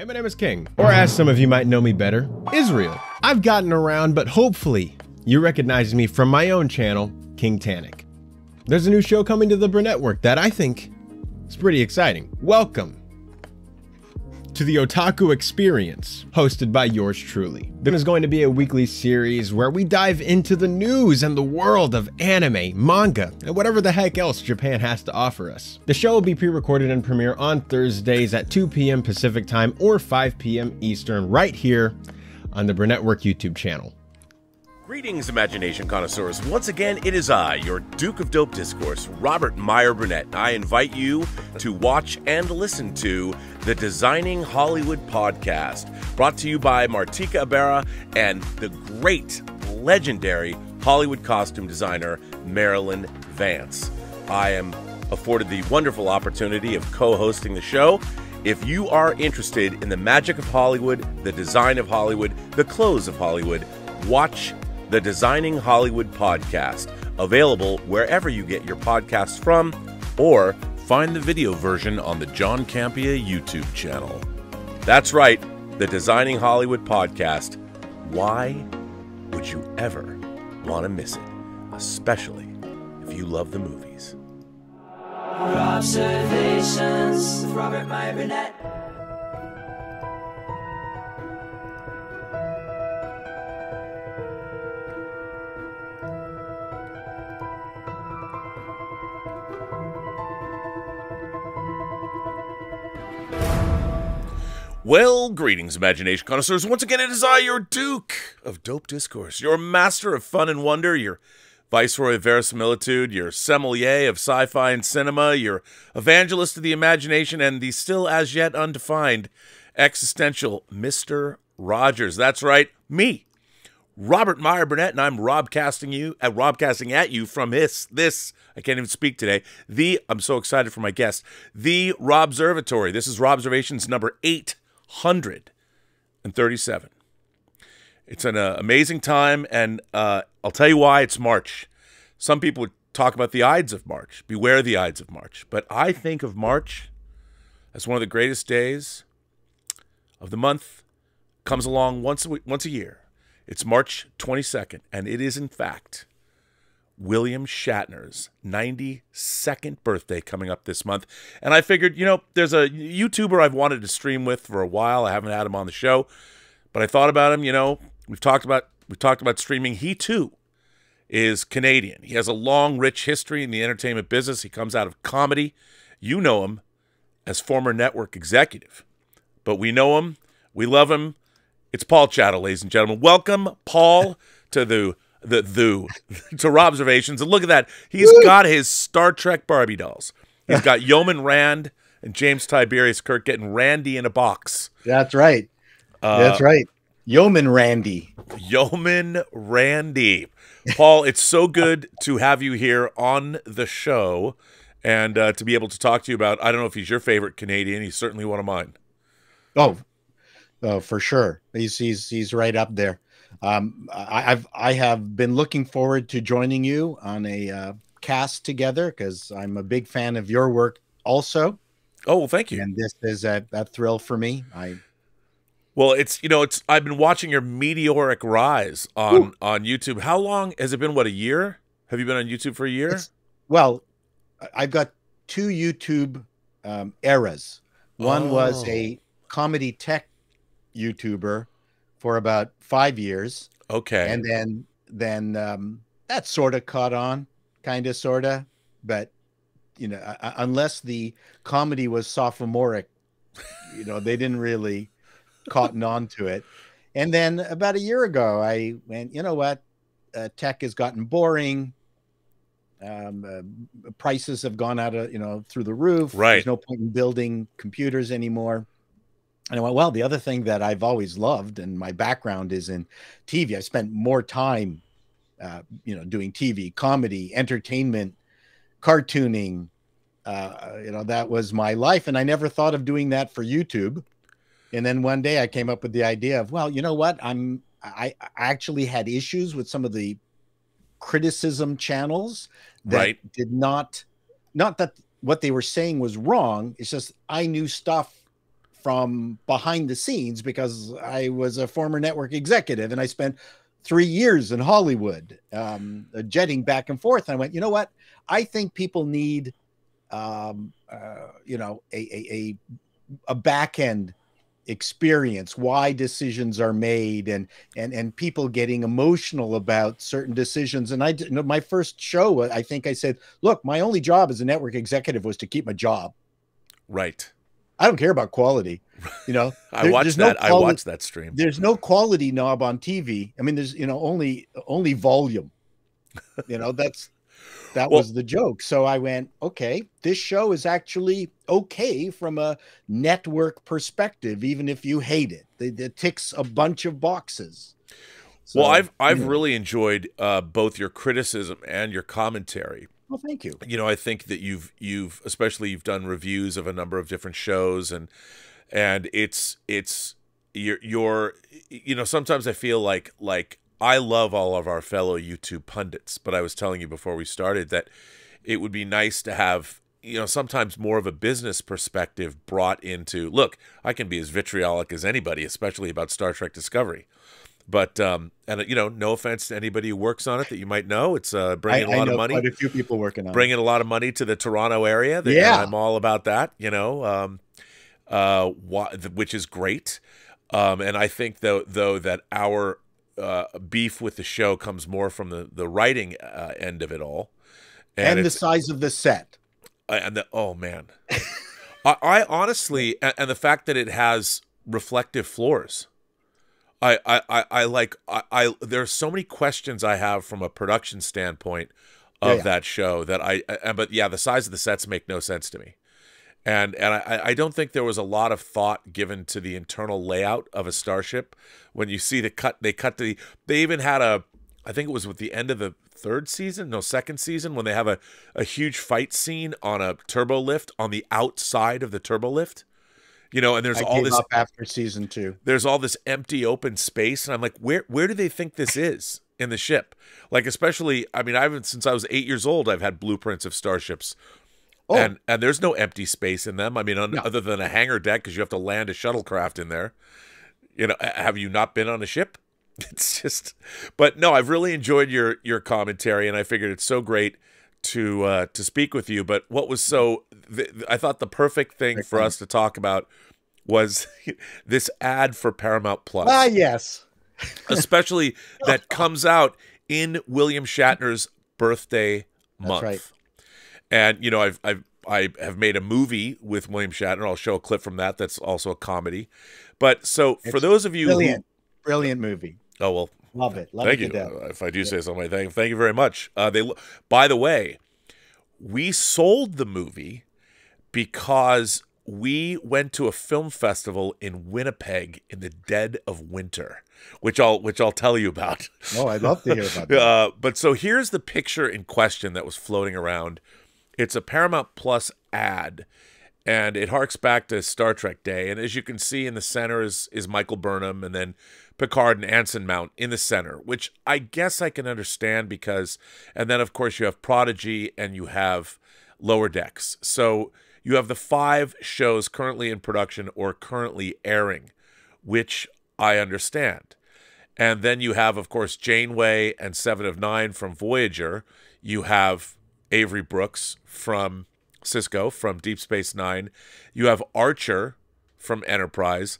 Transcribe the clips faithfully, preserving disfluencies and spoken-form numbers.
Hey, my name is King, or as some of you might know me better, Israel. I've gotten around, but hopefully you recognize me from my own channel, Kingtanic. There's a new show coming to the Burnett Network that I think is pretty exciting. Welcome to the Otaku Experience, hosted by yours truly. There is going to be a weekly series where we dive into the news and the world of anime, manga, and whatever the heck else Japan has to offer us. The show will be pre-recorded and premiere on Thursdays at two p m Pacific Time or five p m Eastern right here on the Burnett Network YouTube channel. Greetings, imagination connoisseurs. Once again, it is I, your Duke of Dope Discourse, Robert Meyer Burnett. I invite you to watch and listen to the Designing Hollywood podcast, brought to you by Martika Aberra and the great, legendary Hollywood costume designer, Marilyn Vance. I am afforded the wonderful opportunity of co-hosting the show. If you are interested in the magic of Hollywood, the design of Hollywood, the clothes of Hollywood, watch the Designing Hollywood podcast, available wherever you get your podcasts from, or find the video version on the John Campia YouTube channel. That's right, the Designing Hollywood podcast. Why would you ever want to miss it, especially if you love the movies? For observations with Robert Meyer Burnett. Well, greetings, imagination connoisseurs. Once again, it is I, your Duke of Dope Discourse, your master of fun and wonder, your viceroy of verisimilitude, your sommelier of sci-fi and cinema, your evangelist of the imagination, and the still as yet undefined existential Mister Rogers. That's right, me, Robert Meyer Burnett, and I'm robcasting you at uh, robcasting at you from his this. I can't even speak today. The I'm so excited for my guest, the Rob Observatory. This is Rob Observations number eight. one hundred thirty-seven. It's an uh, amazing time, and uh, I'll tell you why it's March. Some people would talk about the Ides of March. Beware the Ides of March. But I think of March as one of the greatest days of the month. Comes along once a, week, once a year. It's March twenty-second, and it is, in fact, William Shatner's ninety-second birthday coming up this month. And I figured, you know, there's a YouTuber I've wanted to stream with for a while. I haven't had him on the show, but I thought about him. You know, we've talked about we've talked about streaming. He too is Canadian. He has a long, rich history in the entertainment business. He comes out of comedy. You know him as former network executive, but we know him, we love him. It's Paul Chato, ladies and gentlemen. Welcome, Paul, to the The, the to Rob Observations. And look at that. He's got his Star Trek Barbie dolls. He's got Yeoman Rand and James Tiberius Kirk getting Randy in a box. That's right. Uh, That's right. Yeoman Randy. Yeoman Randy. Paul, it's so good to have you here on the show and uh, to be able to talk to you about, I don't know if he's your favorite Canadian. He's certainly one of mine. Oh, oh for sure. He's, he's, he's right up there. Um, I, I've, I have been looking forward to joining you on a uh, cast together because I'm a big fan of your work also. Oh, well, thank you. And this is a, a thrill for me. I, well, it's, you know, it's, I've been watching your meteoric rise on, Ooh. on YouTube. How long has it been? What, a year? Have you been on YouTube for a year? It's, well, I've got two YouTube, um, eras. One oh. was a comedy tech YouTuber for about five years. Okay. And then then um, that sort of caught on, kind of, sort of. But, you know, uh, unless the comedy was sophomoric, you know, they didn't really cotton on to it. And then about a year ago, I went, you know what? Uh, tech has gotten boring. Um, uh, prices have gone out of, you know, through the roof. Right. There's no point in building computers anymore. And I went, well, the other thing that I've always loved, and my background is in T V. I spent more time, uh, you know, doing T V, comedy, entertainment, cartooning. Uh, you know, that was my life. And I never thought of doing that for YouTube. And then one day I came up with the idea of, well, you know what? I'm, I, I actually had issues with some of the criticism channels that right. did not, not that what they were saying was wrong. It's just, I knew stuff from behind the scenes because I was a former network executive and I spent three years in Hollywood um, jetting back and forth. And I went, you know what? I think people need, um, uh, you know, a, a, a, a back-end experience, why decisions are made and, and, and people getting emotional about certain decisions. And I did, you know, my first show, I think I said, look, my only job as a network executive was to keep my job. Right. I don't care about quality, you know. I there, watched that. No I watched that stream. There's no quality knob on T V. I mean, there's you know only only volume. You know that's that well, was the joke. So I went, okay, this show is actually okay from a network perspective, even if you hate it. It, it ticks a bunch of boxes. So, well, I've I've yeah. really enjoyed uh, both your criticism and your commentary. Well, thank you. You know, I think that you've you've especially you've done reviews of a number of different shows, and and it's it's you're, you're you know sometimes I feel like like I love all of our fellow YouTube pundits, but I was telling you before we started that it would be nice to have you know sometimes more of a business perspective brought into. Look, I can be as vitriolic as anybody, especially about Star Trek Discovery. But, um, and you know, no offense to anybody who works on it that you might know, it's uh, bringing I, a lot of money. I know quite a few people working on it. Bringing a lot of money to the Toronto area. That, yeah. I'm all about that, you know, um, uh, which is great. Um, and I think, though, though that our uh, beef with the show comes more from the, the writing uh, end of it all. And, and the size of the set. And the, oh, man. I, I honestly, and the fact that it has reflective floors. I, I, I like, I, I, there are so many questions I have from a production standpoint of yeah, yeah. that show that I, I, but yeah, the size of the sets make no sense to me. And, and I, I don't think there was a lot of thought given to the internal layout of a starship. When you see the cut, they cut the, they even had a, I think it was with the end of the third season, no, second season, when they have a, a huge fight scene on a turbo lift on the outside of the turbo lift. You know, and there's I all this after season two. There's all this empty open space, and I'm like, where where do they think this is in the ship? Like, especially, I mean, I haven't since I was eight years old. I've had blueprints of starships, oh. and and there's no empty space in them. I mean, un, no. other than a hangar deck, because you have to land a shuttlecraft in there. You know, have you not been on a ship? It's just, but no, I've really enjoyed your your commentary, and I figured it's so great to uh to speak with you. But what was so th I thought the perfect thing perfect. for us to talk about was this ad for Paramount Plus. Ah, yes. Especially that comes out in William Shatner's birthday month. That's right. And you know, I've I've I have made a movie with William Shatner. I'll show a clip from that. That's also a comedy. But so for it's those of you brilliant, who, brilliant movie. Oh well. Love it. Love thank it you. If I do yeah. say something, thank thank you very much. Uh, they, by the way, we sold the movie because we went to a film festival in Winnipeg in the dead of winter, which I'll which I'll tell you about. Oh, I'd love to hear about that. uh, but so here's the picture in question that was floating around. It's a Paramount Plus ad, and it harks back to Star Trek Day. And as you can see, in the center is is Michael Burnham, and then Picard and Anson Mount in the center, which I guess I can understand because, and then of course you have Prodigy and you have Lower Decks. So you have the five shows currently in production or currently airing, which I understand. And then you have, of course, Janeway and Seven of Nine from Voyager. You have Avery Brooks from Cisco from Deep Space Nine. You have Archer from Enterprise.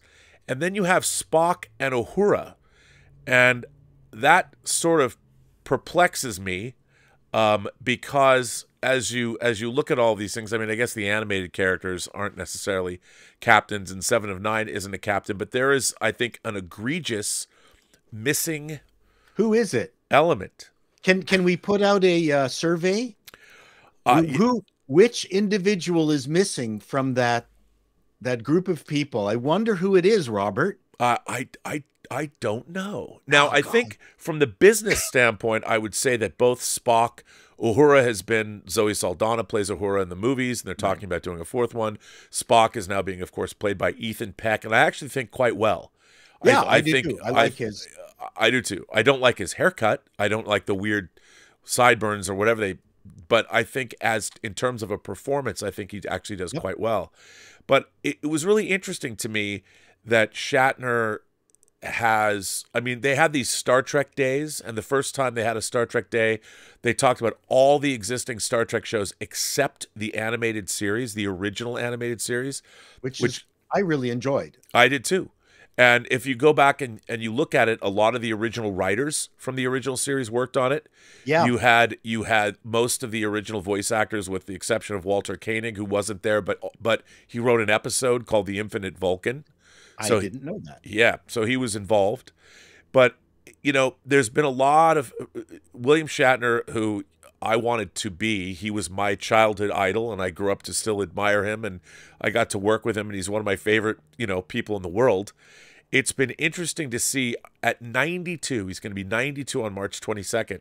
And then you have Spock and Uhura, and that sort of perplexes me um, because as you as you look at all these things, I mean, I guess the animated characters aren't necessarily captains, and Seven of Nine isn't a captain, but there is, I think, an egregious missing. Who is it? Element. Can can we put out a uh, survey? Uh, who, who which individual is missing from that? That group of people. I wonder who it is, Robert. Uh, I, I, I don't know. Now, oh, I God. think from the business standpoint, I would say that both Spock, Uhura has been, Zoe Saldana plays Uhura in the movies, and they're talking about doing a fourth one. Spock is now being, of course, played by Ethan Peck, and I actually think quite well. Yeah, I, I, I do think, too. I like I, his. I do too. I don't like his haircut. I don't like the weird sideburns or whatever they but I think as in terms of a performance, I think he actually does yep. quite well. But it, it was really interesting to me that Shatner has, I mean, they had these Star Trek days, and the first time they had a Star Trek day, they talked about all the existing Star Trek shows except the animated series, the original animated series. Which, which is, I really enjoyed. I did too. And if you go back and, and you look at it, a lot of the original writers from the original series worked on it. Yeah. You had you had most of the original voice actors, with the exception of Walter Koenig, who wasn't there, but but he wrote an episode called The Infinite Vulcan. So I didn't know that. Yeah, so he was involved. But, you know, there's been a lot of... William Shatner, who I wanted to be, he was my childhood idol, and I grew up to still admire him, and I got to work with him, and he's one of my favorite, you know, people in the world. It's been interesting to see at ninety-two, he's going to be ninety-two on March twenty-second,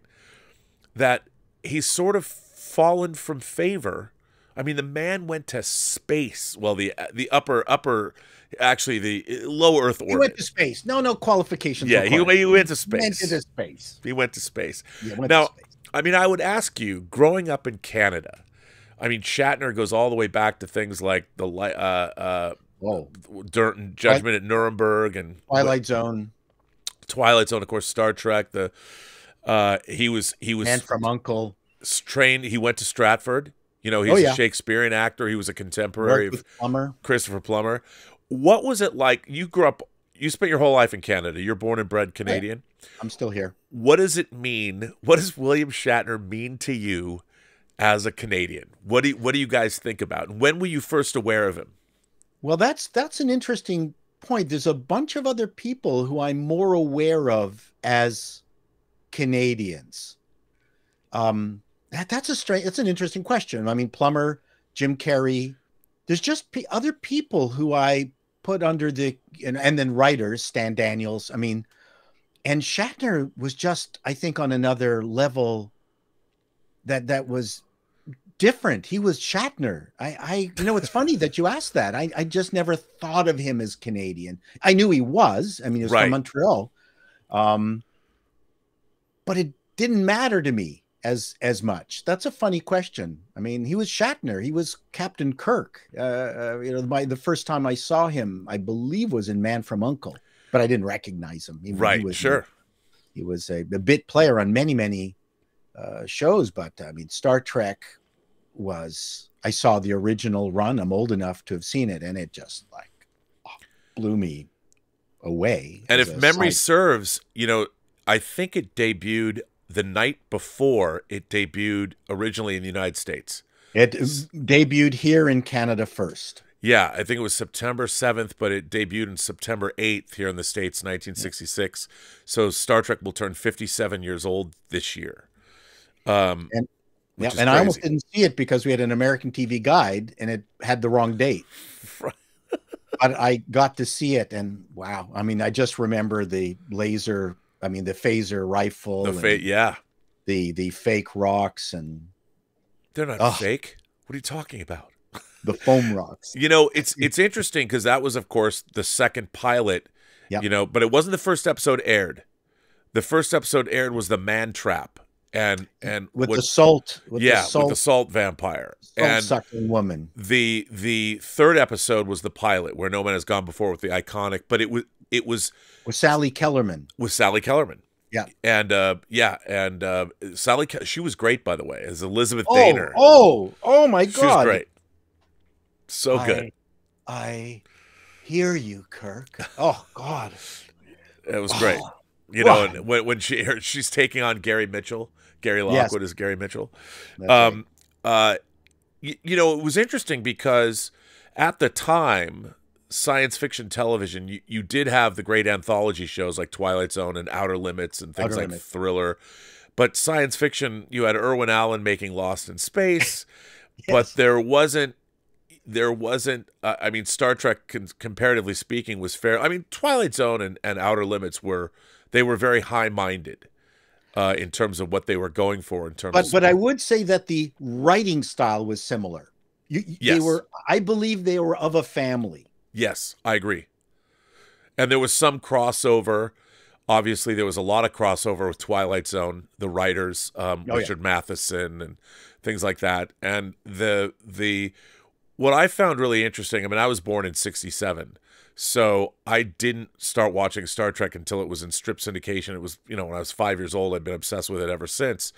that he's sort of fallen from favor. I mean, the man went to space. Well, the the upper, upper, actually the low Earth orbit. He went to space. No, no qualifications. Yeah, he, he went to space. He went to space. He went to space. Yeah, went now, to space. I mean, I would ask you, growing up in Canada, I mean, Shatner goes all the way back to things like the uh, uh, Dirt and Judgment I, at Nuremberg and Twilight what, Zone. Twilight Zone, of course, Star Trek. The uh, he was he was Man from Uncle. Trained. He went to Stratford. You know, he's oh, yeah. a Shakespearean actor. He was a contemporary of Plummer. Christopher Plummer. What was it like? You grew up, you spent your whole life in Canada. You're born and bred Canadian. Right. I'm still here. What does it mean? What does William Shatner mean to you as a Canadian? What do you, what do you guys think about? And when were you first aware of him? Well, that's that's an interesting point. There's a bunch of other people who I'm more aware of as Canadians. Um That, that's a strange, it's an interesting question. I mean, Plummer, Jim Carrey, there's just p other people who I put under the, and, and then writers, Stan Daniels. I mean, and Shatner was just, I think, on another level that, that was different. He was Shatner. I, I you know, it's funny that you asked that. I, I just never thought of him as Canadian. I knew he was. I mean, he was right. from Montreal. Um, but it didn't matter to me. As as much. That's a funny question. I mean, he was Shatner. He was Captain Kirk. Uh, uh, you know, my, the first time I saw him, I believe, was in Man from U N C L E, but I didn't recognize him. He, right, he was, sure. He, he was a, a bit player on many, many uh, shows, but I mean, Star Trek was, I saw the original run. I'm old enough to have seen it, and it just like oh, blew me away. And if memory serves, you know, I think it debuted the night before it debuted originally in the United States. It debuted here in Canada first. Yeah, I think it was September seventh, but it debuted on September eighth here in the States, nineteen sixty-six. Yeah. So Star Trek will turn fifty-seven years old this year. Um, and yeah, and crazy. I almost didn't see it because we had an American T V guide and it had the wrong date. But I got to see it, and wow. I mean, I just remember the laser... I mean, the phaser rifle, the fa yeah, the the fake rocks, and they're not ugh. fake. What are you talking about? The foam rocks. You know, it's it's interesting because that was, of course, the second pilot. Yep. You know, but it wasn't the first episode aired. The first episode aired was the Man Trap, and and with what, the salt, with yeah, the salt, with the salt vampire, salt and sucking woman. The the third episode was the pilot, Where No Man Has Gone Before, with the iconic, but it was. It was with Sally Kellerman. With Sally Kellerman, yeah, and uh, yeah, and uh, Sally, Ke she was great, by the way, as Elizabeth oh, Daner. Oh, oh my God, she was great, so I, good. I hear you, Kirk. Oh God, it was great. Oh, you know, and when when she she's taking on Gary Mitchell, Gary Lockwood yes. is Gary Mitchell. That's um, right. uh, you, you know, it was interesting because at the time. Science fiction television, you, you did have the great anthology shows like Twilight Zone and Outer Limits and things Outer like Limit. Thriller. But science fiction, you had Irwin Allen making Lost in Space, yes. but there wasn't, there wasn't, uh, I mean, Star Trek, con comparatively speaking, was fair. I mean, Twilight Zone and, and Outer Limits were, they were very high-minded uh, in terms of what they were going for. in terms. But, of but I would say that the writing style was similar. You, yes. They were, I believe they were of a family. Yes, I agree. And there was some crossover Obviously, there was a lot of crossover with Twilight Zone, the writers, um, oh, Richard yeah. Matheson and things like that. And the the what I found really interesting, I mean, I was born in sixty-seven, so I didn't start watching Star Trek until it was in strip syndication. It was, you know, when I was five years old, I've been obsessed with it ever since.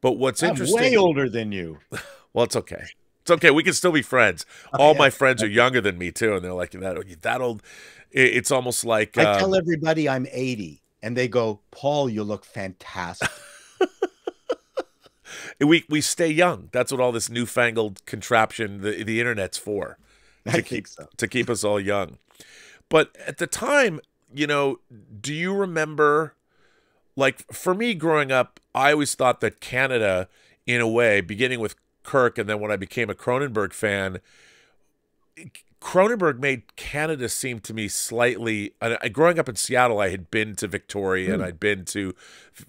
But what's I'm interesting... I'm way older than you. Well, it's okay. It's okay. We can still be friends. Oh, All yeah. my friends are younger than me, too, and they're like, that, that old... It's almost like... I um, tell everybody I'm eighty. And they go, Paul, you look fantastic. we we stay young. That's what all this newfangled contraption the the internet's for. I to keep so. to keep us all young. But at the time, you know, do you remember? Like for me, growing up, I always thought that Canada, in a way, beginning with Kirk, and then when I became a Cronenberg fan. It, Cronenberg made Canada seem to me slightly... Uh, growing up in Seattle, I had been to Victoria mm. and I'd been to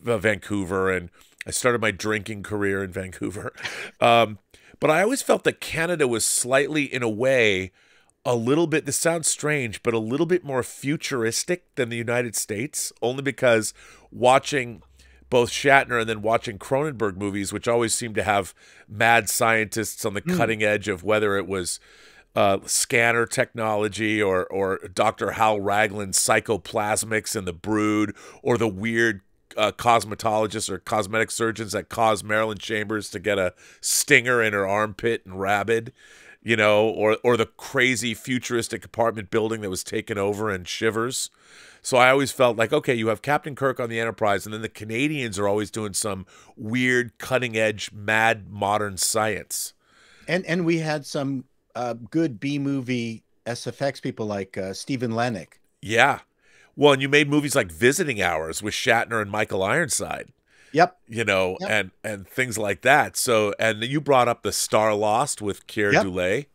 uh, Vancouver, and I started my drinking career in Vancouver. Um, but I always felt that Canada was slightly, in a way, a little bit... This sounds strange, but a little bit more futuristic than the United States, only because watching... both Shatner and then watching Cronenberg movies, which always seemed to have mad scientists on the mm. cutting edge of whether it was... Uh, scanner technology or or Doctor Hal Ragland's psychoplasmics and the Brood, or the weird uh, cosmetologists or cosmetic surgeons that caused Marilyn Chambers to get a stinger in her armpit and rabid, you know, or or the crazy futuristic apartment building that was taken over in Shivers. So I always felt like, okay, you have Captain Kirk on the Enterprise, and then the Canadians are always doing some weird, cutting-edge, mad, modern science. And, and we had some... Uh, good B-movie S F X people like uh, Stephen Lennick. Yeah. Well, and you made movies like Visiting Hours with Shatner and Michael Ironside. Yep. You know, yep. and and things like that. So, and you brought up The Star Lost with Keir yep. Dulley.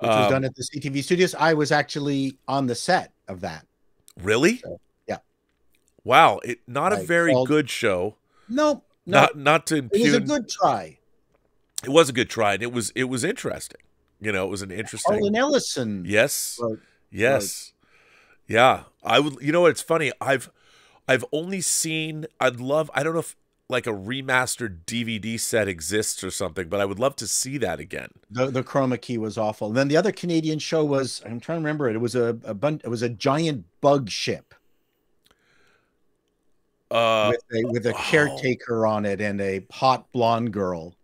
Which um, was done at the C T V studios. I was actually on the set of that. Really? So, yeah. Wow. It, not I a very called... good show. No. no. Not, not to impugn. It was a good try. It was a good try. And it was, it was interesting. You know, it was an interesting... Harlan Ellison. Yes. Wrote, yes. Wrote. Yeah. I would... You know, it's funny. I've I've only seen... I'd love... I don't know if, like, a remastered D V D set exists or something, but I would love to see that again. The, the chroma key was awful. And then the other Canadian show was... I'm trying to remember it. It was a, a, bun, it was a giant bug ship. Uh, with a, with a oh. caretaker on it and a hot blonde girl.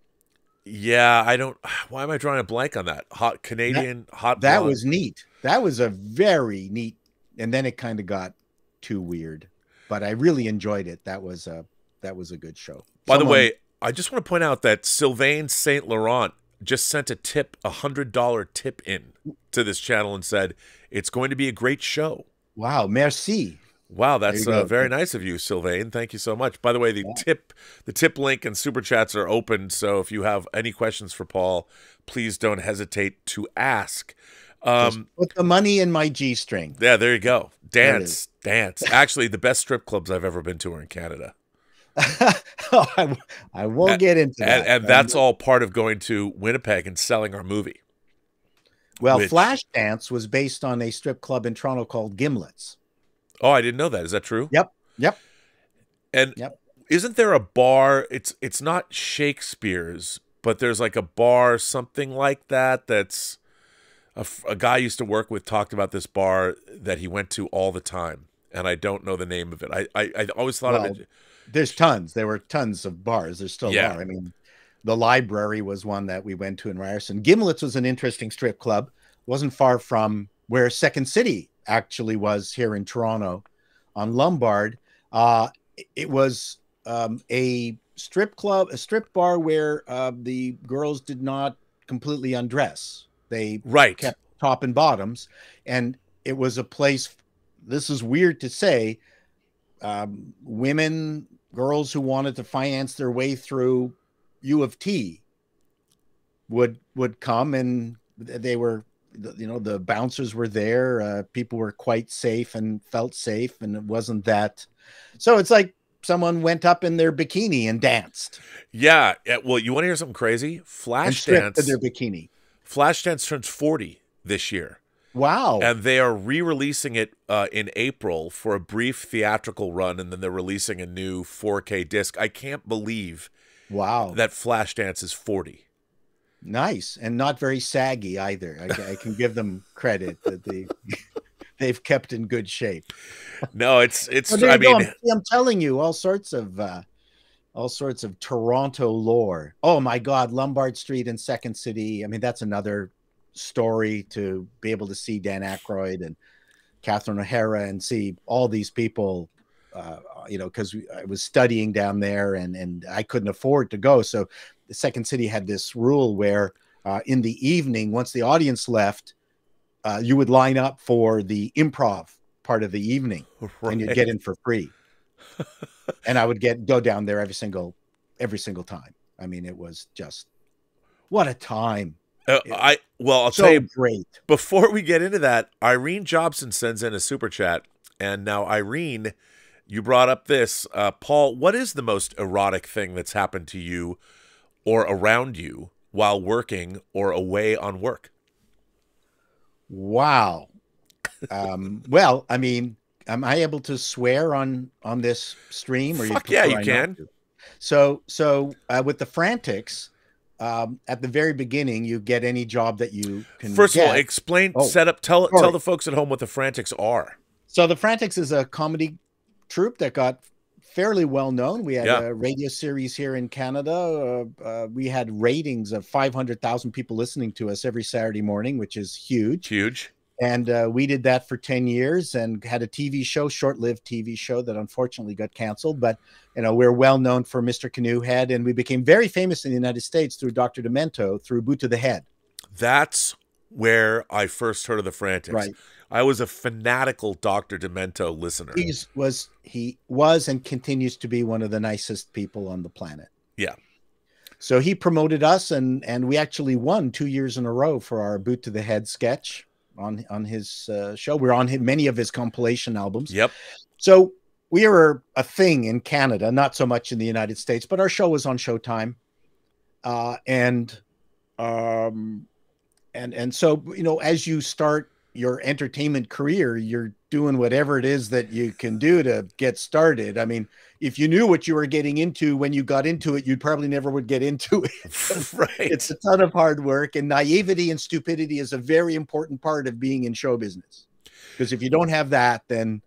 Yeah, I don't... Why am I drawing a blank on that? Hot Canadian, that, hot... That blonde. was neat. That was a very neat... And then it kind of got too weird. But I really enjoyed it. That was a, that was a good show. By Someone, the way, I just want to point out that Sylvain Saint Laurent just sent a tip, a one hundred dollar tip in to this channel and said, it's going to be a great show. Wow, merci. Wow, that's uh, very nice of you, Sylvain. Thank you so much. By the way, the yeah. tip the tip link and Super Chats are open, so if you have any questions for Paul, please don't hesitate to ask. Um, put the money in my G-string. Yeah, there you go. Dance, dance. Actually, the best strip clubs I've ever been to are in Canada. oh, I, I won't and, get into that. And, and that's all part of going to Winnipeg and selling our movie. Well, which... Flashdance was based on a strip club in Toronto called Gimlet's. Oh, I didn't know that. Is that true? Yep. Yep. And yep. isn't there a bar? It's it's not Shakespeare's, but there's like a bar, something like that. That's a, a guy I used to work with talked about this bar that he went to all the time, and I don't know the name of it. I I, I always thought well, of it. There's tons. There were tons of bars. There's still yeah. are. I mean, the library was one that we went to in Ryerson. Gimlet's was an interesting strip club. It wasn't far from where Second City actually was here in Toronto on Lombard. Uh, it was um, a strip club, a strip bar where uh, the girls did not completely undress. They right. kept top and bottoms. And it was a place, this is weird to say, um, women, girls who wanted to finance their way through U of T would, would come, and they were... You know, the bouncers were there. Uh, people were quite safe and felt safe, and it wasn't that. So it's like someone went up in their bikini and danced. Yeah. Well, you want to hear something crazy? Flashdance. Their bikini. Flashdance turns forty this year. Wow. And they are re-releasing it uh, in April for a brief theatrical run, and then they're releasing a new four K disc. I can't believe wow. that Flashdance is forty. Nice. And not very saggy either. I, I can give them credit that they, they've kept in good shape. No, it's, it's, well, I mean, I'm, I'm telling you all sorts of, uh, all sorts of Toronto lore. Oh my God. Lombard Street and Second City. I mean, that's another story to be able to see Dan Aykroyd and Catherine O'Hara and see all these people, uh, you know, cause we, I was studying down there and, and I couldn't afford to go. So the Second City had this rule where uh, in the evening, once the audience left, uh, you would line up for the improv part of the evening right. and you'd get in for free. And I would get go down there every single every single time. I mean, it was just what a time. Uh, I well, I'll so tell you. Great. Before we get into that, Irene Jobson sends in a super chat, and now Irene, you brought up this uh, Paul. What is the most erotic thing that's happened to you or around you while working or away on work? Wow. Um, well, I mean. Am I able to swear on on this stream? Or Fuck you yeah, you I can. So so uh, with the Frantics, um, at the very beginning, you get any job that you can. First get. of all, explain, oh, set up, tell sorry. tell the folks at home what the Frantics are. So the Frantics is a comedy troupe that got fairly well known. We had yeah. a radio series here in Canada. Uh, uh, we had ratings of five hundred thousand people listening to us every Saturday morning, which is huge. Huge. And uh, we did that for ten years and had a T V show, short-lived T V show that unfortunately got canceled. But, you know, we're well known for Mister Canoehead, and we became very famous in the United States through Doctor Demento, through Boot to the Head. That's where I first heard of the Frantics. Right. I was a fanatical Doctor Demento listener. He was, he was and continues to be one of the nicest people on the planet. Yeah. So he promoted us, and, and we actually won two years in a row for our Boot to the Head sketch. on on his uh, show. We're on his, many of his compilation albums. Yep. So we are a thing in Canada, not so much in the United States, but our show was on Showtime. Uh, and, um, and, and so, you know, as you start your entertainment career, you're doing whatever it is that you can do to get started. I mean, if you knew what you were getting into when you got into it, you probably never would get into it. Right. It's a ton of hard work, and naivety and stupidity is a very important part of being in show business. Because if you don't have that, then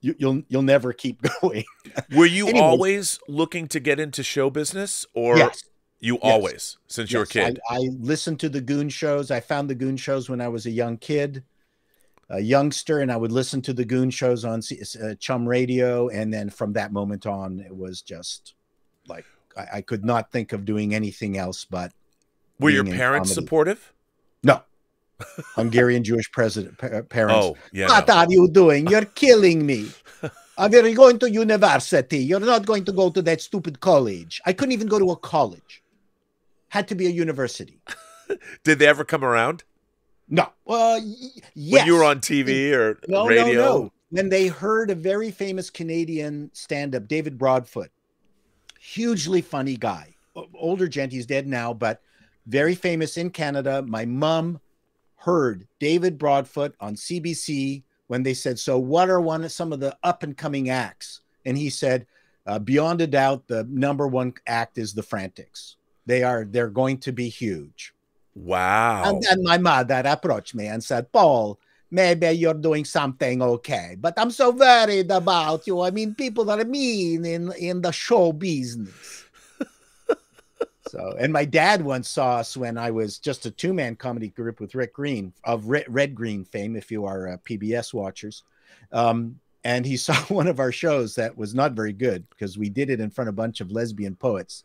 you, you'll you'll never keep going. Were you Anyways. always looking to get into show business, or yes. you yes. always since yes. you were a kid? I, I listened to the Goon shows. I found the Goon shows when I was a young kid. A youngster, and I would listen to the Goon shows on uh, Chum Radio, and then from that moment on, it was just like I, I could not think of doing anything else. But were your parents supportive? No, Hungarian Jewish president pa parents. Oh, yeah. What no. are you doing? You're killing me. I'm going to university. You're not going to go to that stupid college. I couldn't even go to a college. Had to be a university. Did they ever come around? No. Well, yes. When you were on T V or no, radio? No, no, When they heard a very famous Canadian stand-up, David Broadfoot, hugely funny guy, older gent, he's dead now, but very famous in Canada. My mom heard David Broadfoot on C B C when they said, so what are one of some of the up-and-coming acts? And he said, uh, beyond a doubt, the number one act is the Frantics. They are, they're going to be huge. Wow. And then my mother approached me and said, Paul, maybe you're doing something okay, but I'm so worried about you. I mean, people are mean in, in the show business. So, and my dad once saw us when I was just a two-man comedy group with Rick Green, of Red Green fame, if you are uh, P B S watchers. Um, and he saw one of our shows that was not very good because we did it in front of a bunch of lesbian poets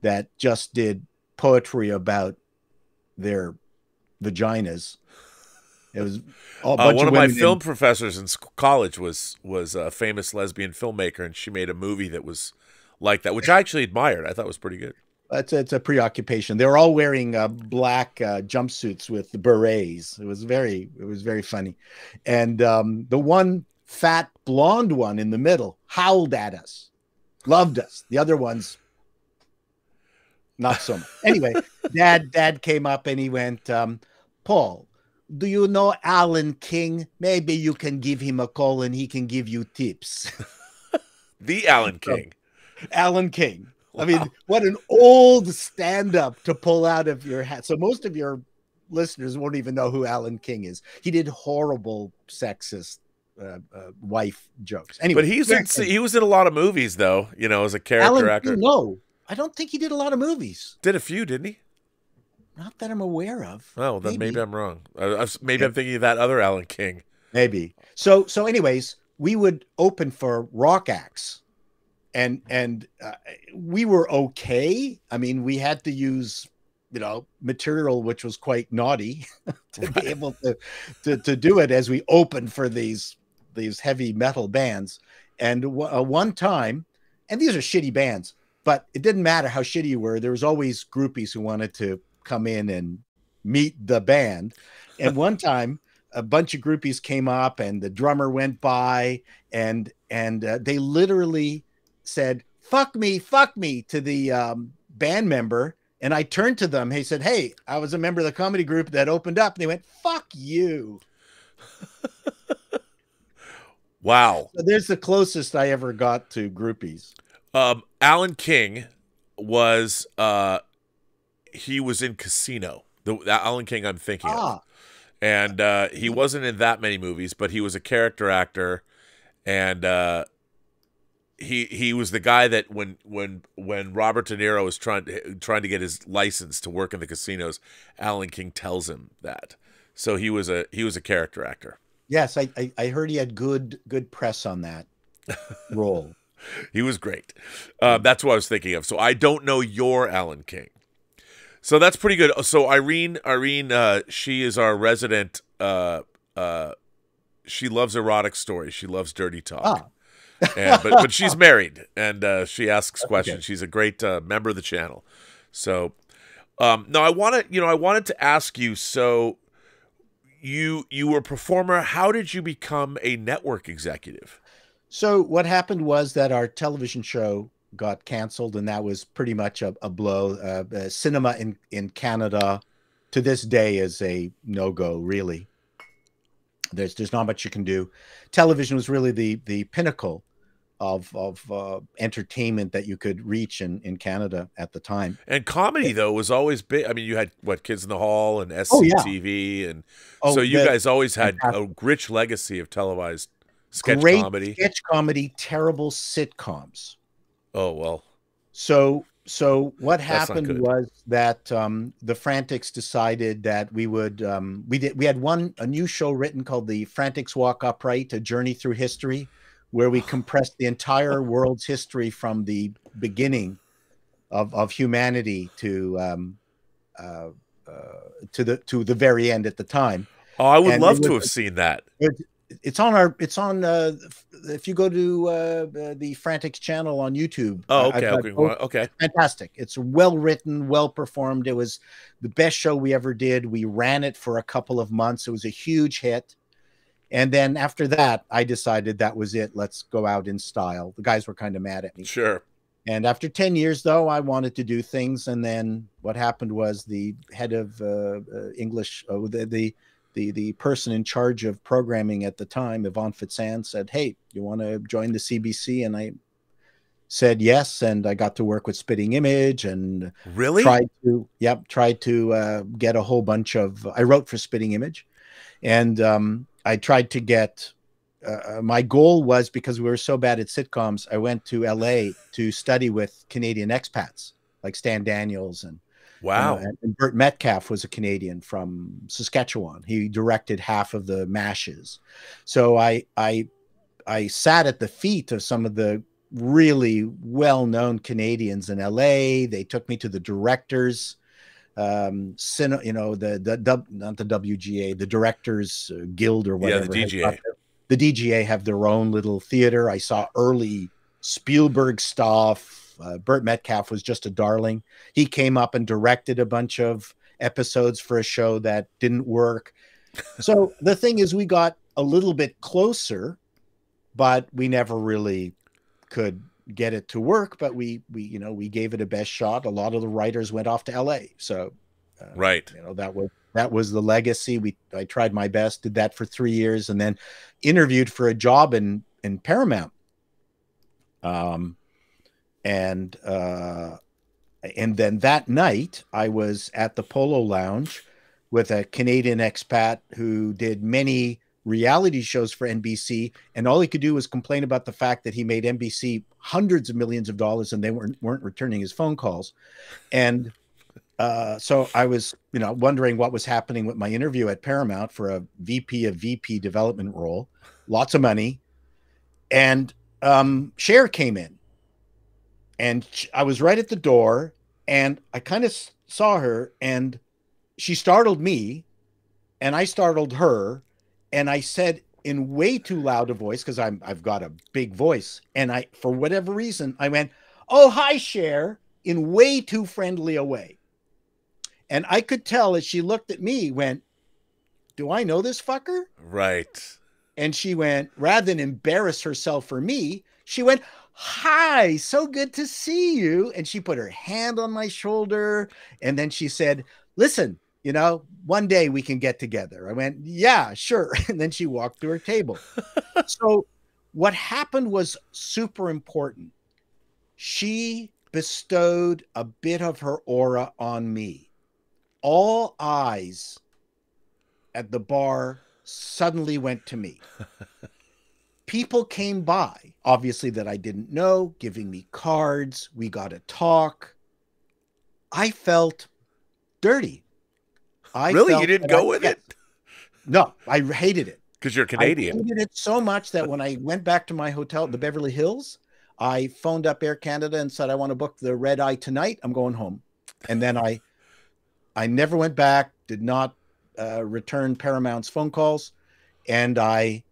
that just did poetry about their vaginas. It was all bunch uh, one of, of my film in... professors in school, college was was a famous lesbian filmmaker, and she made a movie that was like that, which I actually admired. I thought it was pretty good. It's a, it's a preoccupation. They were all wearing uh, black uh, jumpsuits with the berets. It was very it was very funny, and um, the one fat blonde one in the middle howled at us, loved us. The other ones. Not so much. Anyway, dad, dad came up and he went, um, Paul, do you know Alan King? Maybe you can give him a call and he can give you tips. The Alan King. So, Alan King. Wow. I mean, what an old stand-up to pull out of your hat. So most of your listeners won't even know who Alan King is. He did horrible sexist uh, uh, wife jokes. Anyway, but he's in, he was in a lot of movies, though, you know, as a character Alan actor. King, no, I don't think he did a lot of movies. Did a few, didn't he? Not that I'm aware of. Oh, then maybe, maybe I'm wrong. Uh, maybe yeah. I'm thinking of that other Alan King. Maybe. So, so anyways, we would open for rock acts. And, and uh, we were okay. I mean, we had to use, you know, material which was quite naughty to right. be able to, to, to do it as we opened for these, these heavy metal bands. And w uh, one time, and these are shitty bands, but it didn't matter how shitty you were. There was always groupies who wanted to come in and meet the band. And one time a bunch of groupies came up and the drummer went by and and uh, they literally said, "Fuck me, fuck me," to the um, band member. And I turned to them. He said, "Hey, I was a member of the comedy group that opened up." And they went, "Fuck you." Wow. So there's the closest I ever got to groupies. Um, Alan King was... Uh... he was in Casino, the, the Alan King I'm thinking ah. of. And uh, he wasn't in that many movies, but he was a character actor. And uh, he he was the guy that when when when Robert De Niro was trying to, trying to get his license to work in the casinos, Alan King tells him that. So he was a he was a character actor. Yes, I I, I heard he had good good press on that role. He was great. Uh, that's what I was thinking of. So I don't know your Alan King. So that's pretty good. So Irene, Irene, uh, she is our resident. Uh, uh, she loves erotic stories. She loves dirty talk. Oh. and, but but she's married, and uh, she asks questions. Okay. She's a great uh, member of the channel. So um, now I want to, you know, I wanted to ask you. So you you were a performer. How did you become a network executive? So what happened was that our television show got canceled, and that was pretty much a, a blow. Uh, uh, cinema in, in Canada to this day is a no-go, really. There's there's not much you can do. Television was really the the pinnacle of, of uh, entertainment that you could reach in, in Canada at the time. And comedy, though, was always big. I mean, you had, what, Kids in the Hall and S C T V. Oh, yeah. and oh, So you the, guys always had a rich legacy of televised sketch great comedy. sketch comedy, terrible sitcoms. Oh, well. So so what happened was that um, the Frantics decided that we would um, we did we had one a new show written called The Frantics Walk Upright: A Journey Through History, where we compressed the entire world's history from the beginning of of humanity to um, uh, uh, to the to the very end at the time. Oh, I would and love to have seen that. It, It's on our, it's on, uh, if you go to uh, the Frantics channel on YouTube. Oh, okay. Okay. okay. Fantastic. It's well written, well performed. It was the best show we ever did. We ran it for a couple of months. It was a huge hit. And then after that, I decided that was it. Let's go out in style. The guys were kind of mad at me. Sure. And after ten years, though, I wanted to do things. And then what happened was the head of uh, uh, English, oh, the, the, The, the person in charge of programming at the time, Yvonne Fitzanne, said, "Hey, you want to join the C B C?" And I said yes, and I got to work with Spitting Image and really tried to, yep, tried to uh, get a whole bunch of. I wrote for Spitting Image, and um, I tried to get. Uh, my goal was, because we were so bad at sitcoms, I went to L A to study with Canadian expats like Stan Daniels and. Wow. Uh, and Burt Metcalf was a Canadian from Saskatchewan. He directed half of the mashes. So I, I, I sat at the feet of some of the really well-known Canadians in L A. They took me to the directors, um, cine, you know, the, the, the, not the W G A, the directors uh, guild or whatever. Yeah, the D G A. The D G A have their own little theater. I saw early Spielberg stuff. Uh, Burt Metcalf was just a darling. He came up and directed a bunch of episodes for a show that didn't work. So the thing is, we got a little bit closer, but we never really could get it to work. But we, we, you know, we gave it a best shot. A lot of the writers went off to L A. So, uh, right, you know, that was That was the legacy. We I tried my best, did that for three years, and then interviewed for a job in in Paramount. Um, and uh, and then that night I was at the Polo Lounge with a Canadian expat who did many reality shows for N B C, and all he could do was complain about the fact that he made N B C hundreds of millions of dollars and they weren't weren't returning his phone calls. And uh, so I was, you know, wondering what was happening with my interview at Paramount for a V P of V P development role, lots of money. And um, Cher came in, and I was right at the door, and I kind of saw her, and she startled me and I startled her. And I said in way too loud a voice, because I'm I've got a big voice, and I, for whatever reason, I went, "Oh, hi, Cher," in way too friendly a way. And I could tell as she looked at me, went, "Do I know this fucker?" Right. And she went, rather than embarrass herself for me, she went, "Hi, so good to see you." And she put her hand on my shoulder, and then she said, "Listen, you know, one day we can get together." I went, "Yeah, sure." And then she walked to her table. So what happened was super important. She bestowed a bit of her aura on me. All eyes at the bar suddenly went to me. People came by, obviously, that I didn't know, giving me cards. We got to talk. I felt dirty. I really? You didn't go I, with yes. it? No, I hated it. Because you're Canadian. I hated it so much that when I went back to my hotel in the Beverly Hills, I phoned up Air Canada and said, "I want to book the red eye tonight. I'm going home." And then I I never went back, did not uh, return Paramount's phone calls. And I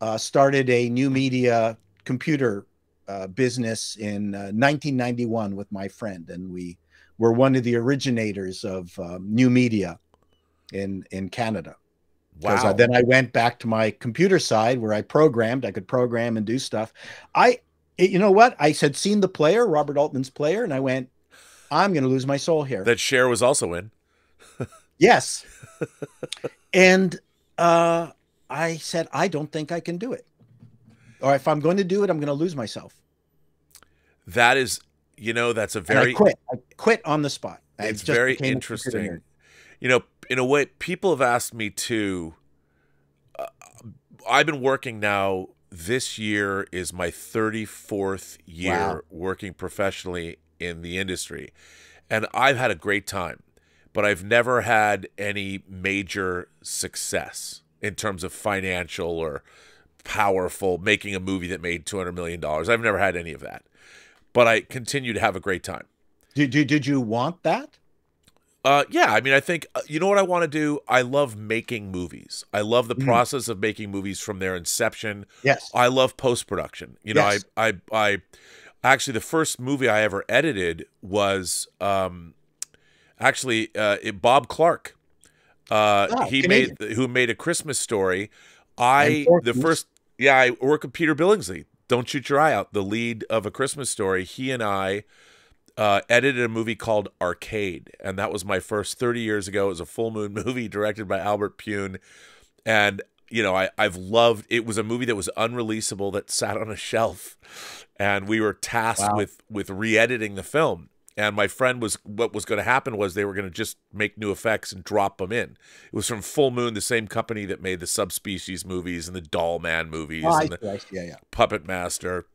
uh, started a new media computer uh, business in uh, nineteen ninety-one with my friend. And we were one of the originators of um, new media in in Canada. Wow. I, then I went back to my computer side where I programmed. I could program and do stuff. I, it, you know what? I had seen the player, Robert Altman's Player, and I went, "I'm going to lose my soul here." That Cher was also in. Yes. And uh, I said, "I don't think I can do it. Or if I'm going to do it, I'm going to lose myself." That is, you know, that's a very... And I quit. I quit on the spot. It's very interesting. You know, in a way, people have asked me to, uh, I've been working now, this year is my thirty-fourth year wow. working professionally in the industry. And I've had a great time, but I've never had any major success in terms of financial or powerful, making a movie that made two hundred million dollars. I've never had any of that, but I continue to have a great time. Did you, did you want that? Uh, yeah, I mean, I think, you know what I want to do? I love making movies. I love the mm. process of making movies from their inception. Yes. I love post-production. You know, yes. I, I, I, actually, the first movie I ever edited was, um, actually, uh, it, Bob Clark, uh, oh, he Canadian. made, who made A Christmas Story. I, the first, yeah, I work with Peter Billingsley, Don't Shoot Your Eye Out, the lead of A Christmas Story. He and I Uh, edited a movie called Arcade, and that was my first thirty years ago. It was a full moon movie directed by Albert Pune, and you know, I, I've loved it. Was a movie that was unreleasable, that sat on a shelf, and we were tasked wow. with with re-editing the film. And my friend was, what was going to happen was they were going to just make new effects and drop them in. It was from Full Moon, the same company that made the Subspecies movies and the Doll Man movies oh, and I, the I, yeah, yeah. Puppet Master.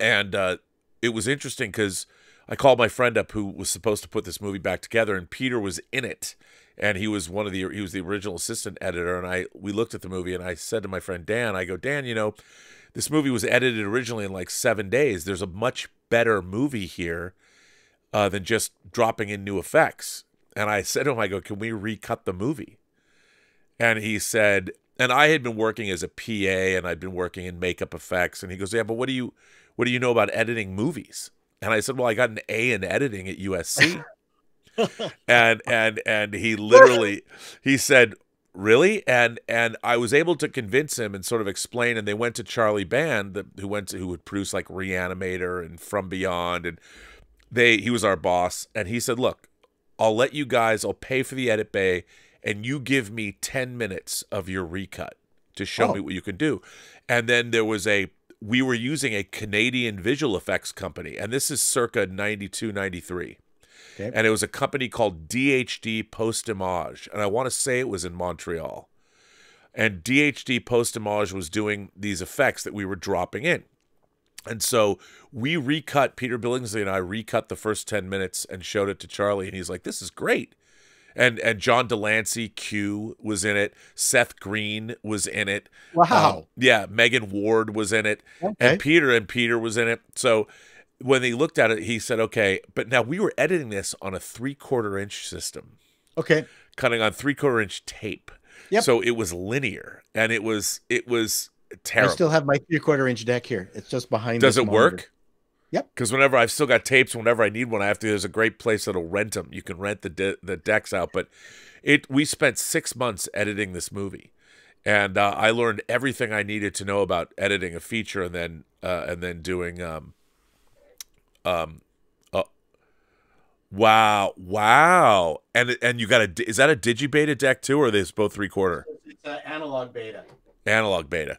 And uh, it was interesting because I called my friend up who was supposed to put this movie back together, and Peter was in it, and he was one of the he was the original assistant editor. And I we looked at the movie, and I said to my friend Dan, I go, "Dan, you know, this movie was edited originally in like seven days. There's a much better movie here uh, than just dropping in new effects." And I said to him, I go, "Can we recut the movie?" And he said, and I had been working as a P A, and I'd been working in makeup effects, and he goes, "Yeah, but what do you what do you know about editing movies?" And I said, "Well, I got an A in editing at U S C." and and and he literally, he said, "Really?" And and I was able to convince him and sort of explain. And they went to Charlie Band, the, who went to, who would produce like Reanimator and From Beyond, and they he was our boss. And he said, "Look, I'll let you guys. I'll pay for the edit bay, and you give me ten minutes of your recut to show oh. me what you can do. And then there was a, we were using a Canadian visual effects company, and this is circa ninety-two, ninety-three. Okay. And it was a company called D H D Post-Image, and I want to say it was in Montreal. And D H D Post-Image was doing these effects that we were dropping in. And so we recut, Peter Billingsley and I recut the first ten minutes and showed it to Charlie, and he's like, this is great. And and John Delancey, Q, was in it. Seth Green was in it. Wow. Um, yeah, Megan Ward was in it. Okay. And Peter and Peter was in it. So when they looked at it, he said, okay, but now we were editing this on a three-quarter inch system. Okay. Cutting on three-quarter inch tape. Yep. So it was linear, and it was it was terrible. I still have my three-quarter inch deck here. It's just behind Does it monitor. Work? Yep. Because whenever I've still got tapes, whenever I need one, I have to. There's a great place that'll rent them. You can rent the de the decks out. But it we spent six months editing this movie, and uh, I learned everything I needed to know about editing a feature, and then uh, and then doing um um uh, wow wow and and you got a is that a digi beta deck too, or are they both three quarter? It's uh, analog beta. Analog beta.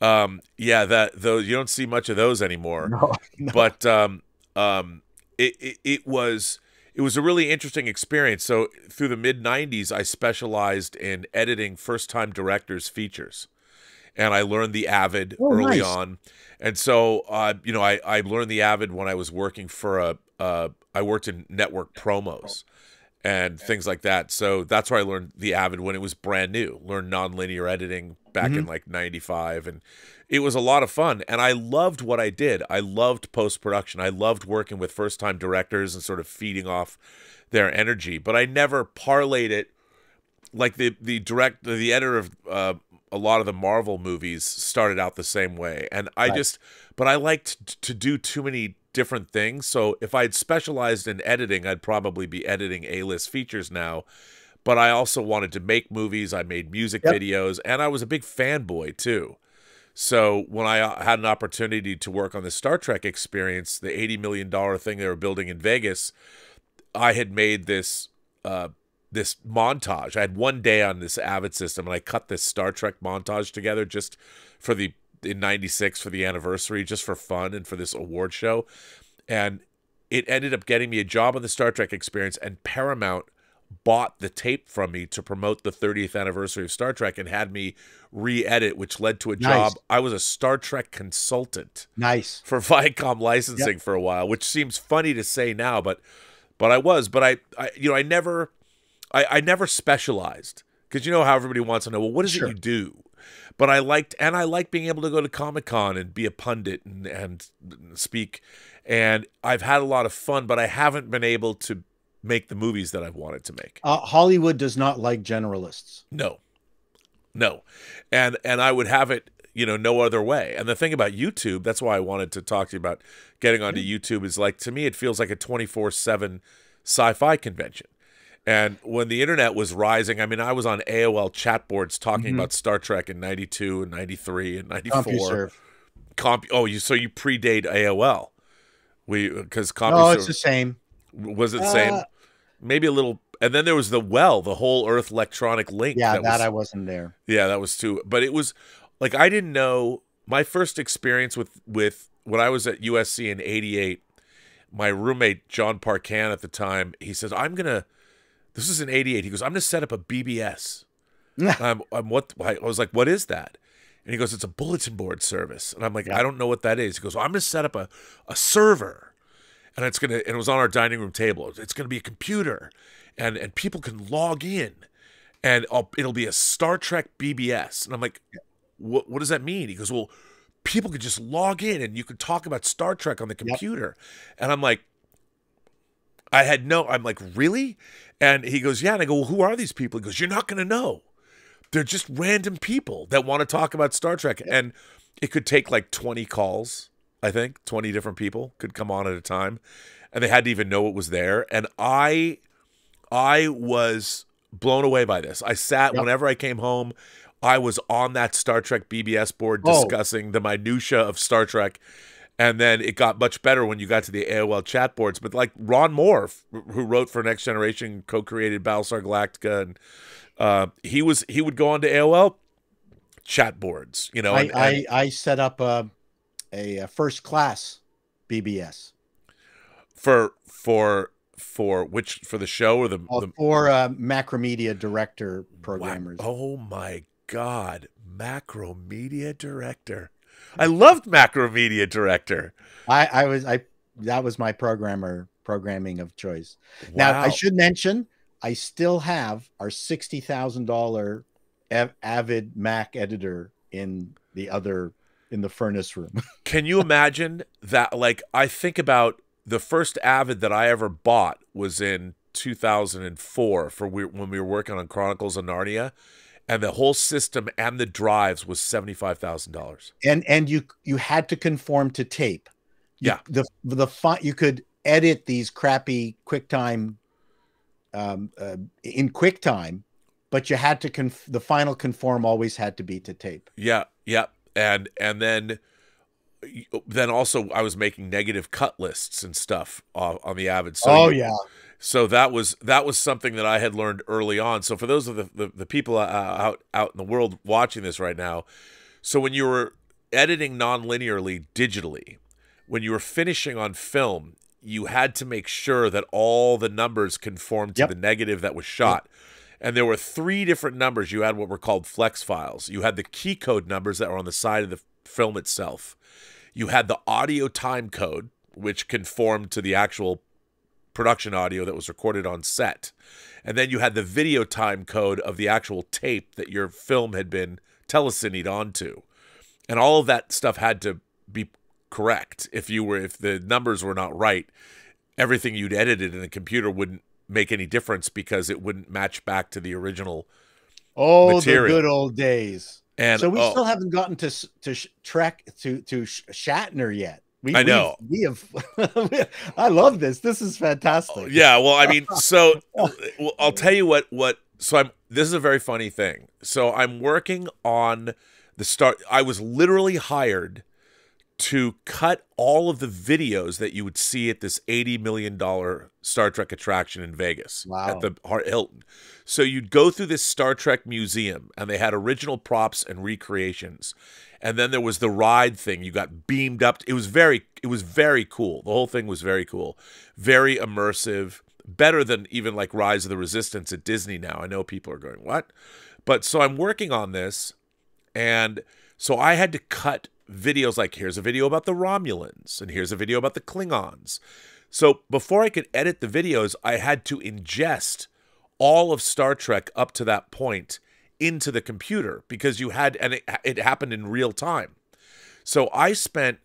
Um, yeah, that those you don't see much of those anymore. No, no. But um, um, it, it it was it was a really interesting experience. So through the mid nineties, I specialized in editing first time directors' features, and I learned the Avid oh, early nice. on. And so uh, you know, I I learned the Avid when I was working for a uh, I worked in network promos and okay. things like that. So that's where I learned the Avid when it was brand new. Learned nonlinear editing back mm-hmm. in like ninety-five, and it was a lot of fun, and I loved what I did. I loved post-production. I loved working with first-time directors and sort of feeding off their energy, but I never parlayed it like the the direct the editor of uh, a lot of the Marvel movies started out the same way, and I right. just but I liked to do too many different things. So if I had specialized in editing, I'd probably be editing A-list features now. But I also wanted to make movies. I made music yep. videos, and I was a big fanboy too. So when I had an opportunity to work on the Star Trek experience, the eighty million dollar thing they were building in Vegas, I had made this uh, this montage. I had one day on this Avid system, and I cut this Star Trek montage together just for the in ninety-six for the anniversary, just for fun and for this award show. And it ended up getting me a job on the Star Trek experience, and Paramount bought the tape from me to promote the thirtieth anniversary of Star Trek and had me re-edit, which led to a nice. job. I was a Star Trek consultant nice. for Viacom licensing yep. for a while, which seems funny to say now, but but I was. But I, I you know, I never I, I never specialized, because you know how everybody wants to know, well, what is sure. it you do? But I liked, and I liked being able to go to Comic-Con and be a pundit and, and speak, and I've had a lot of fun, but I haven't been able to make the movies that I've wanted to make. Uh, Hollywood does not like generalists. No, no. And, and I would have it, you know, no other way. And the thing about YouTube, that's why I wanted to talk to you about getting onto yeah. YouTube, is like, to me, it feels like a twenty-four seven sci-fi convention. And when the internet was rising, I mean, I was on A O L chat boards talking mm-hmm. about Star Trek in ninety-two and ninety-three and ninety-four. Comp oh, you, so you predate A O L. We, because oh, it's the same. Was it the uh, same? Maybe a little, and then there was the well, the whole Earth electronic link. Yeah, that, that was, I wasn't there. Yeah, that was too. But it was like, I didn't know. My first experience with with when I was at U S C in eighty-eight, my roommate John Parkan at the time, he says, "I'm gonna." This is in eighty-eight. He goes, "I'm gonna set up a B B S." I'm, I'm what? I was like, "What is that?" And he goes, "It's a bulletin board service." And I'm like, yeah. "I don't know what that is." He goes, "Well, I'm gonna set up a a server." And it's gonna, and it was on our dining room table. It's gonna be a computer, and and people can log in, and I'll, it'll be a Star Trek B B S. And I'm like, what what does that mean? He goes, well, people could just log in, and you could talk about Star Trek on the computer. Yep. And I'm like, I had no, I'm like, really? And he goes, yeah. And I go, well, who are these people? He goes, you're not gonna know. They're just random people that want to talk about Star Trek, yep. and it could take like twenty calls. I think twenty different people could come on at a time, and they hadn't even know it was there. And I, I was blown away by this. I sat yep. whenever I came home, I was on that Star Trek B B S board oh. discussing the minutia of Star Trek. And then it got much better when you got to the A O L chat boards. But like Ron Moore, who wrote for Next Generation, co-created Battlestar Galactica, and Uh, he was he would go on to A O L chat boards. You know, and, I, and I I set up a a first class B B S for for for which for the show or the, oh, the or uh, Macromedia director programmers. Wow. Oh my God, Macromedia director! I loved Macromedia director. I I was I that was my programmer programming of choice. Wow. Now I should mention, I still have our sixty thousand dollar Av Avid Mac editor in the other, in the furnace room. Can you imagine that? Like, I think about the first Avid that I ever bought was in two thousand four for we, when we were working on Chronicles of Narnia, and the whole system and the drives was seventy-five thousand dollars. And and you you had to conform to tape. You, yeah. The the font, you could edit these crappy QuickTime Um, uh, in QuickTime, but you had to conf the final conform always had to be to tape. Yeah, yeah, and and then then also I was making negative cut lists and stuff on, on the Avid. So oh you, yeah, so that was that was something that I had learned early on. So for those of the the, the people uh, out out in the world watching this right now, so when you were editing non-linearly digitally, when you were finishing on film, you had to make sure that all the numbers conformed to yep. the negative that was shot. Yep. And there were three different numbers. You had what were called flex files. You had the key code numbers that were on the side of the film itself. You had the audio time code, which conformed to the actual production audio that was recorded on set. And then you had the video time code of the actual tape that your film had been telecined onto. And all of that stuff had to be correct. If you were, if the numbers were not right, everything you'd edited in the computer wouldn't make any difference because it wouldn't match back to the original. Oh, material. The good old days! And so we oh, still haven't gotten to to Trek to to Shatner yet. We, I know. We, we have. I love this. This is fantastic. Yeah. Well, I mean, so I'll tell you what. What? So I'm. This is a very funny thing. So I'm working on the start. I was literally hired to cut all of the videos that you would see at this eighty million dollar Star Trek attraction in Vegas. Wow. At the Hilton. So you'd go through this Star Trek museum, and they had original props and recreations. And then there was the ride thing. You got beamed up. It was very, it was very cool. The whole thing was very cool, very immersive, better than even like Rise of the Resistance at Disney now. I know people are going, what? But so I'm working on this, and so I had to cut videos like, here's a video about the Romulans, and here's a video about the Klingons. So before I could edit the videos, I had to ingest all of Star Trek up to that point into the computer, because you had, and it, it happened in real time. So I spent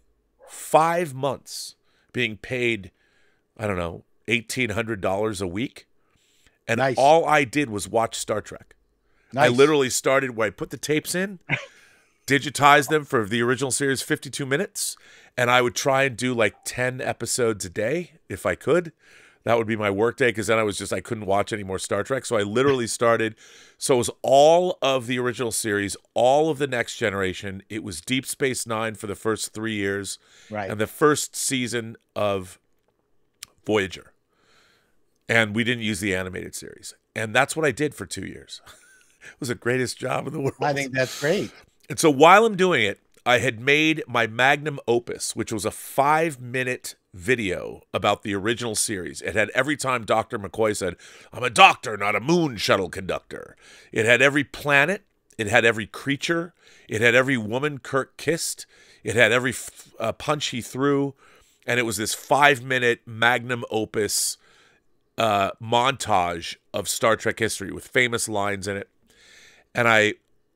five months being paid, I don't know, eighteen hundred dollars a week. And nice. All I did was watch Star Trek. Nice. I literally started where I put the tapes in, digitized them for the original series, fifty-two minutes, and I would try and do like ten episodes a day if I could. That would be my work day, because then I was just, I couldn't watch any more Star Trek. So I literally started, so it was all of the original series, all of the Next Generation. It was Deep Space Nine for the first three years, right, and the first season of Voyager. And we didn't use the animated series. And that's what I did for two years. It was the greatest job in the world. I think that's great. And so while I'm doing it, I had made my magnum opus, which was a five-minute video about the original series. It had every time Doctor McCoy said, I'm a doctor, not a moon shuttle conductor. It had every planet. It had every creature. It had every woman Kirk kissed. It had every f uh, punch he threw. And it was this five-minute magnum opus uh, montage of Star Trek history with famous lines in it. And I,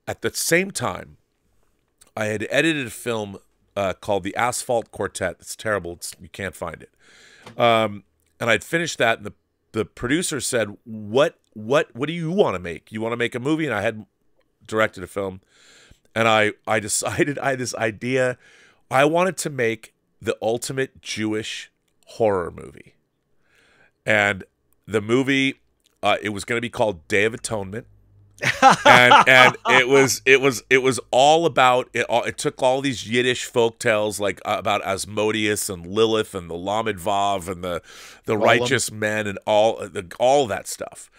at the same time, I had edited a film uh, called The Asphalt Quartet. It's terrible. It's, you can't find it. Um, and I'd finished that, and the, the producer said, what, what, what do you want to make? You want to make a movie? And I had directed a film. And I, I decided, I had this idea. I wanted to make the ultimate Jewish horror movie. And the movie, uh, it was going to be called Day of Atonement. and, and it was it was it was all about it. All, it took all these Yiddish folktales like uh, about Asmodeus and Lilith and the Lamed Vav and the the Golem. Righteous Men and all the all that stuff.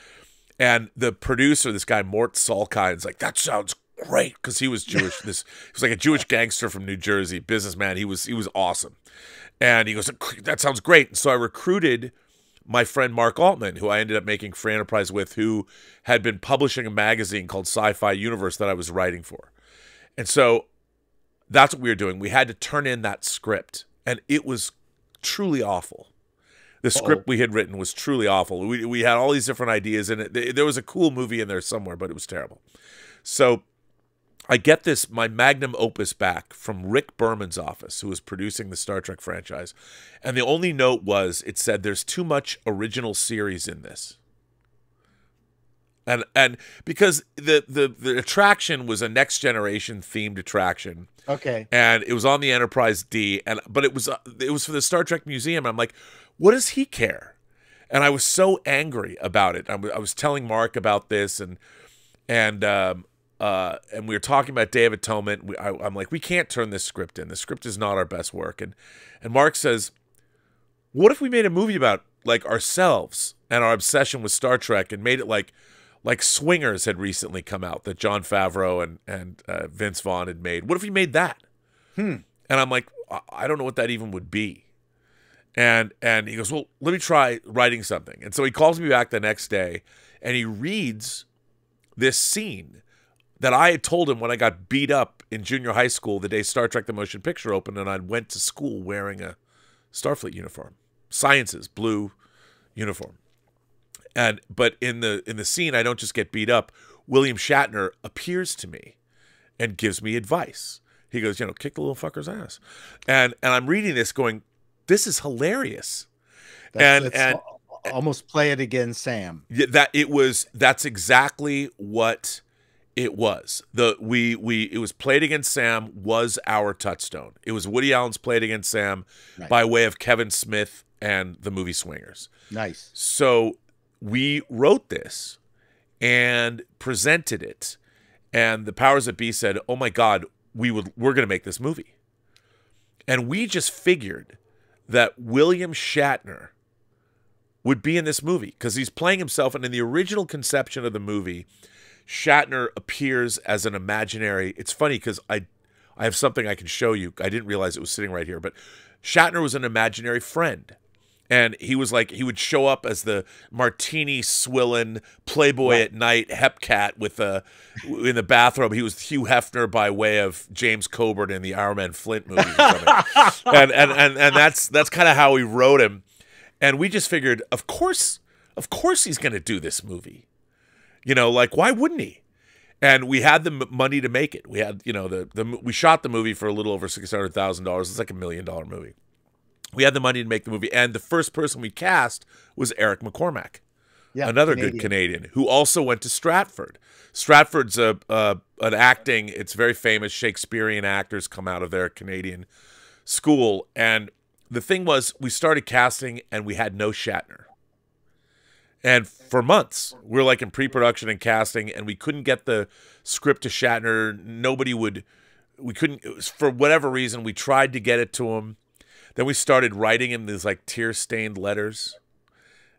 And the producer, this guy Mort Salkind, like, that sounds great, because he was Jewish. This he was like a Jewish gangster from New Jersey, businessman. He was he was awesome, and he goes, that sounds great. And so I recruited my friend Mark Altman, who I ended up making Free Enterprise with, who had been publishing a magazine called Sci-Fi Universe that I was writing for. And so that's what we were doing. We had to turn in that script, and it was truly awful. The Uh-oh. script we had written was truly awful. We, we had all these different ideas in it. There was a cool movie in there somewhere, but it was terrible. So I get this, my magnum opus back from Rick Berman's office, who was producing the Star Trek franchise. And the only note was, it said, there's too much original series in this. And and because the, the, the attraction was a Next Generation themed attraction. Okay. And it was on the Enterprise D, and but it was uh, it was for the Star Trek Museum. I'm like, what does he care? And I was so angry about it. I, w I was telling Mark about this, and and um, uh, and we were talking about David Tillman. We, I, I'm like, we can't turn this script in. The script is not our best work. And and Mark says, what if we made a movie about like ourselves and our obsession with Star Trek, and made it like. Like Swingers had recently come out that Jon Favreau and, and uh, Vince Vaughn had made. What if we made that? Hmm. And I'm like, I don't know what that even would be. And, and he goes, well, let me try writing something. And so he calls me back the next day, and he reads this scene that I had told him when I got beat up in junior high school the day Star Trek The Motion Picture opened, and I went to school wearing a Starfleet uniform. Sciences, blue uniform. And but in the in the scene, I don't just get beat up. William Shatner appears to me and gives me advice. He goes, you know, kick the little fucker's ass. And and I'm reading this going, this is hilarious. That's, and and almost play it again, Sam. Yeah, that it was that's exactly what it was. The we we it was Play It Again, Sam was our touchstone. It was Woody Allen's Play It Again, Sam, right, by way of Kevin Smith and the movie Swingers. Nice. So we wrote this and presented it, and the powers that be said, oh my God, we would we're gonna make this movie. And we just figured that William Shatner would be in this movie because he's playing himself, and in the original conception of the movie, Shatner appears as an imaginary. It's funny because I I have something I can show you. I didn't realize it was sitting right here, but Shatner was an imaginary friend. And he was like, he would show up as the martini swillin playboy at night hepcat with a in the bathrobe. He was Hugh Hefner by way of James Coburn in the Iron Man Flint movie. Or and, and and and that's that's kind of how we wrote him. And we just figured, of course, of course, he's going to do this movie. You know, like, why wouldn't he? And we had the m money to make it. We had, you know, the the we shot the movie for a little over six hundred thousand dollars. It's like a million dollar movie. We had the money to make the movie, and the first person we cast was Eric McCormack, yeah, another Canadian. good Canadian, who also went to Stratford. Stratford's a, a, an acting, it's very famous, Shakespearean actors come out of their Canadian school, and the thing was, we started casting, and we had no Shatner. And for months, we were like in pre-production and casting, and we couldn't get the script to Shatner. Nobody would, we couldn't, it was, for whatever reason, we tried to get it to him. Then we started writing him these like tear-stained letters,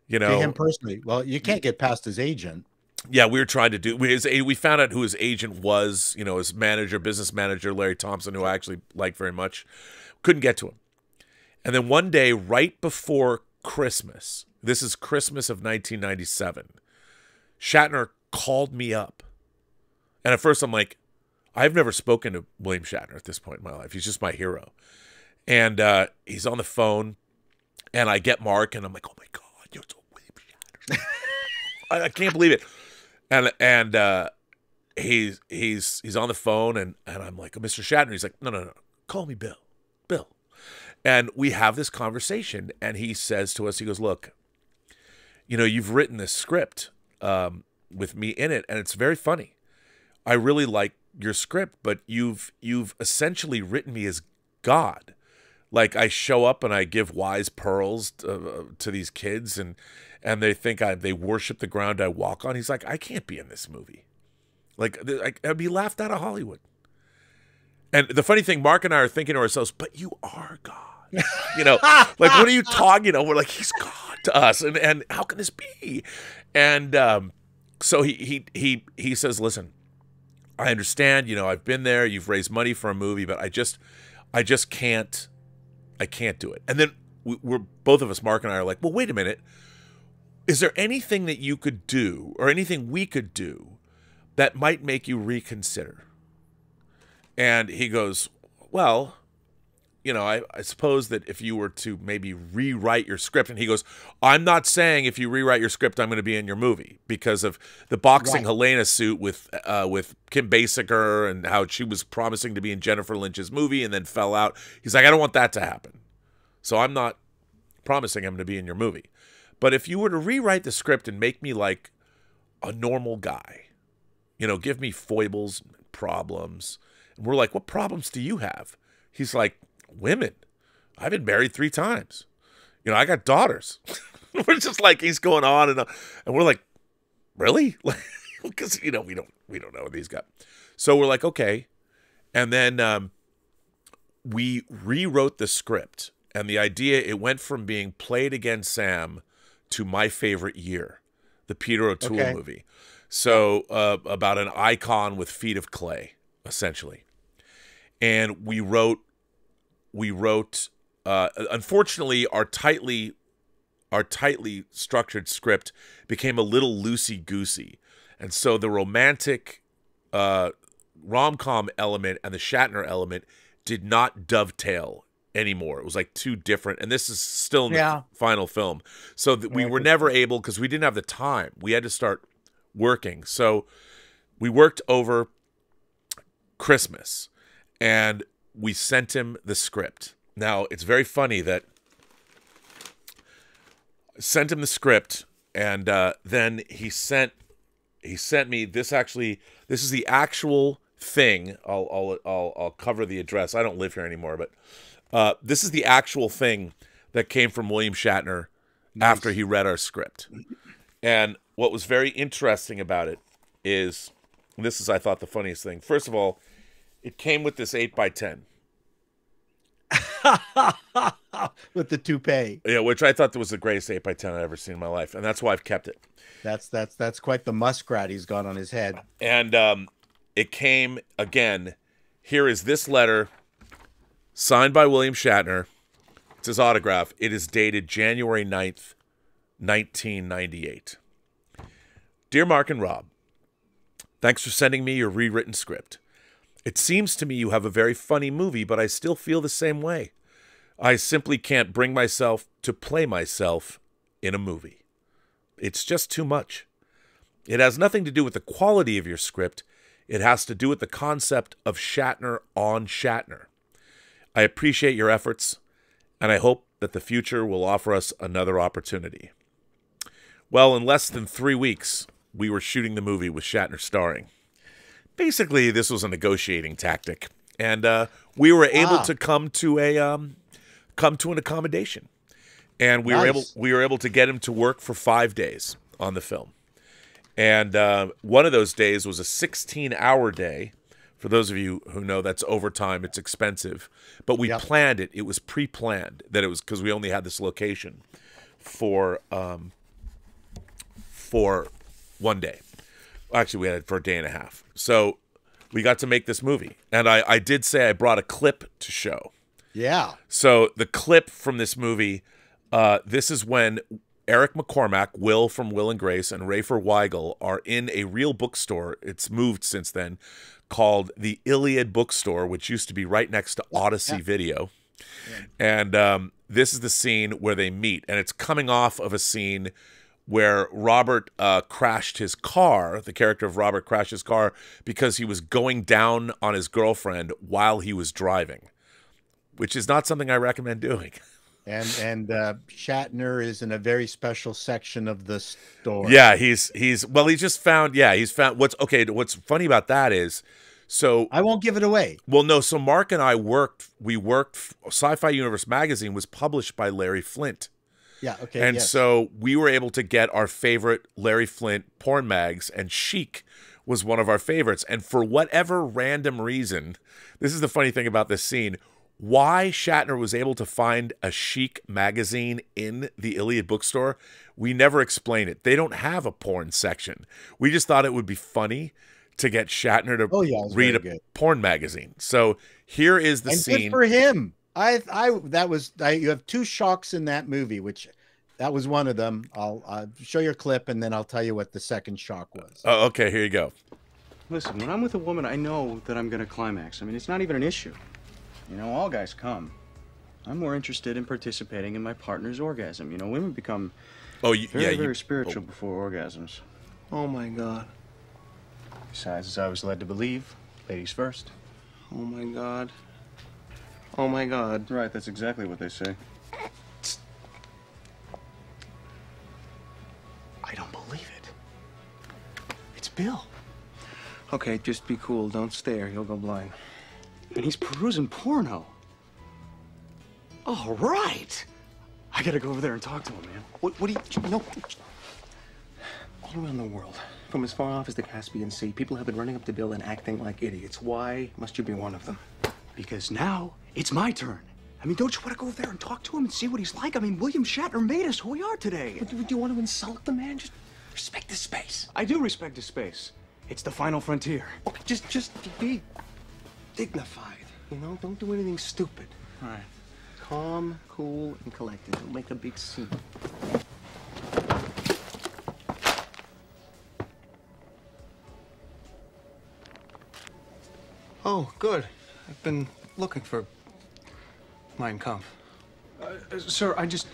you know. To him personally. Well, you can't get past his agent. Yeah, we were trying to do. We, his, we found out who his agent was. You know, his manager, business manager, Larry Thompson, who I actually liked very much. Couldn't get to him. And then one day, right before Christmas, this is Christmas of nineteen ninety-seven. Shatner called me up, and at first I'm like, I've never spoken to William Shatner at this point in my life. He's just my hero. And uh, he's on the phone, and I get Mark, and I'm like, oh my God, you're so William Shatner. I can't believe it. And and uh, he's he's he's on the phone, and and I'm like, oh, Mister Shatner. He's like, no, no, no, call me Bill, Bill. And we have this conversation, and he says to us, he goes, look, you know, you've written this script um, with me in it, and it's very funny. I really like your script, but you've you've essentially written me as God. Like, I show up and I give wise pearls to, uh, to these kids, and and they think I they worship the ground I walk on. He's like, I can't be in this movie. Like, I'd be laughed out of Hollywood. And the funny thing, Mark and I are thinking to ourselves, but you are God. You know, like, what are you talking? You know, we're like, he's God to us, and and how can this be? And um, so he he he he says, listen, I understand, you know, I've been there, you've raised money for a movie, but I just I just can't I can't do it. And then we're both of us, Mark and I, are like, well, wait a minute. Is there anything that you could do or anything we could do that might make you reconsider? And he goes, well, you know, I, I suppose that if you were to maybe rewrite your script, and he goes, I'm not saying if you rewrite your script, I'm going to be in your movie because of the boxing right. Helena suit with uh, with Kim Basinger and how she was promising to be in Jennifer Lynch's movie and then fell out. He's like, I don't want that to happen. So I'm not promising him to be in your movie. But if you were to rewrite the script and make me like a normal guy, you know, give me foibles, problems. And we're like, what problems do you have? He's like, women. I've been married three times. You know, I got daughters. We're just like, he's going on and on. And we're like, really? Because, you know, we don't, we don't know what these got. So we're like, okay. And then um, we rewrote the script. And the idea, it went from being Played Again Sam to My Favorite Year, the Peter O'Toole okay. movie. So uh, about an icon with feet of clay, essentially. And we wrote, we wrote. Uh, unfortunately, our tightly, our tightly structured script became a little loosey-goosey, and so the romantic uh, rom-com element and the Shatner element did not dovetail anymore. It was like too different, and this is still in yeah. the final film. So that we were never able, because we didn't have the time. We had to start working. So we worked over Christmas, and we sent him the script. Now, it's very funny that I sent him the script, and uh, then he sent he sent me this. Actually, this is the actual thing. I'll I'll I'll, I'll cover the address. I don't live here anymore, but uh, this is the actual thing that came from William Shatner nice. after he read our script. And what was very interesting about it is, and this is, I thought, the funniest thing. First of all, it came with this eight by ten. With the toupee. Yeah, which I thought was the greatest eight by ten I've ever seen in my life. And that's why I've kept it. That's that's that's quite the muskrat he's got on his head. And um, it came, again, here is this letter signed by William Shatner. It's his autograph. It is dated January ninth, nineteen ninety-eight. Dear Mark and Rob, thanks for sending me your rewritten script. It seems to me you have a very funny movie, but I still feel the same way. I simply can't bring myself to play myself in a movie. It's just too much. It has nothing to do with the quality of your script. It has to do with the concept of Shatner on Shatner. I appreciate your efforts, and I hope that the future will offer us another opportunity. Well, in less than three weeks, we were shooting the movie with Shatner starring. Basically, this was a negotiating tactic, and uh, we were able ah. to come to a um, come to an accommodation, and we nice. were able we were able to get him to work for five days on the film, and uh, one of those days was a sixteen hour day. For those of you who know, that's overtime; it's expensive, but we yep. planned it. It was pre-planned that it was, because we only had this location for um, for one day. Actually, we had it for a day and a half. So we got to make this movie. And I, I did say I brought a clip to show. Yeah. So the clip from this movie, uh, this is when Eric McCormack, Will from Will and Grace, and Rafer Weigel are in a real bookstore. It's moved since then, called the Iliad Bookstore, which used to be right next to Odyssey yeah. Video. Yeah. And um, this is the scene where they meet. And it's coming off of a scene where Robert uh, crashed his car, the character of Robert crashed his car because he was going down on his girlfriend while he was driving, which is not something I recommend doing. And and uh, Shatner is in a very special section of the store. Yeah, he's he's well, he just found yeah, he's found what's okay. What's funny about that is, so I won't give it away. Well, no. So Mark and I worked. We worked. Sci-Fi Universe magazine was published by Larry Flint. Yeah, okay, and yes. so we were able to get our favorite Larry Flint porn mags, and Chic was one of our favorites. And for whatever random reason, this is the funny thing about this scene, Why Shatner was able to find a Chic magazine in the Iliad bookstore, we never explain it. They don't have a porn section. We just thought it would be funny to get Shatner to oh, yeah, read a good. porn magazine. So here is the and scene. Good for him. I, I, that was, I, you have two shocks in that movie, which that was one of them. I'll, I'll show your clip and then I'll tell you what the second shock was. Oh, okay. Here you go. Listen, when I'm with a woman, I know that I'm going to climax. I mean, it's not even an issue. You know, all guys come. I'm more interested in participating in my partner's orgasm. You know, women become oh, you, very, yeah, you, very spiritual oh. before orgasms. Oh, my God. Besides, as I was led to believe, ladies first. Oh, my God. Oh, my God. Right, that's exactly what they say. I don't believe it. It's Bill. Okay, just be cool. Don't stare. You'll go blind. And he's perusing porno. All right. I gotta go over there and talk to him, man. What, what do you... No. All around the world, from as far off as the Caspian Sea, people have been running up to Bill and acting like idiots. Why must you be one of them? Because now it's my turn. I mean, don't you want to go over there and talk to him and see what he's like? I mean, William Shatner made us who we are today. But do, do you want to insult the man? Just respect his space. I do respect his space. It's the final frontier. Okay, just, just be... dignified, you know? Don't do anything stupid. All right. Calm, cool, and collected. Don't make a big scene. Oh, good. I've been looking for Mein Kampf. Uh, uh, sir, I just...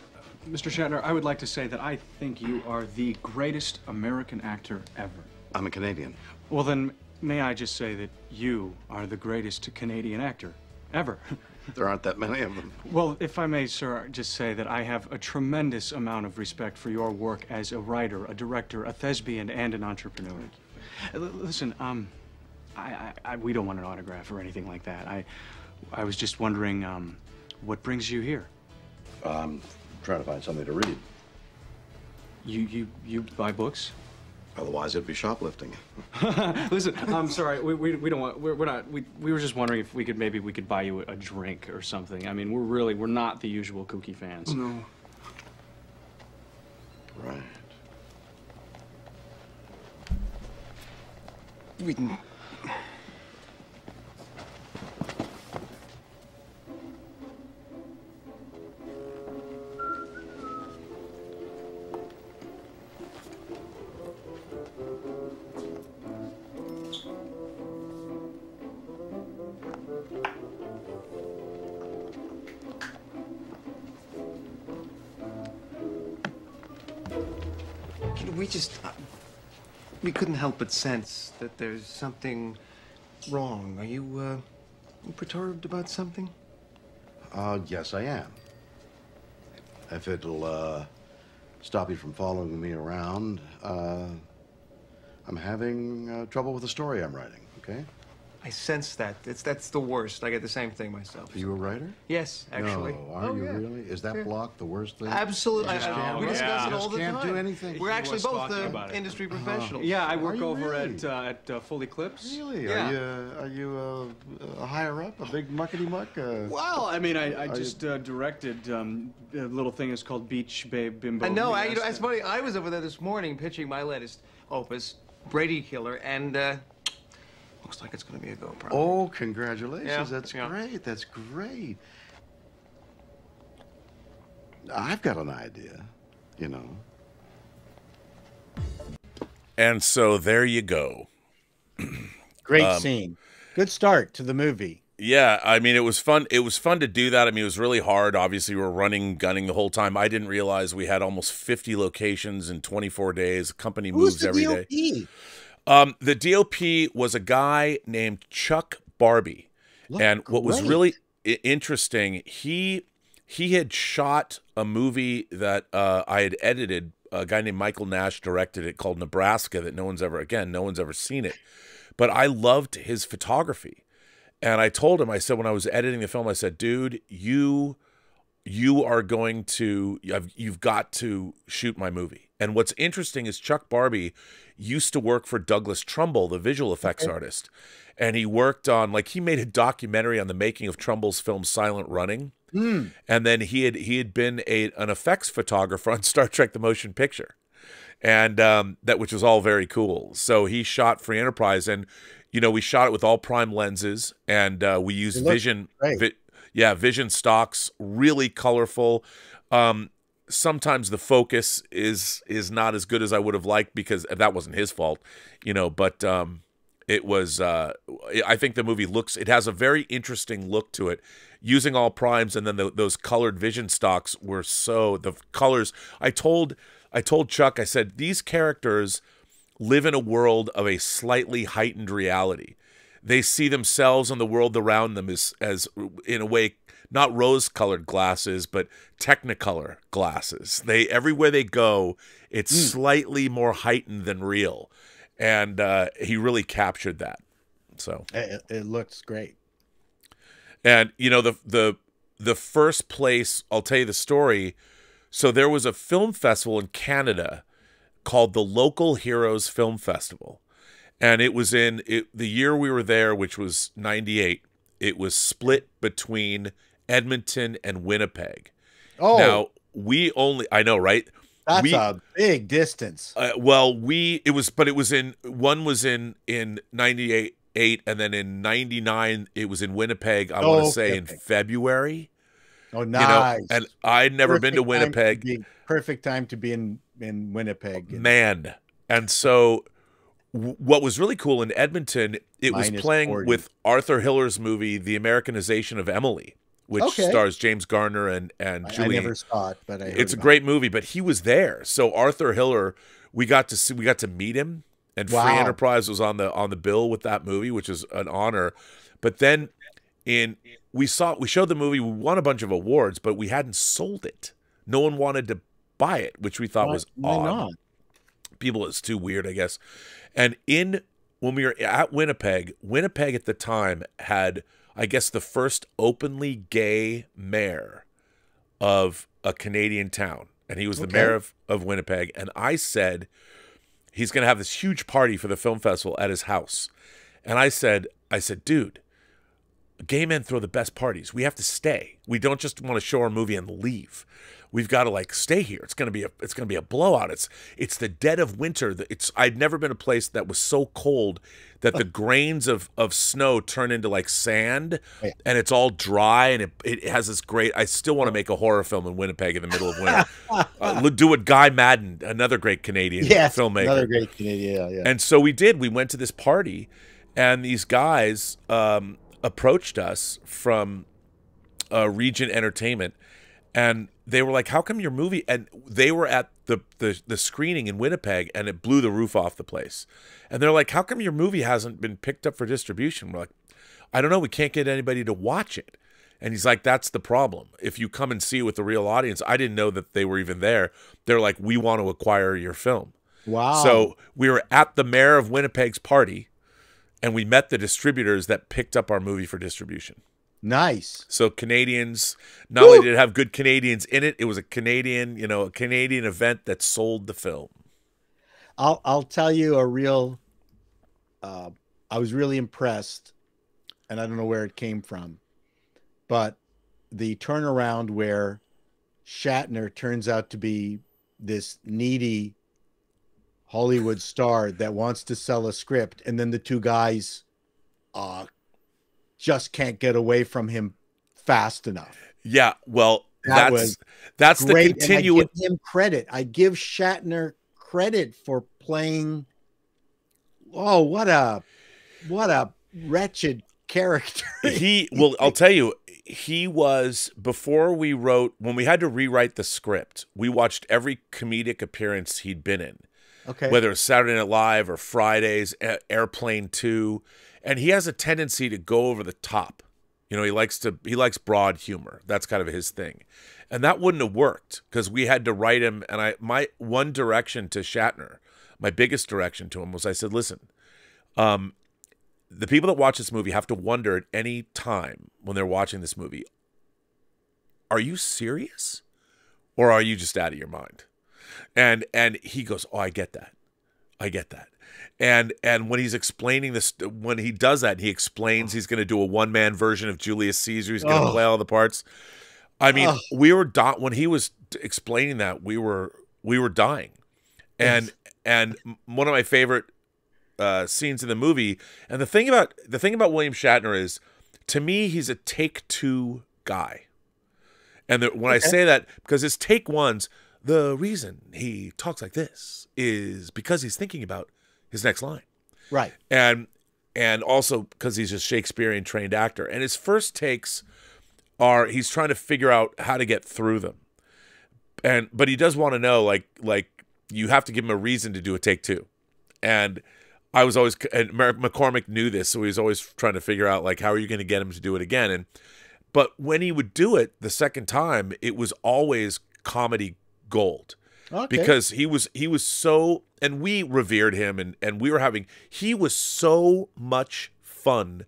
Mister Shatner, I would like to say that I think you are the greatest American actor ever. I'm a Canadian. Well, then... may I just say that you are the greatest Canadian actor ever? There aren't that many of them. Well, if I may, sir, just say that I have a tremendous amount of respect for your work as a writer, a director, a thespian, and an entrepreneur. L listen, um, I, I, I, we don't want an autograph or anything like that. I, I was just wondering, um, what brings you here? I'm trying to find something to read. You, you, you buy books? Otherwise, it'd be shoplifting. Listen, I'm sorry. We, we, we don't want. We're, we're not. We, we were just wondering if we could maybe we could buy you a drink or something. I mean, we're really we're not the usual kooky fans. No. Right. We can. We just, uh, we couldn't help but sense that there's something wrong. Are you, uh, you perturbed about something? Uh, yes, I am. If it'll, uh, stop you from following me around, uh, I'm having, uh, trouble with the story I'm writing, okay? I sense that. It's, that's the worst. I get the same thing myself. Are you a writer? Yes, actually. No, are oh, you yeah. really? Is that yeah. block the worst thing? Absolutely. I, we discuss yeah. it all the time. Can't do anything. We're actually both uh, industry professionals. Uh-huh. Yeah, I work over really? at uh, at uh, Full Eclipse. Really? Yeah. Are you, uh, are you uh, a higher up, a big muckety-muck? Uh, well, I mean, I, I just uh, directed um, a little thing that's called Beach Babe Bimbo. I know. I, you know, it's funny. I was over there this morning pitching my latest opus, Brady Killer, and... Uh, looks like it's going to be a go, probably. Oh, congratulations. Yeah. That's yeah. great. That's great. I've got an idea, you know. And so there you go. Great um, scene. Good start to the movie. Yeah, I mean, it was fun. It was fun to do that. I mean, it was really hard. Obviously, we were running, gunning the whole time. I didn't realize we had almost fifty locations in twenty-four days. Company Who's moves every D O P? Day. Um, the D O P was a guy named Chuck Barbie. Look, and what great. was really interesting, he he had shot a movie that uh, I had edited. A guy named Michael Nash directed it, called Nebraska, that no one's ever, again, no one's ever seen it. But I loved his photography. And I told him, I said, when I was editing the film, I said, dude, you, you are going to, you've got to shoot my movie. And what's interesting is Chuck Barbie used to work for Douglas Trumbull, the visual effects okay. artist. And he worked on, like, he made a documentary on the making of Trumbull's film Silent Running. Mm. And then he had he had been a, an effects photographer on Star Trek The Motion Picture. And um, that, which was all very cool. So he shot Free Enterprise, and, you know, we shot it with all prime lenses, and uh, we used Vision. Vi yeah, Vision stocks, really colorful. Um, sometimes the focus is is not as good as I would have liked, because that wasn't his fault, you know, but um, it was, uh, I think the movie looks, it has a very interesting look to it. Using all primes, and then the, those colored Vision stocks were so, the colors, I told... I told Chuck, I said, these characters live in a world of a slightly heightened reality. They see themselves and the world around them as, as in a way, not rose-colored glasses, but technicolor glasses. They everywhere they go, it's mm. slightly more heightened than real. And uh, he really captured that. So It, it looks great. And, you know, the, the, the first place, I'll tell you the story. So there was a film festival in Canada called the Local Heroes Film Festival. And it was in it, the year we were there, which was ninety-eight. It was split between Edmonton and Winnipeg. Oh, now we only, I know, right? That's we, a big distance. Uh, well, we, it was, but it was in, one was in, in ninety-eight, and then in ninety-nine, it was in Winnipeg. I oh, want to say okay. in February. Oh, nice. You know, and I'd never perfect been to Winnipeg. Time to be, perfect time to be in, in Winnipeg. Man. And so w what was really cool in Edmonton, it Minus was playing forty. With Arthur Hiller's movie, The Americanization of Emily, which okay. stars James Garner and, and Julie. I never saw it, but I heard It's a great it. movie, but he was there. So Arthur Hiller, we got to see, we got to meet him. And wow. Free Enterprise was on the, on the bill with that movie, which is an honor. But then... In we saw we showed the movie, we won a bunch of awards, but we hadn't sold it. No one wanted to buy it, which we thought why, was why odd. Not? People, it's too weird, I guess. And in when we were at Winnipeg, Winnipeg at the time had, I guess, the first openly gay mayor of a Canadian town, and he was okay. the mayor of, of Winnipeg. And I said, he's going to have this huge party for the film festival at his house, and I said, I said, dude. Gay men throw the best parties. We have to stay. We don't just want to show our movie and leave. We've got to like stay here. It's gonna be a it's gonna be a blowout. It's it's the dead of winter. It's I'd never been a place that was so cold that the grains of of snow turn into like sand, yeah. and it's all dry, and it it has this great. I still want to make a horror film in Winnipeg in the middle of winter. uh, do what Guy Madden, another great Canadian yes, filmmaker, another great Canadian. Yeah, yeah. And so we did. We went to this party, and these guys. Um, approached us from uh, Regent Entertainment, and they were like, how come your movie, and they were at the, the the screening in Winnipeg, and it blew the roof off the place. And they're like, how come your movie hasn't been picked up for distribution? We're like, I don't know, we can't get anybody to watch it. And he's like, that's the problem. If you come and see it with the real audience, I didn't know that they were even there. They're like, we want to acquire your film. Wow. So we were at the mayor of Winnipeg's party, and we met the distributors that picked up our movie for distribution. Nice. So Canadians, not Woo! only did it have good Canadians in it, it was a Canadian, you know, a Canadian event that sold the film. I'll, I'll tell you a real, uh, I was really impressed, and I don't know where it came from, but the turnaround where Shatner turns out to be this needy Hollywood star that wants to sell a script, and then the two guys uh just can't get away from him fast enough. Yeah, well, that that's that's great. The continuing I give him credit. I give Shatner credit for playing oh, what a what a wretched character. He well, I'll tell you, he was before we wrote when we had to rewrite the script, we watched every comedic appearance he'd been in. Okay. Whether it's Saturday Night Live or Fridays, Airplane Two, and he has a tendency to go over the top. You know, he likes to he likes broad humor. That's kind of his thing, and that wouldn't have worked because we had to write him. And I my one direction to Shatner, my biggest direction to him was I said, listen, um, the people that watch this movie have to wonder at any time when they're watching this movie, are you serious, or are you just out of your mind? And and he goes, oh, I get that. I get that. And and when he's explaining this, when he does that, he explains he's going to do a one-man version of Julius Caesar. He's going to oh. play all the parts. I mean, oh. we were di- when he was explaining that, we were we were dying. And yes. and one of my favorite uh, scenes in the movie. And the thing about the thing about William Shatner is, to me, he's a take two guy. And the, when okay. I say that, because his take ones, the reason he talks like this is because he's thinking about his next line. Right. And and also because he's a Shakespearean trained actor. And his first takes are, he's trying to figure out how to get through them. And but he does want to know, like, like you have to give him a reason to do a take two. And I was always, and McCormick knew this, so he was always trying to figure out, like, how are you going to get him to do it again? And but when he would do it the second time, it was always comedy gold. Okay. Because he was he was so, and we revered him, and and we were having, he was so much fun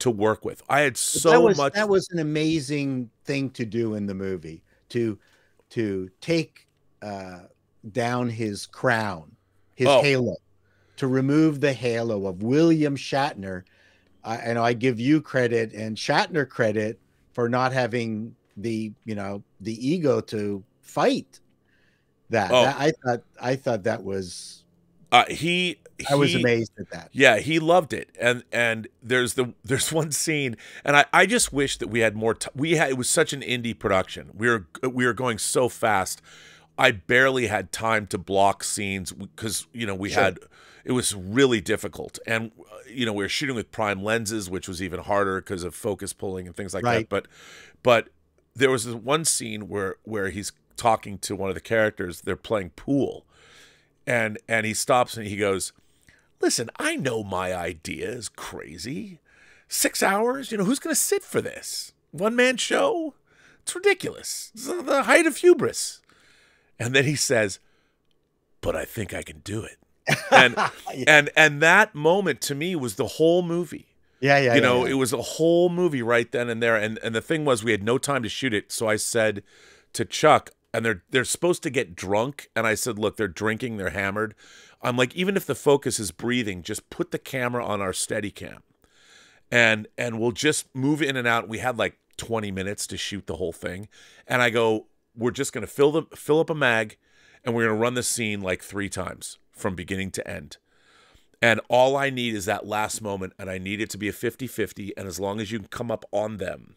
to work with. I had so that was, much. That was an amazing thing to do in the movie, to to take uh, down his crown, his oh. halo, to remove the halo of William Shatner. I, and I give you credit and Shatner credit for not having the you know the ego to fight. That, oh. that I thought I thought that was uh, he, he. I was amazed at that. Yeah, he loved it, and and there's the there's one scene, and I I just wish that we had more. T we had it was such an indie production. We were we were going so fast. I barely had time to block scenes because you know we sure. had it was really difficult, and you know we were shooting with prime lenses, which was even harder because of focus pulling and things like right. that. But but there was this one scene where where he's talking to one of the characters, they're playing pool, and and he stops and he goes, listen, I know my idea is crazy, six hours, you know, who's gonna sit for this one-man show? It's ridiculous. It's the height of hubris. And then he says, but I think I can do it. And yeah. and and that moment to me was the whole movie. Yeah, yeah, you yeah, know yeah. It was a whole movie right then and there. And and the thing was, we had no time to shoot it, so I said to Chuck, and they're they're supposed to get drunk, and I said, look, they're drinking, they're hammered. I'm like, even if the focus is breathing, just put the camera on our Steadicam, and and we'll just move in and out. We had like twenty minutes to shoot the whole thing, and I go, we're just gonna fill them fill up a mag, and we're gonna run the scene like three times from beginning to end. And all I need is that last moment, and I need it to be a fifty fifty, and as long as you can come up on them,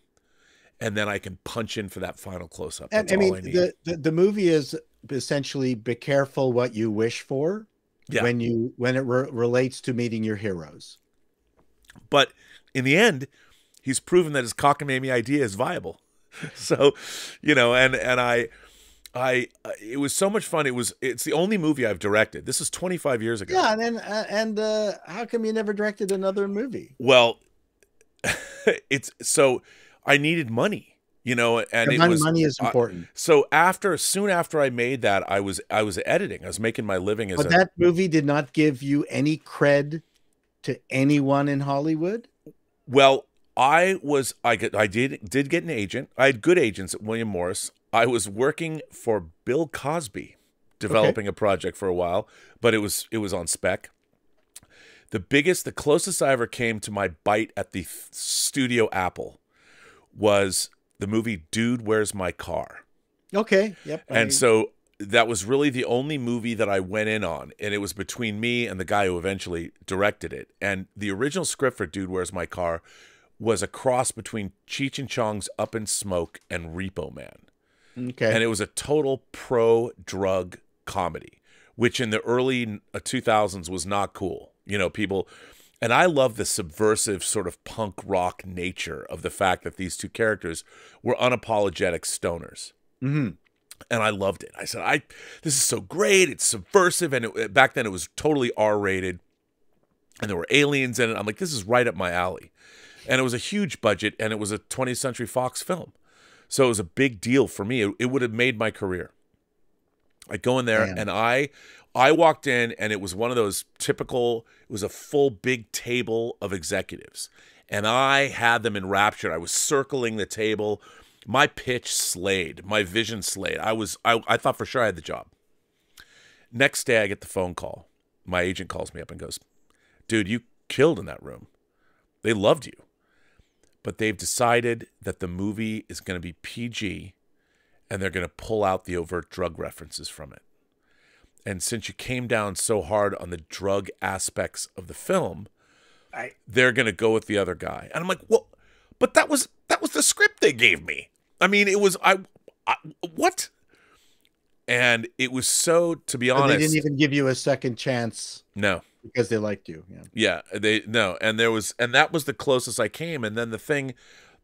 and then I can punch in for that final close-up. That's I mean, all I need. The, the, the movie is essentially, be careful what you wish for yeah. when you when it re relates to meeting your heroes. But in the end, he's proven that his cockamamie idea is viable. So, you know, and and I, I, it was so much fun. It was it's the only movie I've directed. This is twenty-five years ago. Yeah, and then, uh, and uh, how come you never directed another movie? Well, it's so. I needed money, you know, and it was, money is important. Uh, so after, soon after I made that, I was I was editing. I was making my living as. But a, that movie did not give you any cred to anyone in Hollywood. Well, I was I got, I did did get an agent. I had good agents at William Morris. I was working for Bill Cosby, developing okay. a project for a while, but it was it was on spec. The biggest, the closest I ever came to my bite at the studio apple was the movie Dude, Where's My Car? Okay, yep. And I... so that was really the only movie that I went in on, and it was between me and the guy who eventually directed it. And the original script for Dude, Where's My Car was a cross between Cheech and Chong's Up in Smoke and Repo Man. Okay. And it was a total pro-drug comedy, which in the early two thousands was not cool. You know, people... And I love the subversive sort of punk rock nature of the fact that these two characters were unapologetic stoners. Mm-hmm. And I loved it. I said, "I this is so great. It's subversive." And it, back then it was totally R rated. And there were aliens in it. I'm like, this is right up my alley. And it was a huge budget. And it was a twentieth century fox film. So it was a big deal for me. It, it would have made my career. I go in there, Damn. and I... I walked in, and it was one of those typical, it was a full big table of executives. And I had them enraptured. I was circling the table. My pitch slayed. My vision slayed. I was, I, I thought for sure I had the job. Next day, I get the phone call. My agent calls me up and goes, dude, you killed in that room. They loved you. But they've decided that the movie is going to be P G and they're going to pull out the overt drug references from it. And since you came down so hard on the drug aspects of the film, I, they're going to go with the other guy. And I'm like, well, but that was that was the script they gave me. I mean, it was, I, I what? And it was so, to be honest. They didn't even give you a second chance. No. Because they liked you. Yeah. yeah, they no. And there was, and that was the closest I came. And then the thing,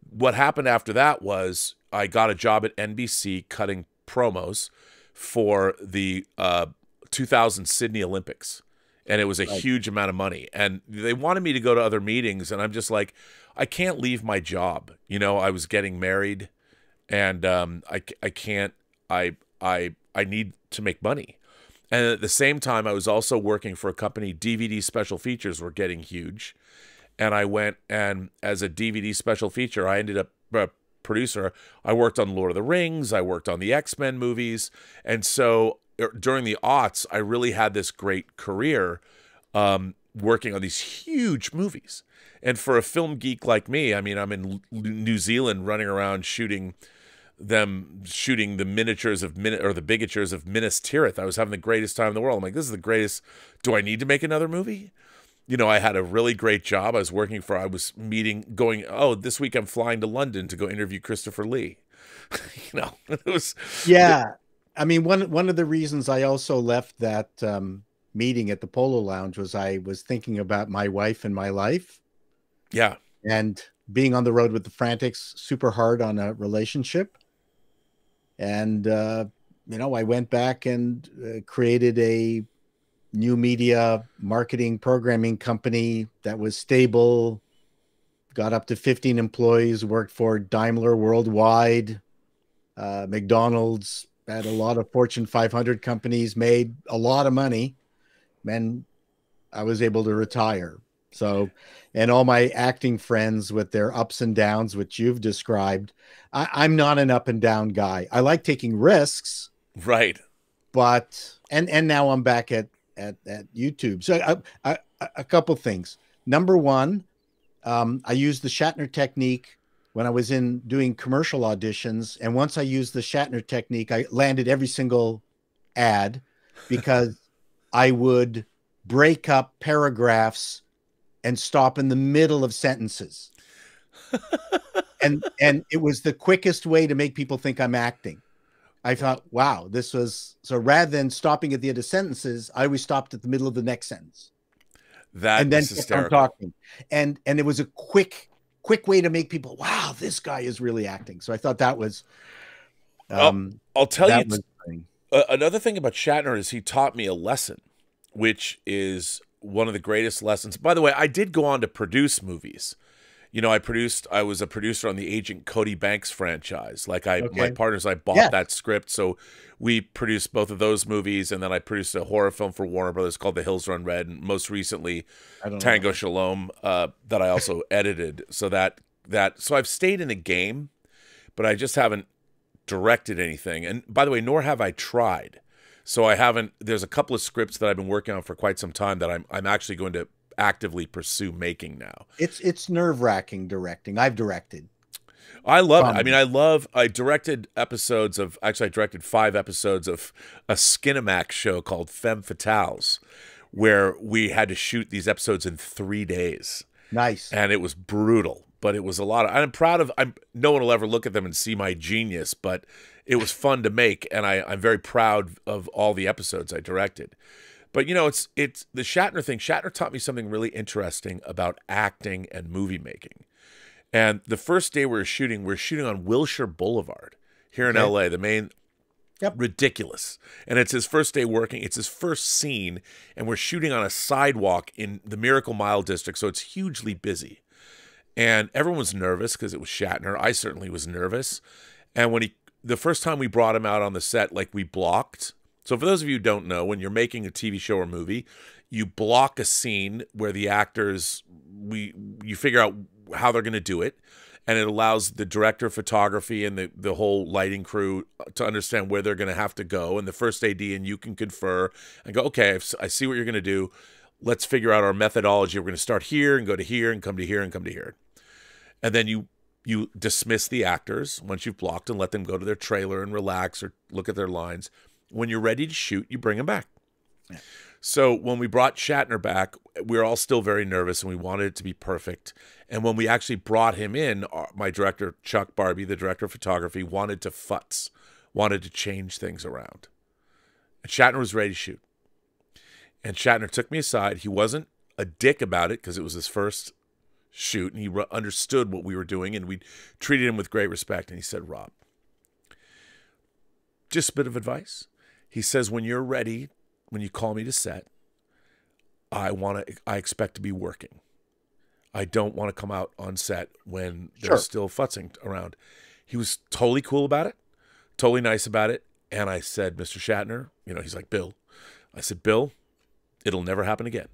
what happened after that was I got a job at N B C cutting promos for the uh, two thousand Sydney Olympics. And it was a right. huge amount of money. And they wanted me to go to other meetings. And I'm just like, I can't leave my job. You know, I was getting married and um, I, I can't, I, I, I need to make money. And at the same time, I was also working for a company. D V D special features were getting huge. And I went and as a D V D special feature, I ended up a uh, producer. I worked on Lord of the Rings. I worked on the X-Men movies. And so er, during the aughts, I really had this great career um, working on these huge movies. And for a film geek like me, I mean, I'm in L- New Zealand running around shooting them shooting the miniatures of min or the bigatures of Minas Tirith. I was having the greatest time in the world. I'm like, this is the greatest. Do I need to make another movie? You know, I had a really great job. I was working for, I was meeting going, oh, this week I'm flying to London to go interview Christopher Lee. You know, it was. Yeah. It, I mean, one, one of the reasons I also left that um, meeting at the Polo Lounge was I was thinking about my wife and my life. Yeah. And being on the road with the Frantics, super hard on a relationship. And, uh, you know, I went back and uh, created a new media marketing programming company that was stable, got up to fifteen employees, worked for Daimler worldwide, uh, McDonald's, had a lot of Fortune five hundred companies, made a lot of money, and I was able to retire. So, and all my acting friends with their ups and downs, which you've described, I, I'm not an up and down guy. I like taking risks. Right. But, and, and now I'm back at, at, at YouTube. So I, I, a couple things. Number one, um, I used the Shatner technique when I was in doing commercial auditions. And once I used the Shatner technique, I landed every single ad because I would break up paragraphs and stop in the middle of sentences. and and it was the quickest way to make people think I'm acting. I thought, wow, this was... So rather than stopping at the end of sentences, I always stopped at the middle of the next sentence. That and then I'm talking. And, and it was a quick, quick way to make people, wow, this guy is really acting. So I thought that was... Um, I'll, I'll tell you... Uh, another thing about Shatner is he taught me a lesson, which is... one of the greatest lessons. By the way, I did go on to produce movies. You know, I produced, I was a producer on the Agent Cody Banks franchise. Like I, okay. my partners, I bought yeah. that script. So we produced both of those movies. And then I produced a horror film for Warner Brothers called The Hills Run Red. And most recently, Tango know. Shalom, uh, that I also edited. So that, that, so I've stayed in the game, but I just haven't directed anything. And by the way, nor have I tried. So I haven't, there's a couple of scripts that I've been working on for quite some time that I'm, I'm actually going to actively pursue making now. It's, it's nerve-wracking directing. I've directed. I love um, it. I mean, I love, I directed episodes of, actually I directed five episodes of a Skinamax show called Femme Fatales, where we had to shoot these episodes in three days. Nice. And it was brutal, but it was a lot of, I'm proud of, I'm, no one will ever look at them and see my genius, but it was fun to make, and I, I'm very proud of all the episodes I directed. But, you know, it's it's the Shatner thing. Shatner taught me something really interesting about acting and movie making. And the first day we were shooting, we were shooting on Wilshire Boulevard here in okay. L A, the main... Yep. Ridiculous. And it's his first day working. It's his first scene, and we're shooting on a sidewalk in the Miracle Mile district, so it's hugely busy. And everyone was nervous because it was Shatner. I certainly was nervous. And when he... The first time we brought him out on the set, like we blocked. So for those of you who don't know, when you're making a T V show or movie, you block a scene where the actors, we you figure out how they're going to do it. and it allows the director of photography and the, the whole lighting crew to understand where they're going to have to go. And the first A D and you can confer and go, okay, I see what you're going to do. Let's figure out our methodology. We're going to start here and go to here and come to here and come to here. And then you you dismiss the actors once you've blocked and let them go to their trailer and relax or look at their lines. When you're ready to shoot, you bring them back. Yeah. So when we brought Shatner back, we were all still very nervous and we wanted it to be perfect. And when we actually brought him in, my director, Chuck Barbie, the director of photography, wanted to futz, wanted to change things around. And Shatner was ready to shoot. And Shatner took me aside. He wasn't a dick about it because it was his first shoot and he understood what we were doing and we treated him with great respect. And he said, Rob, just a bit of advice. He says, when you're ready, when you call me to set, I want to, I expect to be working. I don't want to come out on set when sure. There's still futzing around. He was totally cool about it, totally nice about it. And I said, Mister Shatner, you know, he's like, Bill. I said, Bill, it'll never happen again.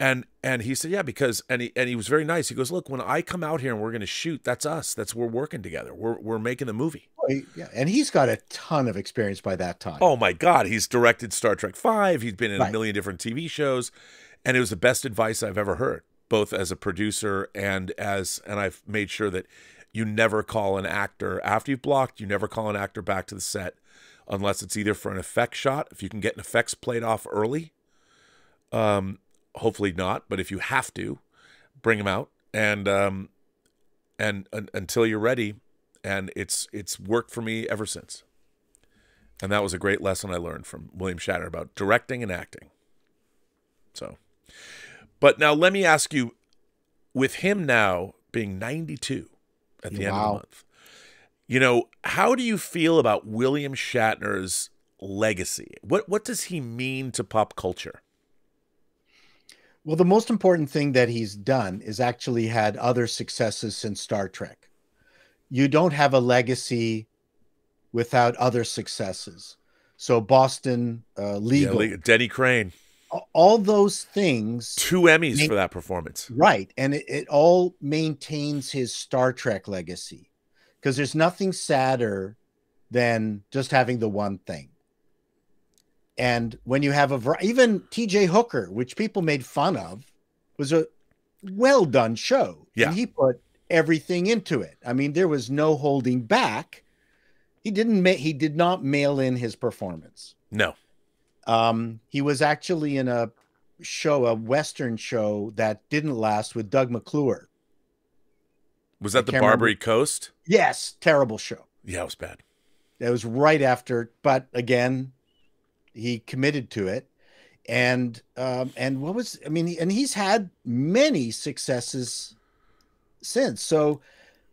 And and he said, yeah, because, and he, and he was very nice. He goes, look, when I come out here and we're going to shoot, that's us. That's we're working together. We're, we're making the movie. Yeah, and he's got a ton of experience by that time. Oh, my God. He's directed Star Trek five. He's been in right. a million different T V shows. And it was the best advice I've ever heard, both as a producer and as, and I've made sure that you never call an actor, after you've blocked, you never call an actor back to the set unless it's either for an effects shot. If you can get an effects played off early, um... hopefully not, but if you have to, bring them out and um, and uh, until you're ready, and it's it's worked for me ever since. And that was a great lesson I learned from William Shatner about directing and acting. So, but now let me ask you, with him now being ninety-two at the wow. end of the month, you know, how do you feel about William Shatner's legacy? What what does he mean to pop culture? Well, the most important thing that he's done is actually had other successes since Star Trek. You don't have a legacy without other successes. So Boston, uh, Legal. Yeah, Denny Crane. All those things. Two Emmys for that performance. Right. And it, it all maintains his Star Trek legacy. Because there's nothing sadder than just having the one thing. And when you have a, even T J Hooker, which people made fun of, was a well-done show. Yeah. And he put everything into it. I mean, there was no holding back. He didn't ma he did not mail in his performance. No. Um, he was actually in a show, a Western show that didn't last with Doug McClure. Was that I the Barbary remember. Coast? Yes. Terrible show. Yeah, it was bad. It was right after, but again... he committed to it. And, um, and what was, I mean, he, and he's had many successes since. So,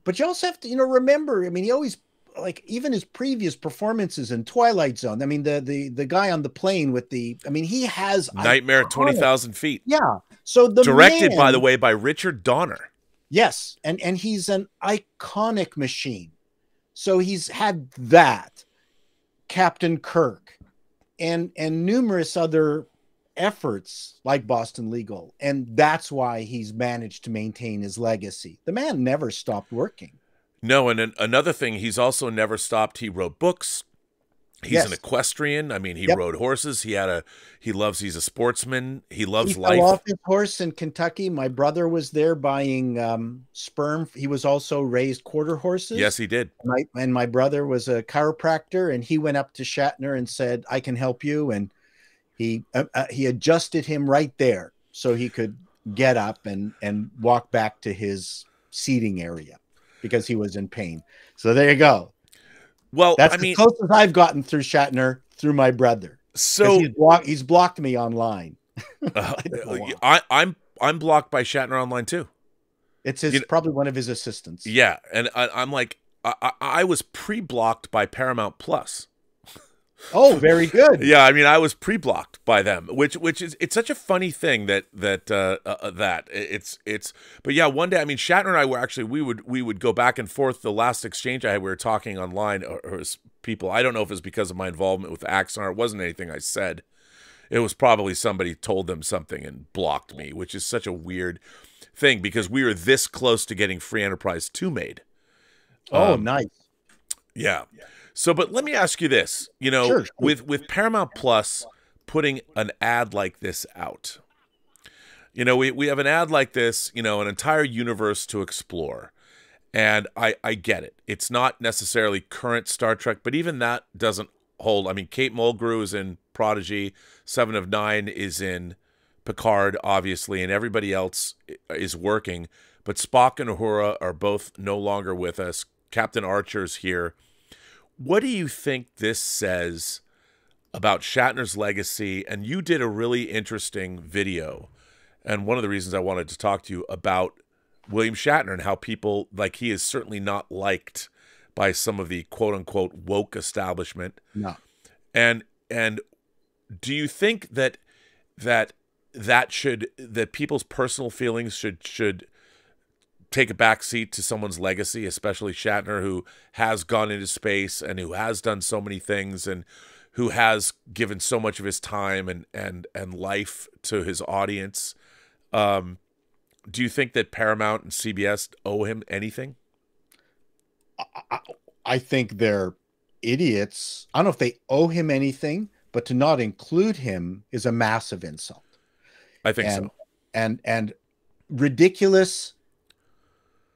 but you also have to, you know, remember, I mean, he always like, even his previous performances in Twilight Zone. I mean, the, the, the guy on the plane with the, I mean, he has Nightmare at twenty thousand feet. Yeah. So the directed man, by the way, by Richard Donner. Yes. And, and he's an iconic machine. So he's had that Captain Kirk, and and numerous other efforts like Boston Legal. And that's why he's managed to maintain his legacy. The man never stopped working. No, and an, another thing, he's also never stopped. He wrote books. He's yes. an equestrian. I mean, he yep. rode horses. He had a, he loves, he's a sportsman. He loves he life. He fell off his horse in Kentucky. My brother was there buying um, sperm. He was also raised quarter horses. Yes, he did. My, and my brother was a chiropractor, and he went up to Shatner and said, I can help you. And he, uh, uh, he adjusted him right there so he could get up and, and walk back to his seating area because he was in pain. So there you go. Well, that's I the mean, closest I've gotten through Shatner through my brother. So he's, block, he's blocked me online. uh, I, I'm I'm blocked by Shatner online too. It's his, you know, probably one of his assistants. Yeah, and I, I'm like I, I was pre-blocked by Paramount Plus. Oh, very good. Yeah, I mean I was pre-blocked by them, which which is it's such a funny thing that that uh, uh, that it's it's but yeah, one day I mean Shatner and I were actually we would we would go back and forth. The last exchange I had, we were talking online or, or people. I don't know if it's because of my involvement with Axon or it wasn't anything I said. It was probably somebody told them something and blocked me, which is such a weird thing because we were this close to getting Free Enterprise two made. Oh, um, nice. Yeah. So, but let me ask you this, you know, sure, sure. with, with Paramount Plus putting an ad like this out, you know, we, we have an ad like this, you know, an entire universe to explore. And I, I get it. It's not necessarily current Star Trek, but even that doesn't hold. I mean, Kate Mulgrew is in Prodigy. Seven of Nine is in Picard, obviously, and everybody else is working. But Spock and Uhura are both no longer with us. Captain Archer's here. What do you think this says about Shatner's legacy? And you did a really interesting video. And one of the reasons I wanted to talk to you about William Shatner and how people, like, he is certainly not liked by some of the quote-unquote woke establishment. No. And and do you think that that that should that people's personal feelings should should take a backseat to someone's legacy, especially Shatner, who has gone into space and who has done so many things and who has given so much of his time and and and life to his audience? Um Do you think that Paramount and C B S owe him anything? I, I think they're idiots. I don't know if they owe him anything, but to not include him is a massive insult. I think and, so. And and ridiculous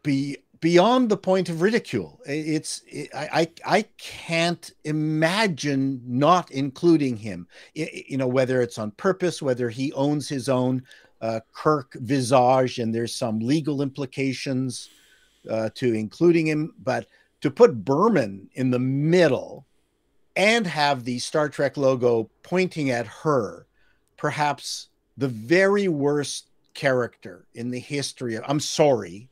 be beyond the point of ridicule. It's it, I, I I can't imagine not including him. You know, whether it's on purpose, whether he owns his own Uh, Kirk visage, and there's some legal implications uh, to including him, but to put Berman in the middle and have the Star Trek logo pointing at her, perhaps the very worst character in the history of, I'm sorry.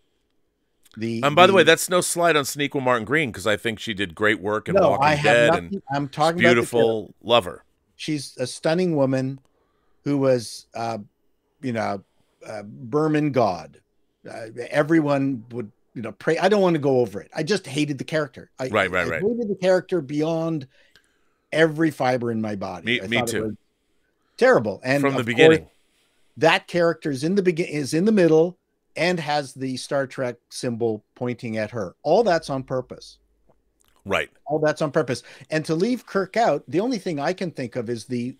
The, um, by the, the way, that's no slight on Sonequa Martin Green, because I think she did great work in no, Walking I have Dead nothing, and I'm talking beautiful about lover. She's a stunning woman who was uh, you know, uh, Berman God. Uh, everyone would, you know, pray. I don't want to go over it. I just hated the character. I, right, right, I right. hated the character beyond every fiber in my body. Me, me too. Terrible. And from the beginning, course, that character is in the begin is in the middle and has the Star Trek symbol pointing at her. All that's on purpose. Right. All that's on purpose. And to leave Kirk out, the only thing I can think of is the,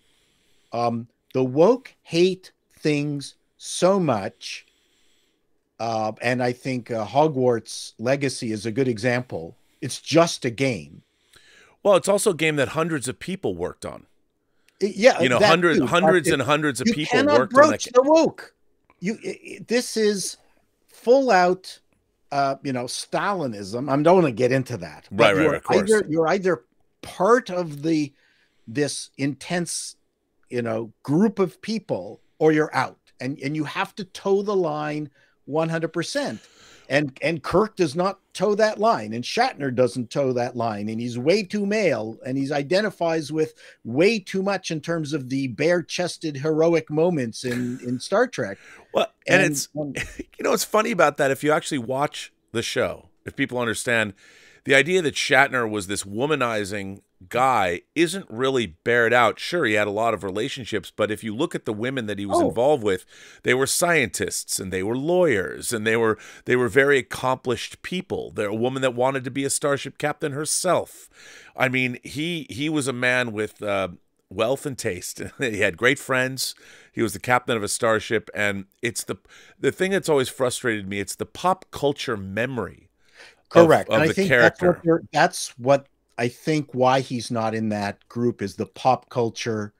um, the woke hate things so much, uh, and I think uh, Hogwarts Legacy is a good example. It's just a game. Well, it's also a game that hundreds of people worked on. It, yeah, you know, hundreds, hundreds, and hundreds of you people worked on that. The woke. You, it, it, this is full out, uh, you know, Stalinism. I don't want to get into that. Right, right, of course. Either, you're either part of the this intense, you know, group of people, or you're out, and and you have to toe the line one hundred percent. And and Kirk does not toe that line, and Shatner doesn't toe that line, and he's way too male, and he's identifies with way too much in terms of the bare-chested heroic moments in in Star Trek. Well, and, and it's and, you know, it's funny about that if you actually watch the show, if people understand the idea that Shatner was this womanizing guy isn't really bared out. Sure, he had a lot of relationships, but if you look at the women that he was oh. involved with, they were scientists and they were lawyers and they were they were very accomplished people. They're a woman that wanted to be a starship captain herself. I mean, he he was a man with uh, wealth and taste. He had great friends. He was the captain of a starship, and it's the the thing that's always frustrated me. It's the pop culture memory, correct, of, of and the I think character. That's what, that's what I think why he's not in that group is the pop culture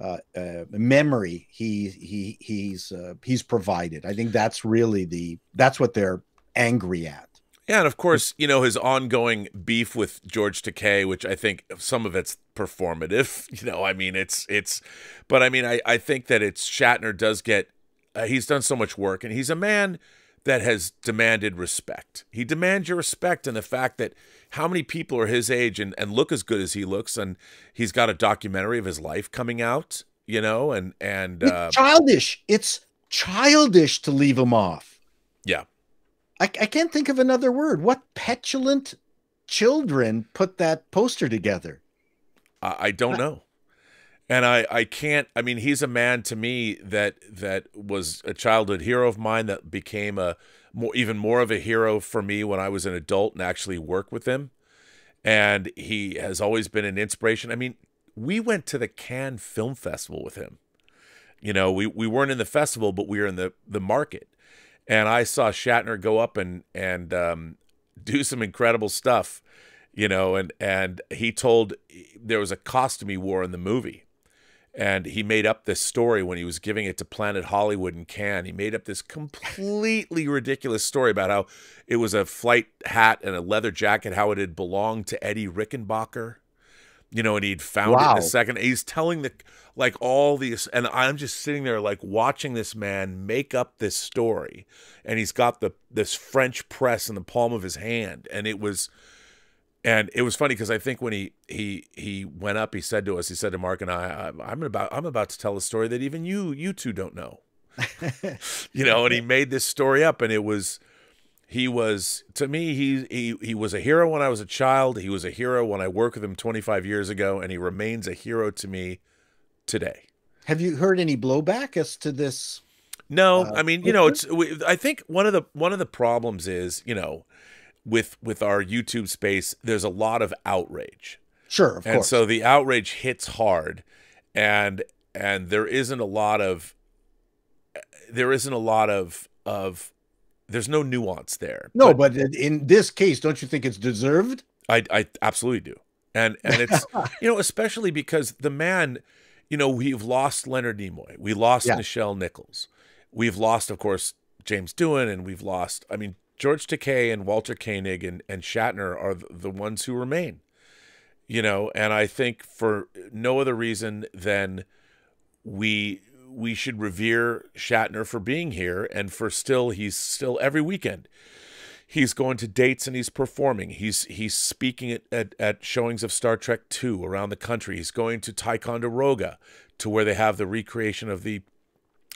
uh, uh, memory he he he's uh, he's provided. I think that's really the that's what they're angry at. Yeah, and of course, you know, his ongoing beef with George Takei, which I think some of it's performative. You know, I mean, it's it's, but I mean, I I think that it's Shatner does get uh, he's done so much work, and he's a man that has demanded respect. He demands your respect, and the fact that how many people are his age and, and look as good as he looks, and he's got a documentary of his life coming out, you know, and... and it's uh, childish. It's childish to leave him off. Yeah. I, I can't think of another word. What petulant children put that poster together? I, I don't know. And I, I can't, I mean, he's a man to me that that was a childhood hero of mine that became a more, even more of a hero for me when I was an adult and actually worked with him. And he has always been an inspiration. I mean, we went to the Cannes Film Festival with him. You know, we, we weren't in the festival, but we were in the, the market. And I saw Shatner go up and, and um, do some incredible stuff, you know, and, and he told, there was a costume he wore in the movie. And he made up this story when he was giving it to Planet Hollywood in Cannes. He made up this completely ridiculous story about how it was a flight hat and a leather jacket, how it had belonged to Eddie Rickenbacker, you know, and he'd found wow. it in a second. He's telling the, like all these, and I'm just sitting there like watching this man make up this story. And he's got the this French press in the palm of his hand. And it was... And it was funny because I think when he he he went up, he said to us, he said to Mark and I, "I'm about I'm about to tell a story that even you you two don't know," you know. And he made this story up, and it was he was to me he he he was a hero when I was a child. He was a hero when I worked with him twenty-five years ago, and he remains a hero to me today. Have you heard any blowback as to this? No, uh, I mean you know it's. We, I think one of the one of the problems is you know. With with our YouTube space, there's a lot of outrage. Sure, of course. And so the outrage hits hard, and and there isn't a lot of there isn't a lot of of there's no nuance there. No, but, but in this case, don't you think it's deserved? I I absolutely do, and and it's you know especially because the man, you know we've lost Leonard Nimoy, we lost yeah. Nichelle Nichols, we've lost of course James Doohan, and we've lost I mean. George Takei and Walter Koenig and, and Shatner are the ones who remain, you know, and I think for no other reason than we we should revere Shatner for being here and for still he's still every weekend. He's going to dates and he's performing. He's he's speaking at, at, at showings of Star Trek two around the country. He's going to Ticonderoga to where they have the recreation of the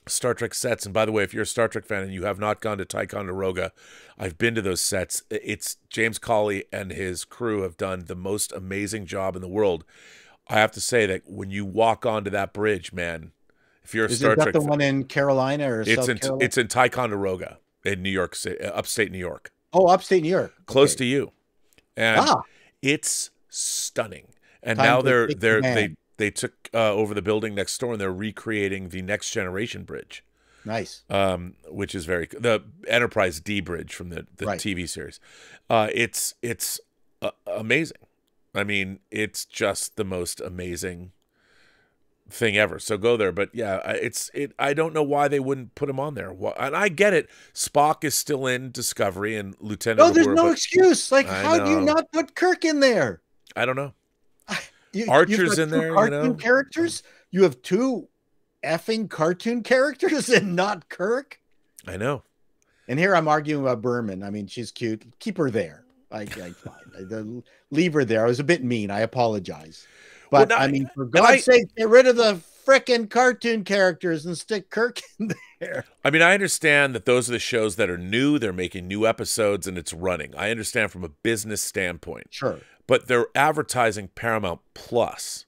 Star Trek sets. And by the way, if you're a Star Trek fan and you have not gone to Ticonderoga, I've been to those sets. It's James Cawley and his crew have done the most amazing job in the world. I have to say that when you walk onto that bridge, man, if you're a Star Trek fan, is that the one in Carolina or South Carolina? It's in Ticonderoga in New York City, upstate New York. Oh, upstate New York. Close to you. And ah. it's stunning. And now they're they're they They took uh, over the building next door, and they're recreating the Next Generation bridge. Nice, um, which is very the Enterprise D bridge from the, the right. T V series. Uh, it's it's uh, amazing. I mean, it's just the most amazing thing ever. So go there, but yeah, it's it. I don't know why they wouldn't put him on there. Why, and I get it. Spock is still in Discovery, and Lieutenant. No, there's Uhura, no but, excuse. Like, I how know. do you not put Kirk in there? I don't know. You, Archer's in there, cartoon you know? characters. You have two effing cartoon characters and not Kirk. I know. And here I'm arguing about Berman. I mean, she's cute. Keep her there. I, I, I, I leave her there. I was a bit mean. I apologize. But well, no, I mean, for God's I, sake, get rid of the frickin' cartoon characters and stick Kirk in there. I mean, I understand that those are the shows that are new. They're making new episodes and it's running. I understand from a business standpoint. Sure. But they're advertising Paramount Plus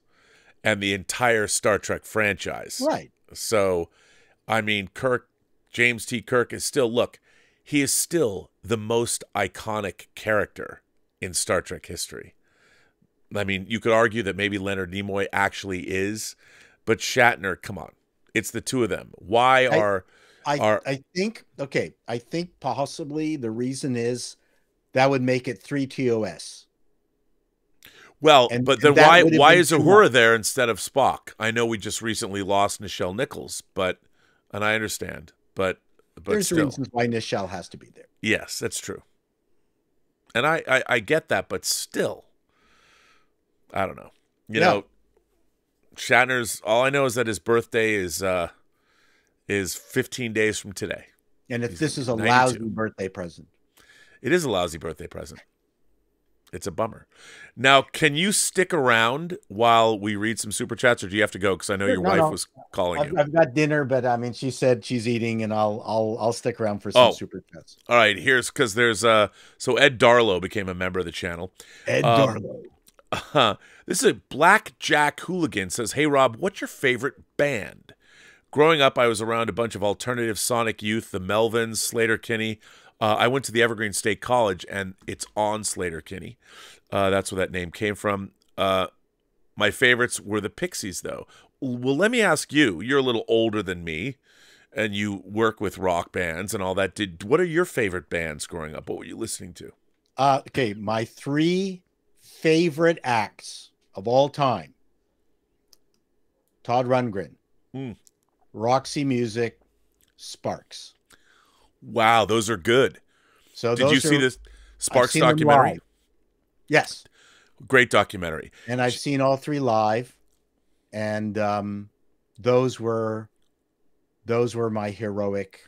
and the entire Star Trek franchise. Right. So, I mean, Kirk, James T. Kirk is still, look, he is still the most iconic character in Star Trek history. I mean, you could argue that maybe Leonard Nimoy actually is, but Shatner, come on. It's the two of them. Why I, are... I, are, I think, okay, I think possibly the reason is that would make it three T O S. Well, and, but then why why is Uhura there instead of Spock? I know we just recently lost Nichelle Nichols, but and I understand, but but there's still reasons why Nichelle has to be there. Yes, that's true, and I I, I get that, but still, I don't know. You yeah. know, Shatner's. All I know is that his birthday is uh is fifteen days from today. And if He's this is a ninety-two. Lousy birthday present, it is a lousy birthday present. It's a bummer. Now, can you stick around while we read some super chats, or do you have to go? Because I know your no, wife no. was calling I've, you. I've got dinner, but I mean, she said she's eating, and I'll I'll I'll stick around for some oh. super chats. All right, here's because there's uh so Ed Darlow became a member of the channel. Ed um, Darlow. Uh, this is a Black Jack Hooligan says, "Hey, Rob, what's your favorite band? Growing up, I was around a bunch of alternative Sonic Youth, the Melvins, Slater Kinney. Uh, I went to the Evergreen State College, and it's on Slater Kinney. Uh, that's where that name came from. Uh, my favorites were the Pixies, though." Well, let me ask you. You're a little older than me, and you work with rock bands and all that. Did what are your favorite bands growing up? What were you listening to? Uh, okay, my three favorite acts of all time: Todd Rundgren, mm. Roxy Music, Sparks. Wow, those are good. So did you see this Sparks documentary? Yes. Great documentary. And I've seen all three live, and um those were those were my heroic.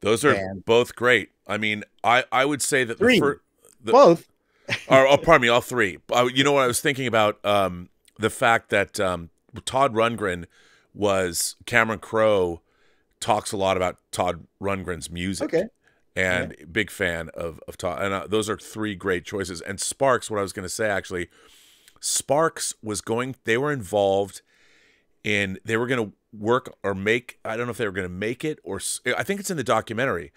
Those are both great. I mean, I I would say that the first both or oh, pardon me, all three. You know what I was thinking about um the fact that um Todd Rundgren was Cameron Crowe talks a lot about Todd Rundgren's music. Okay. And yeah. big fan of, of Todd. And uh, those are three great choices. And Sparks, what I was going to say, actually, Sparks was going, they were involved in, they were going to work or make, I don't know if they were going to make it or, I think it's in the documentary,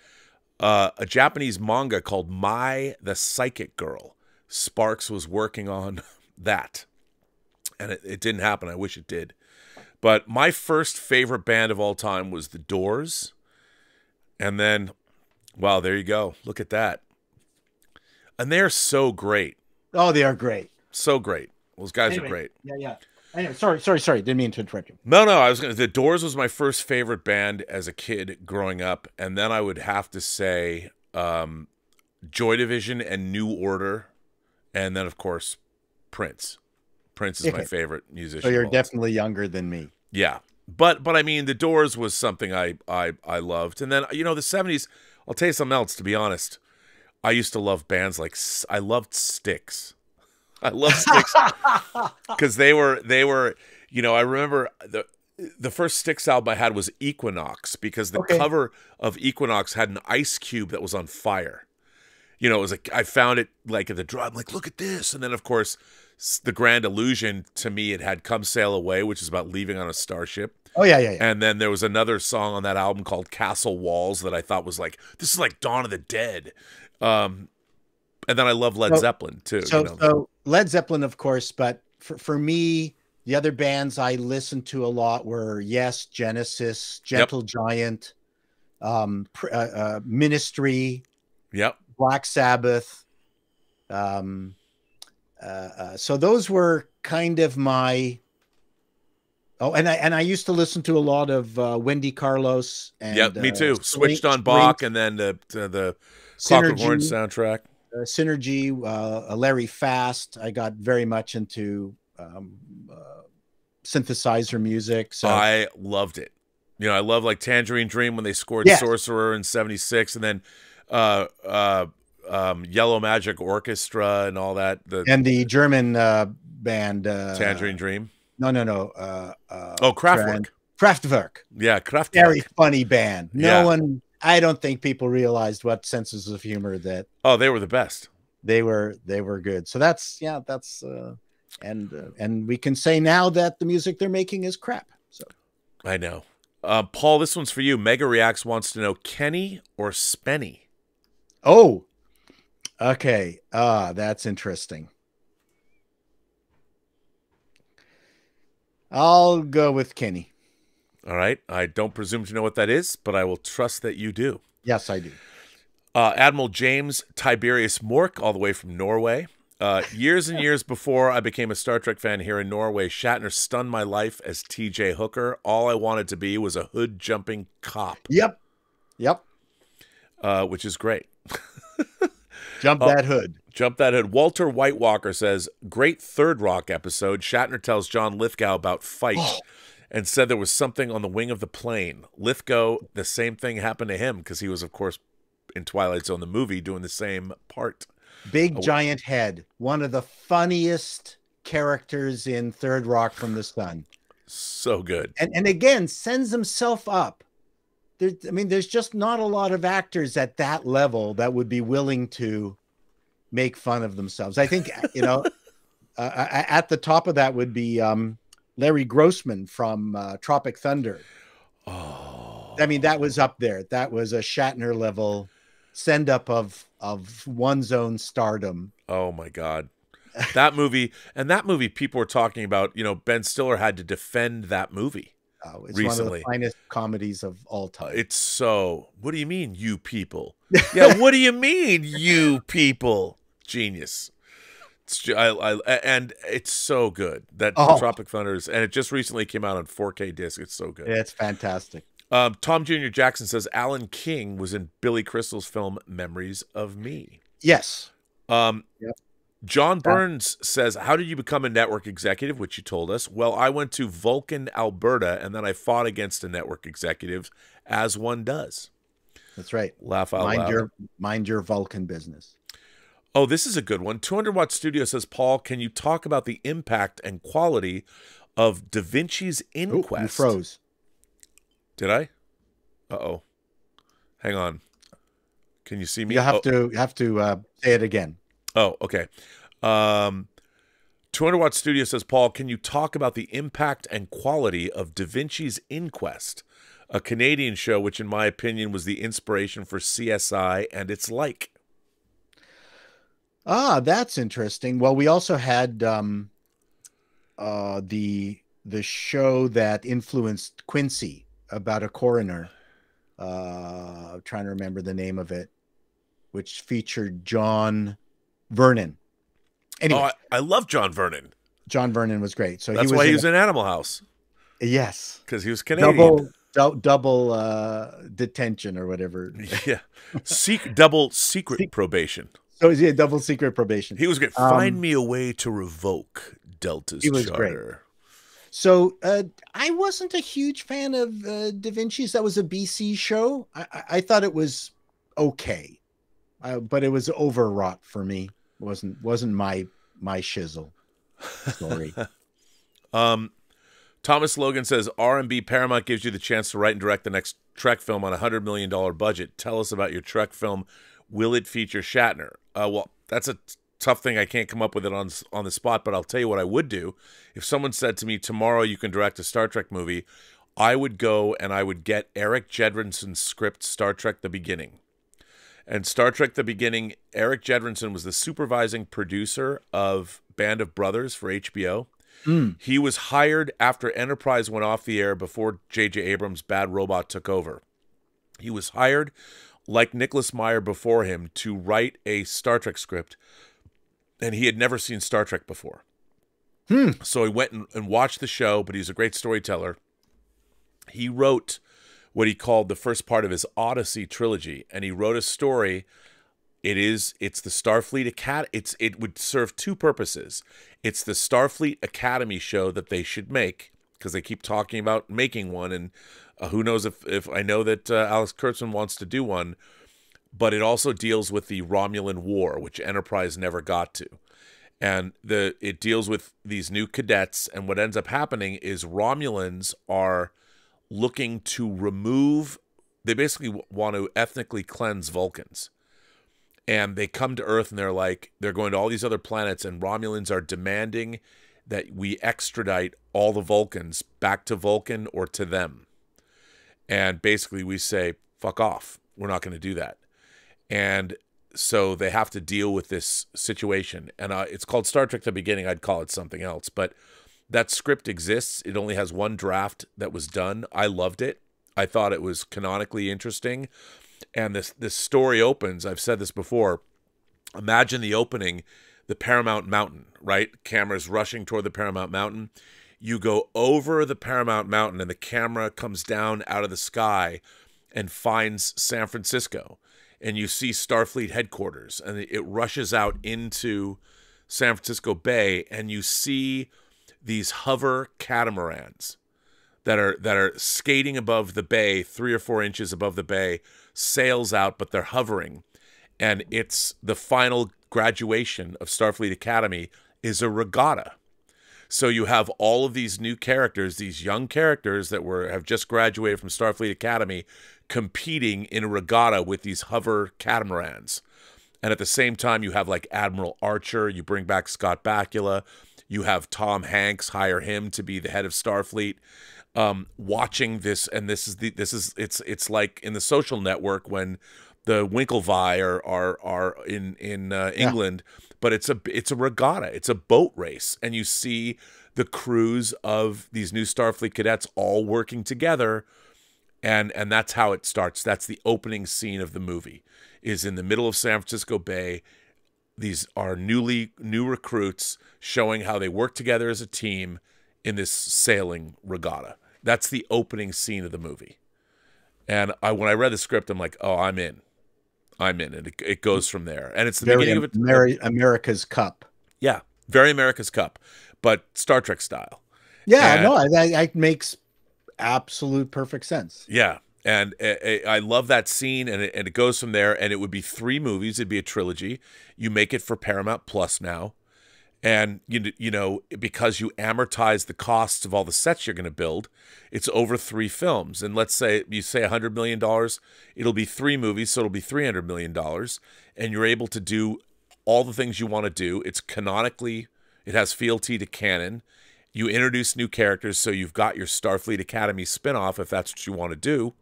uh, a Japanese manga called My the Psychic Girl. Sparks was working on that. And it, it didn't happen. I wish it did. But my first favorite band of all time was The Doors. And then, wow, there you go. Look at that. And they're so great. Oh, they are great. So great. Those guys anyway, are great. Yeah, yeah. Anyway, sorry, sorry, sorry. Didn't mean to interrupt you. No, no. I was gonna, The Doors was my first favorite band as a kid growing up. And then I would have to say um, Joy Division and New Order. And then, of course, Prince. Prince is okay. my favorite musician. So you're definitely younger than me. Yeah. But but I mean, The Doors was something I, I, I loved. And then, you know, the seventies, I'll tell you something else, to be honest. I used to love bands like, I loved Styx. I loved Styx. Because they were, they were, you know, I remember the, the first Styx album I had was Equinox. Because the okay. cover of Equinox had an ice cube that was on fire. You know, it was like, I found it like at the drop, I'm like, look at this. And then, of course, The Grand Illusion, to me, it had Come Sail Away, which is about leaving on a starship. Oh, yeah, yeah, yeah. And then there was another song on that album called Castle Walls that I thought was like, this is like Dawn of the Dead. Um, and then I love Led so, Zeppelin, too. So, you know? so Led Zeppelin, of course, but for, for me, the other bands I listened to a lot were Yes, Genesis, Gentle yep. Giant, um, uh, uh, Ministry. Yep. Black Sabbath, um, uh, uh, so those were kind of my. Oh, and I and I used to listen to a lot of uh, Wendy Carlos. And, yeah, me uh, too. Sprink, Switched on Bach, Sprink, and then the the, the Clockwork Orange soundtrack. Uh, Synergy, uh, Larry Fast. I got very much into um, uh, synthesizer music. So I loved it. You know, I love like Tangerine Dream when they scored yes. Sorcerer in seventy-six, and then. Uh, uh, um, Yellow Magic Orchestra and all that. The and the German uh, band uh, Tangerine Dream. No, no, no. Uh, uh, oh, Kraftwerk. Kraftwerk. Yeah, Kraftwerk. Very funny band. No yeah. one. I don't think people realized what senses of humor that. Oh, they were the best. They were. They were good. So that's yeah. That's uh, and uh, and we can say now that the music they're making is crap. So. I know, uh, Paul. This one's for you. Mega Reacts wants to know Kenny or Spenny. Oh, okay. Uh, that's interesting. I'll go with Kenny. All right. I don't presume to know what that is, but I will trust that you do. Yes, I do. Uh, Admiral James Tiberius Mork, all the way from Norway. Uh, years and years before I became a Star Trek fan here in Norway, Shatner stunned my life as T J Hooker. All I wanted to be was a hood-jumping cop. Yep. Yep. Uh, which is great. Jump that hood. Uh, jump that hood. Walter Whitewalker says, great Third Rock episode. Shatner tells John Lithgow about fight oh. and said there was something on the wing of the plane. Lithgow, the same thing happened to him because he was, of course, in Twilight Zone, the movie, doing the same part. Big oh. Giant Head, one of the funniest characters in Third Rock from the Sun. So good. And, and again, sends himself up. There, I mean, there's just not a lot of actors at that level that would be willing to make fun of themselves. I think, you know, uh, at the top of that would be um, Larry Grossman from uh, Tropic Thunder. Oh, I mean, that was up there. That was a Shatner level send up of of one's own stardom. Oh my God. That movie, and that movie people were talking about, you know, Ben Stiller had to defend that movie. Oh, it's recently. One of the finest comedies of all time. It's so, what do you mean, you people? Yeah, what do you mean, you people? Genius. It's, I, I, and it's so good. That oh. Tropic Thunders, and it just recently came out on four K disc. It's so good. Yeah, it's fantastic. Um, Tom Junior Jackson says, Alan King was in Billy Crystal's film Memories of Me. Yes. Um, yep. John Burns says, how did you become a network executive, which you told us? Well, I went to Vulcan, Alberta, and then I fought against a network executive, as one does. That's right. Laugh out mind loud. Your, mind your Vulcan business. Oh, this is a good one. two hundred watt Studio says, Paul, can you talk about the impact and quality of Da Vinci's Inquest? Ooh, you froze. Did I? Uh-oh. Hang on. Can you see me? You have oh. to, you have to uh, say it again. Oh, okay. Um, two hundred watt Studio says, Paul, can you talk about the impact and quality of Da Vinci's Inquest, a Canadian show which, in my opinion, was the inspiration for C S I and its like? Ah, that's interesting. Well, we also had um, uh, the the show that influenced Quincy about a coroner. Uh, I'm trying to remember the name of it, which featured John... Vernon. Anyway, oh, I, I love John Vernon. John Vernon was great. So that's he was why he was in Animal House. Yes, because he was Canadian. Double, do, double uh, detention or whatever. Yeah, Sec double secret Se probation. So is he a double secret probation? He was going to find um, me a way to revoke Delta's he was charter. Great. So uh, I wasn't a huge fan of uh, Da Vinci's. That was a B C show. I, I, I thought it was okay, uh, but it was overwrought for me. wasn't wasn't my my shizzle. Sorry. um, Thomas Logan says, R and B Paramount gives you the chance to write and direct the next Trek film on a hundred million dollar budget. Tell us about your Trek film. Will it feature Shatner? Uh, well, that's a tough thing. I can't come up with it on on the spot. But I'll tell you what I would do. If someone said to me tomorrow you can direct a Star Trek movie, I would go and I would get Eric Jedrinson's script, Star Trek: The Beginning. And Star Trek: The Beginning, Eric Jedrinson was the supervising producer of Band of Brothers for H B O. Mm. He was hired after Enterprise went off the air before J J Abrams' Bad Robot took over. He was hired, like Nicholas Meyer before him, to write a Star Trek script. And he had never seen Star Trek before. Mm. So he went and, and watched the show, but he's a great storyteller. He wrote what he called the first part of his Odyssey trilogy, and he wrote a story. It is, it's the Starfleet Academy. It's, it would serve two purposes. It's the Starfleet Academy show that they should make, because they keep talking about making one, and uh, who knows if, if I know that uh, Alex Kurtzman wants to do one, but it also deals with the Romulan War, which Enterprise never got to. And the it deals with these new cadets, and what ends up happening is Romulans are looking to remove, they basically want to ethnically cleanse Vulcans. And they come to Earth and they're like, they're going to all these other planets, and Romulans are demanding that we extradite all the Vulcans back to Vulcan or to them. And basically we say, fuck off. We're not going to do that. And so they have to deal with this situation. And uh, it's called Star Trek: The Beginning. I'd call it something else, but that script exists. It only has one draft that was done. I loved it. I thought it was canonically interesting. And this, this story opens, I've said this before, imagine the opening, the Paramount Mountain, right? Cameras rushing toward the Paramount Mountain. You go over the Paramount Mountain and the camera comes down out of the sky and finds San Francisco. And you see Starfleet headquarters, and it rushes out into San Francisco Bay, and you see these hover catamarans that are that are skating above the bay, three or four inches above the bay, sails out, but they're hovering. And it's the final graduation of Starfleet Academy is a regatta. So you have all of these new characters, these young characters that were have just graduated from Starfleet Academy, competing in a regatta with these hover catamarans. And at the same time, you have like Admiral Archer, you bring back Scott Bakula, you have Tom Hanks, hire him to be the head of Starfleet. Um, watching this, and this is the this is it's it's like in The Social Network when the Winklevi are are are in in uh, England, yeah. but it's a it's a regatta, it's a boat race, and you see the crews of these new Starfleet cadets all working together, and and that's how it starts. That's the opening scene of the movie. Is in the middle of San Francisco Bay. These are newly new recruits showing how they work together as a team in this sailing regatta. That's the opening scene of the movie. And I, when I read the script, I'm like, oh, I'm in. I'm in. And it, it goes from there. And it's the very beginning of it. Very America's Cup. Yeah, very America's Cup, but Star Trek style. Yeah, and, no, that, that makes absolute perfect sense. Yeah. And I love that scene, and it, and it goes from there, and it would be three movies. It'd be a trilogy. You make it for Paramount Plus now, and, you, you know, because you amortize the costs of all the sets you're going to build, it's over three films. And let's say you say one hundred million dollars, it'll be three movies, so it'll be three hundred million dollars, and you're able to do all the things you want to do. It's canonically, it has fealty to canon. You introduce new characters, so you've got your Starfleet Academy spinoff, if that's what you want to do.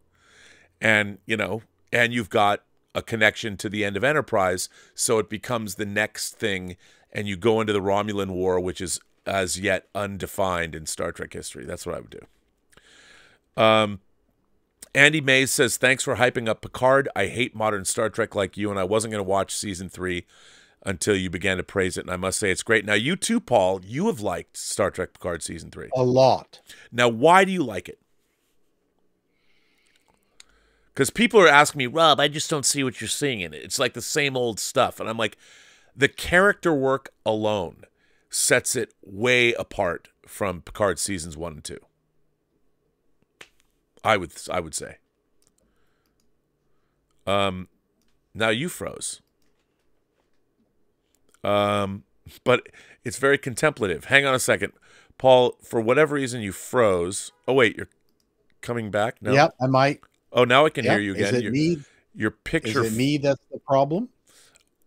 And, you know, and you've got a connection to the end of Enterprise, so it becomes the next thing, and you go into the Romulan War, which is as yet undefined in Star Trek history. That's what I would do. Um, Andy Mays says, thanks for hyping up Picard. I hate modern Star Trek like you, and I wasn't going to watch season three until you began to praise it, and I must say it's great. Now, you too, Paul, you have liked Star Trek Picard season three. A lot. Now, why do you like it? Because people are asking me, Rob, I just don't see what you're seeing in it. It's like the same old stuff. And I'm like, the character work alone sets it way apart from Picard seasons one and two. I would I would say. Um, now you froze. Um, but it's very contemplative. Hang on a second. Paul, for whatever reason, you froze. Oh, wait, you're coming back? No. Yep, I might. Oh, now I can yep. hear you again. Is it your, me? Your picture. Is it me that's the problem?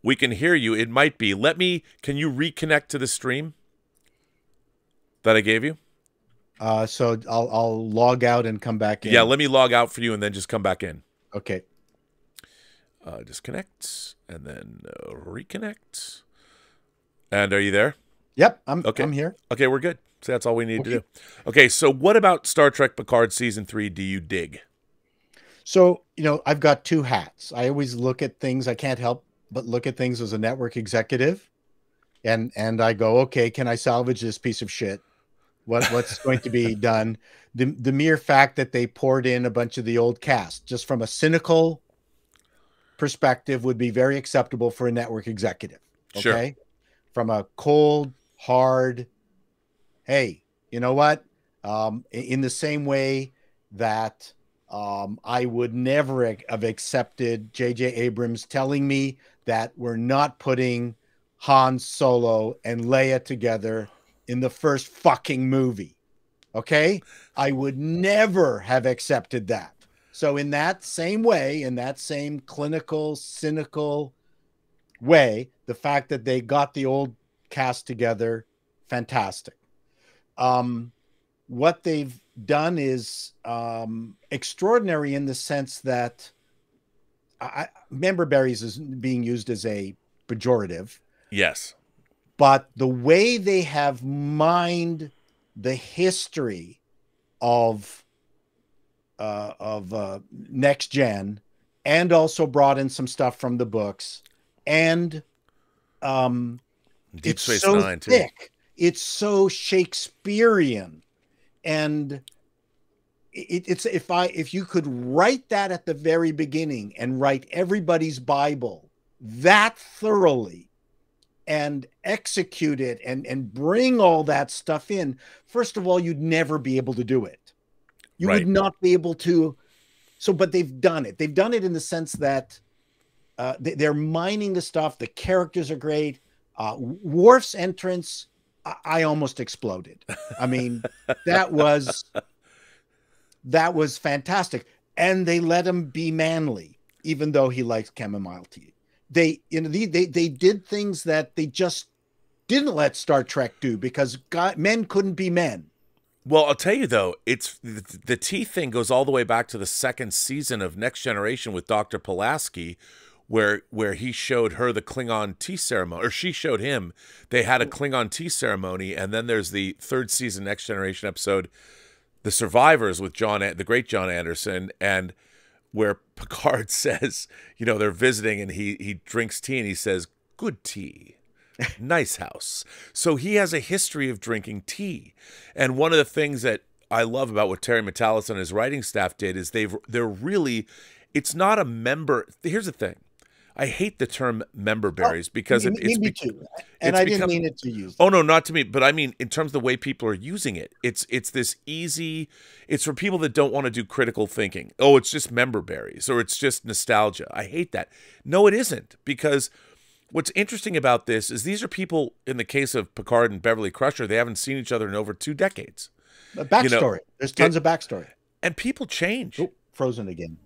We can hear you. It might be. Let me. Can you reconnect to the stream that I gave you? Uh, so I'll I'll log out and come back in. Yeah, let me log out for you and then just come back in. Okay. Uh, disconnect and then uh, reconnect. And are you there? Yep, I'm. Okay. I'm here. Okay, we're good. So that's all we need okay. to do. Okay, so what about Star Trek Picard season three? Do you dig? So, you know, I've got two hats. I always look at things. I can't help but look at things as a network executive. And and I go, okay, can I salvage this piece of shit? What What's going to be done? The, the mere fact that they poured in a bunch of the old cast, just from a cynical perspective, would be very acceptable for a network executive. Okay? Sure. From a cold, hard, hey, you know what? Um, in the same way that... Um, I would never have accepted J J Abrams telling me that we're not putting Han Solo and Leia together in the first fucking movie. Okay? I would never have accepted that. So in that same way, in that same clinical, cynical way, the fact that they got the old cast together, fantastic. Um, what they've done is um extraordinary in the sense that I member berries is being used as a pejorative, yes, but the way they have mined the history of uh of uh next gen, and also brought in some stuff from the books, and um Deep Space Nine too. It's so Shakespearean. And it, it's if I if you could write that at the very beginning and write everybody's Bible that thoroughly and execute it and and bring all that stuff in, first of all, you'd never be able to do it. You right. would not be able to. So, but they've done it. They've done it in the sense that uh, they, they're mining the stuff. The characters are great. Uh, Worf's entrance. I almost exploded. I mean, that was that was fantastic. And they let him be manly, even though he likes chamomile tea. they, you know, they, they, they did things that they just didn't let Star Trek do because God, men couldn't be men. Well, I'll tell you, though, it's the, the tea thing goes all the way back to the second season of Next Generation with Doctor Pulaski, where where he showed her the Klingon tea ceremony, or she showed him. They had a Klingon tea ceremony, and then there's the third season Next Generation episode, The Survivors, with John, the great John Anderson, and where Picard says, you know, they're visiting, and he he drinks tea, and he says, "Good tea. Nice house." So he has a history of drinking tea. And one of the things that I love about what Terry Metalis and his writing staff did is they've they're really, it's not a member. Here's the thing. I hate the term member berries because oh, it, it's, me it's and it's I become, didn't mean it to you. Oh no, not to me, but I mean in terms of the way people are using it. It's it's this easy. It's for people that don't want to do critical thinking. Oh, it's just member berries, or it's just nostalgia. I hate that. No, it isn't, because what's interesting about this is these are people, in the case of Picard and Beverly Crusher, they haven't seen each other in over two decades. A backstory. You know, There's tons it, of backstory. And people change. Oh, frozen again.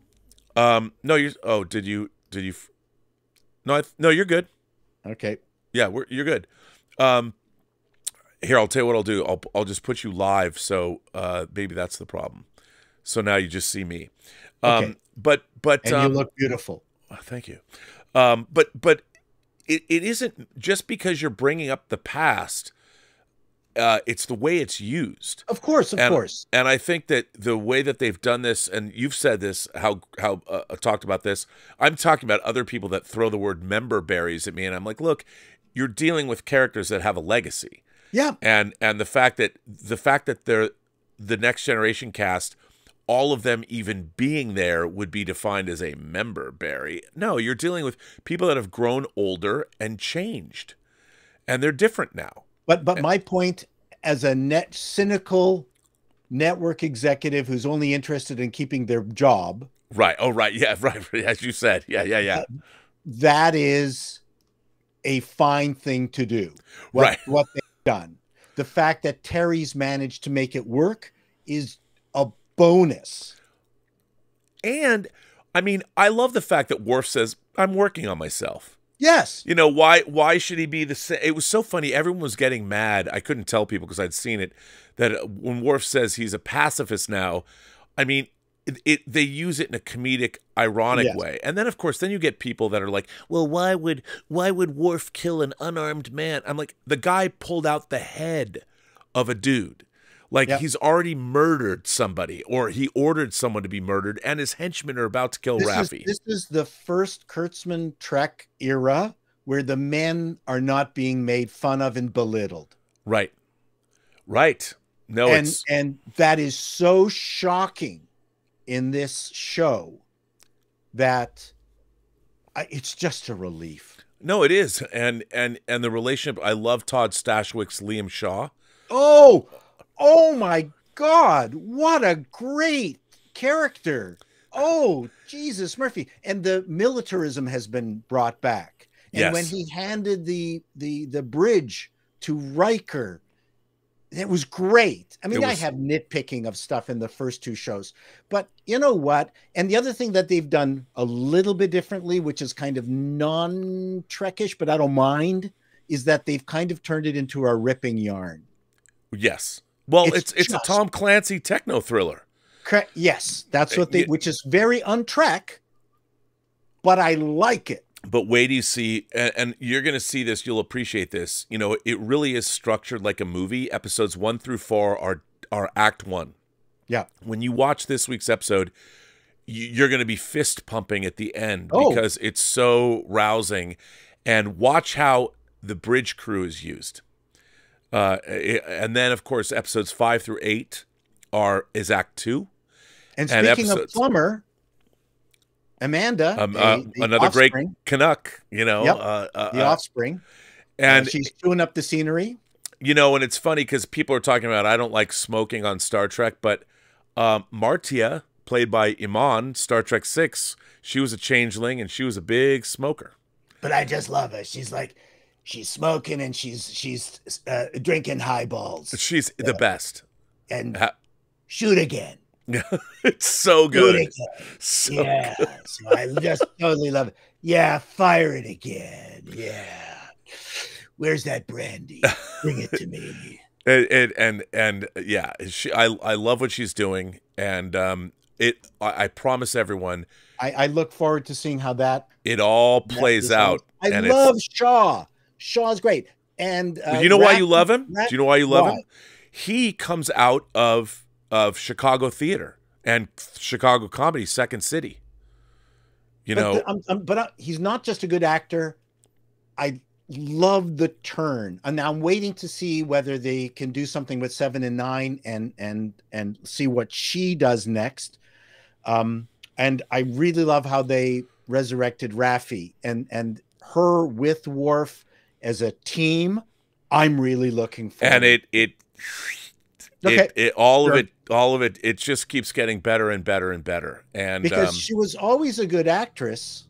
Um, no, you. Oh, did you? Did you? No, I, no, you're good. Okay. Yeah, we're, you're good. Um, here, I'll tell you what I'll do. I'll I'll just put you live, so uh, maybe that's the problem. So now you just see me. Um, okay. But but and um, you look beautiful. Oh, thank you. Um, but but. It, it isn't just because you're bringing up the past. Uh, it's the way it's used. Of course, of and, course. And I think that the way that they've done this, and you've said this, how how uh, talked about this. I'm talking about other people that throw the word member berries at me, and I'm like, look, you're dealing with characters that have a legacy. Yeah. And and the fact that the fact that they're the Next Generation cast, all of them even being there would be defined as a member berry. No, you're dealing with people that have grown older and changed, and they're different now. But but and my point, as a net cynical network executive who's only interested in keeping their job. Right. Oh, right. Yeah. Right. As you said. Yeah. Yeah. Yeah. That is a fine thing to do. What, right. What they've done. The fact that Terry's managed to make it work is a bonus. And I mean, I love the fact that Worf says, "I'm working on myself." Yes. You know, why why should he be the same? It was so funny. Everyone was getting mad. I couldn't tell people because I'd seen it, that when Worf says he's a pacifist now, I mean, it, it they use it in a comedic, ironic yes. way. And then of course, then you get people that are like, "Well, why would why would Worf kill an unarmed man?" I'm like, the guy pulled out the head of a dude. Like, yep. he's already murdered somebody, or he ordered someone to be murdered, and his henchmen are about to kill this Raffi. Is, this is the first Kurtzman Trek era where the men are not being made fun of and belittled. Right. Right. No, and, it's... And that is so shocking in this show that I, it's just a relief. No, it is. And, and, and the relationship... I love Todd Stashwick's Liam Shaw. Oh! Oh my God, what a great character. Oh, Jesus, Murphy. And the militarism has been brought back. And yes. when he handed the, the, the bridge to Riker, it was great. I mean, was... I have nitpicking of stuff in the first two shows, but you know what? And the other thing that they've done a little bit differently, which is kind of non-Trekish, but I don't mind, is that they've kind of turned it into a ripping yarn. Yes. Well, it's it's, it's a Tom Clancy techno thriller. Yes, that's what they, it, which is very un-Trek, but I like it. But wait, you see, and, and you're going to see this. You'll appreciate this. You know, it really is structured like a movie. Episodes one through four are are act one. Yeah. When you watch this week's episode, you're going to be fist pumping at the end oh. because it's so rousing. And watch how the bridge crew is used. Uh, and then, of course, episodes five through eight are is Act Two. And speaking and episodes, of Plummer, Amanda, um, uh, the, the another offspring. Great Canuck, you know, yep. uh, uh, the offspring, and uh, she's chewing up the scenery. You know, and it's funny because people are talking about I don't like smoking on Star Trek, but um, Martia, played by Iman, Star Trek Six, she was a changeling and she was a big smoker. But I just love her. She's like. She's smoking and she's she's uh, drinking highballs. She's uh, the best. And ha shoot again. It's so good. It so yeah, good. So I just totally love it. Yeah, fire it again. Yeah, where's that brandy? Bring it to me. It, it, and and yeah, she, I I love what she's doing, and um, it. I, I promise everyone. I, I look forward to seeing how that it all plays out. I and love Shaw. Shaw's great, and uh, you know Rat, why you love him? Rat, Do you know why you love Rat. him? He comes out of of Chicago theater and Chicago comedy, Second City. You but know, the, I'm, I'm, but I, he's not just a good actor. I love the turn, and I'm waiting to see whether they can do something with Seven and Nine, and and and see what she does next. Um, and I really love how they resurrected Raffi and and her with Worf as a team. I'm really looking for and it it. Okay. It, it, all sure. of it, all of it, it just keeps getting better and better and better. And because um, she was always a good actress,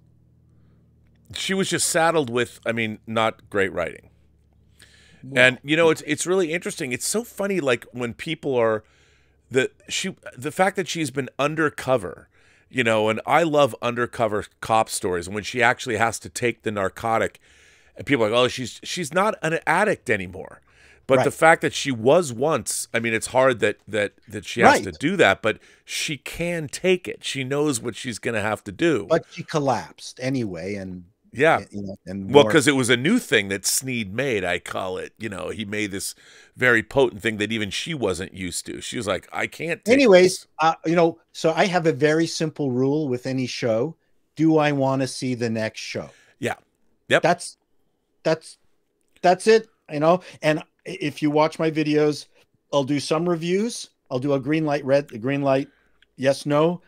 she was just saddled with, I mean, not great writing. Well, and you know, it's it's really interesting. It's so funny, like when people are the she, the fact that she's been undercover, you know, and I love undercover cop stories. And when she actually has to take the narcotic, and people are like, oh, she's she's not an addict anymore. But right. the fact that she was once, I mean, it's hard that that that she has right. to do that, but she can take it. She knows what she's going to have to do. But she collapsed anyway, and yeah, you know, and well, because it was a new thing that Sneed made. I call it, you know, he made this very potent thing that even she wasn't used to. She was like, I can't. Take Anyways, uh, you know, so I have a very simple rule with any show: do I want to see the next show? Yeah, yep. That's that's that's it. You know, and. If you watch my videos, I'll do some reviews. I'll do a green light, red, a green light, yes, no.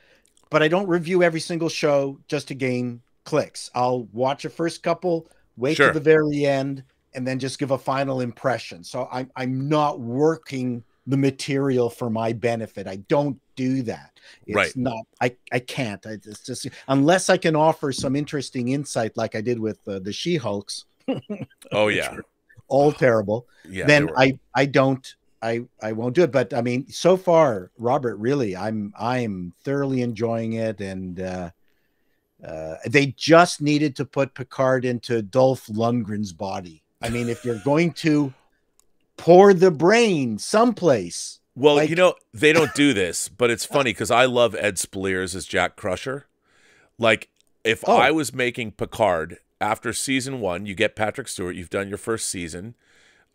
But I don't review every single show just to gain clicks. I'll watch a first couple, wait sure. to the very end, and then just give a final impression. So I'm, I'm not working the material for my benefit. I don't do that. It's right. not, I, I can't. I, it's just, unless I can offer some interesting insight like I did with uh, the She-Hulks. Oh, yeah. All terrible. Yeah, then I I don't I I won't do it. But I mean, so far, Robert, really, I'm I'm thoroughly enjoying it, and uh, uh, they just needed to put Picard into Dolph Lundgren's body. I mean, if you're going to pour the brain someplace, well, like... you know, they don't do this, but it's funny because I love Ed Spelier's as Jack Crusher. Like, if oh. I was making Picard. After season one, you get Patrick Stewart. You've done your first season.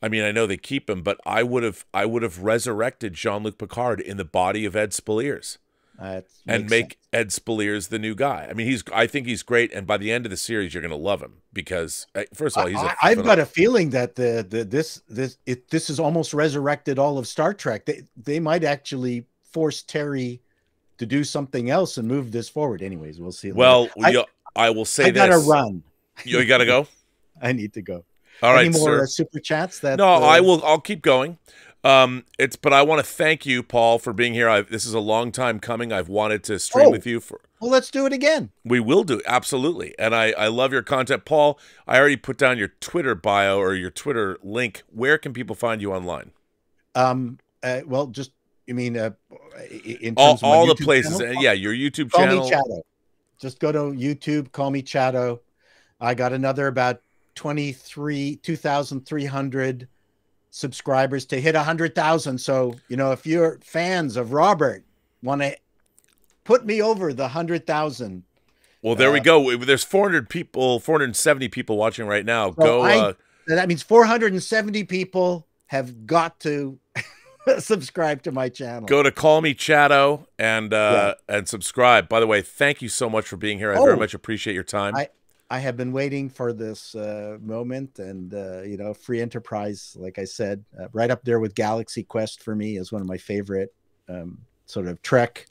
I mean, I know they keep him, but I would have, I would have resurrected Jean-Luc Picard in the body of Ed Spelier's, uh, and make sense. Ed Spelier's the new guy. I mean, he's, I think he's great, and by the end of the series, you're going to love him because, first of all, he's. I, a I've got a feeling that the the this this it this is almost resurrected all of Star Trek. They they might actually force Terry to do something else and move this forward. Anyways, we'll see. Well, I, I will say I this. I got to run. You got to go? I need to go. All right, Any more sir. Uh, super chats? That, no, uh, I will. I'll keep going. Um, it's But I want to thank you, Paul, for being here. I've, this is a long time coming. I've wanted to stream oh, with you. for. Well, let's do it again. We will do it. Absolutely. And I, I love your content. Paul, I already put down your Twitter bio or your Twitter link. Where can people find you online? Um. Uh, well, just, I mean, uh, in terms all, of all the places. Channel, yeah, your YouTube call channel. Me Chato. Just go to YouTube, call me Chato. I got another about twenty-three, two thousand three hundred subscribers to hit one hundred thousand. So, you know, if you're fans of Robert, want to put me over the one hundred thousand. Well, there uh, we go. There's four hundred people, four hundred seventy people watching right now. So go. I, uh, that means four hundred seventy people have got to subscribe to my channel. Go to Call Me Chato and, uh, yeah. and subscribe. By the way, thank you so much for being here. I oh, very much appreciate your time. I, I have been waiting for this uh, moment, and, uh, you know, Free Enterprise, like I said, uh, right up there with Galaxy Quest for me is one of my favorite um, sort of Trek.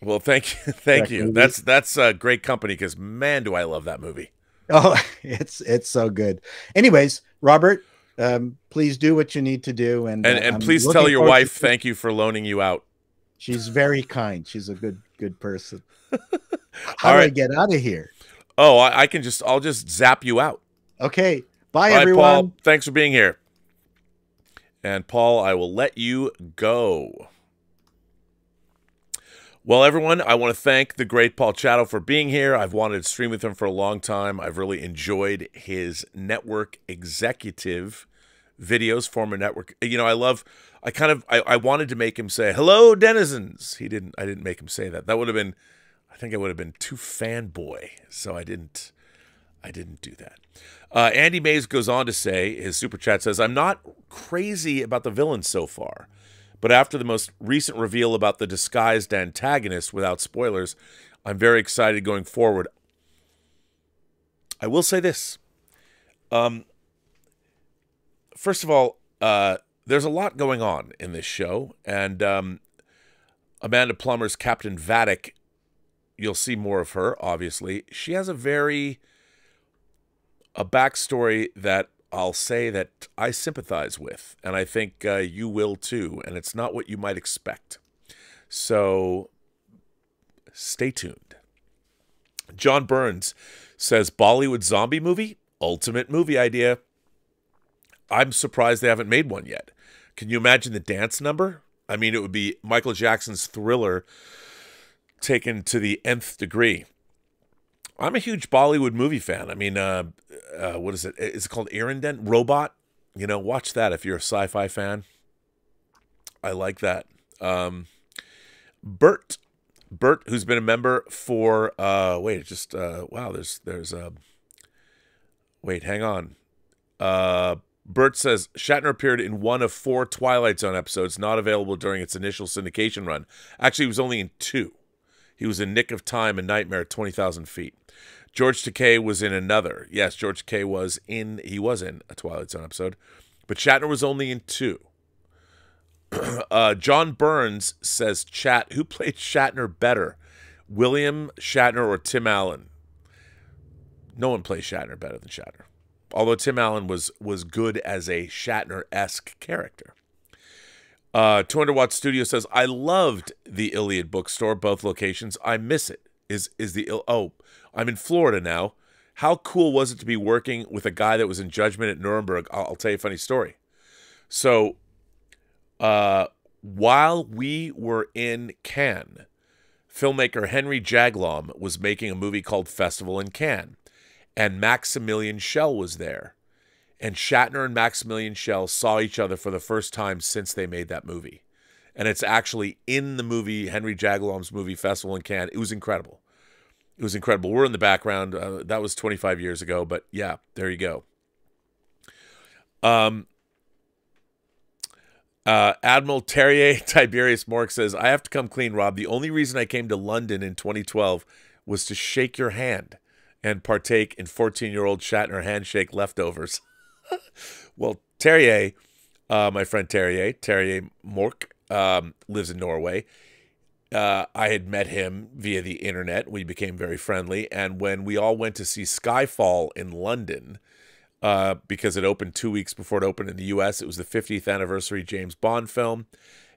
Well, thank you. Thank Trek you. Movies. That's that's a great company because, man, do I love that movie. Oh, it's it's so good. Anyways, Robert, um, please do what you need to do. And, and, and please tell your wife thank you for loaning you out. She's very kind. She's a good, good person. How do I get out of here? Oh, I, I can just, I'll just zap you out. Okay. Bye, Bye everyone. Paul. Thanks for being here. And Paul, I will let you go. Well, everyone, I want to thank the great Paul Chato for being here. I've wanted to stream with him for a long time. I've really enjoyed his network executive videos, former network. You know, I love, I kind of, I, I wanted to make him say, hello, denizens. He didn't, I didn't make him say that. That would have been, I think I would have been too fanboy. So I didn't, I didn't do that. Uh, Andy Mays goes on to say, his super chat says, I'm not crazy about the villains so far, but after the most recent reveal about the disguised antagonist, without spoilers, I'm very excited going forward. I will say this. Um, first of all, uh, there's a lot going on in this show, and um, Amanda Plummer's Captain Vatic, you'll see more of her, obviously. She has a very, a backstory that, I'll say that I sympathize with, and I think uh, you will too, and it's not what you might expect. So stay tuned. John Burns says, Bollywood zombie movie? Ultimate movie idea. I'm surprised they haven't made one yet. Can you imagine the dance number? I mean, it would be Michael Jackson's Thriller taken to the nth degree. I'm a huge Bollywood movie fan. I mean, uh, uh, what is it? Is it called Irindent? Robot? You know, watch that if you're a sci-fi fan. I like that. Um, Bert, Bert, who's been a member for, uh, wait, just, uh, wow, there's, there's, uh, wait, hang on. Uh, Bert says, Shatner appeared in one of four Twilight Zone episodes, not available during its initial syndication run. Actually, he was only in two. He was in Nick of Time and Nightmare at twenty thousand Feet. George Takei was in another. Yes, George Takei was in, he was in a Twilight Zone episode, but Shatner was only in two. uh, John Burns says, chat, who played Shatner better, William Shatner or Tim Allen? No one plays Shatner better than Shatner, although Tim Allen was, was good as a Shatner-esque character. Uh, two hundred watt Studio says, I loved the Iliad bookstore, both locations. I miss it. Is is the Il oh, I'm in Florida now. How cool was it to be working with a guy that was in judgment at Nuremberg? I'll, I'll tell you a funny story. So uh, while we were in Cannes, filmmaker Henry Jaglom was making a movie called Festival in Cannes, and Maximilian Schell was there. And Shatner and Maximilian Schell saw each other for the first time since they made that movie. And it's actually in the movie, Henry Jaglom's movie, Festival in Cannes. It was incredible. It was incredible. We're in the background. Uh, that was twenty-five years ago, but yeah, there you go. Um, uh, Admiral Terrier Tiberius Mork says, I have to come clean, Rob. The only reason I came to London in twenty twelve was to shake your hand and partake in fourteen-year-old Shatner handshake leftovers. Well, Terrier, uh, my friend Terrier, Terrier Mork, um, lives in Norway. Uh, I had met him via the internet. We became very friendly. And when we all went to see Skyfall in London, uh, because it opened two weeks before it opened in the U S, it was the fiftieth anniversary James Bond film.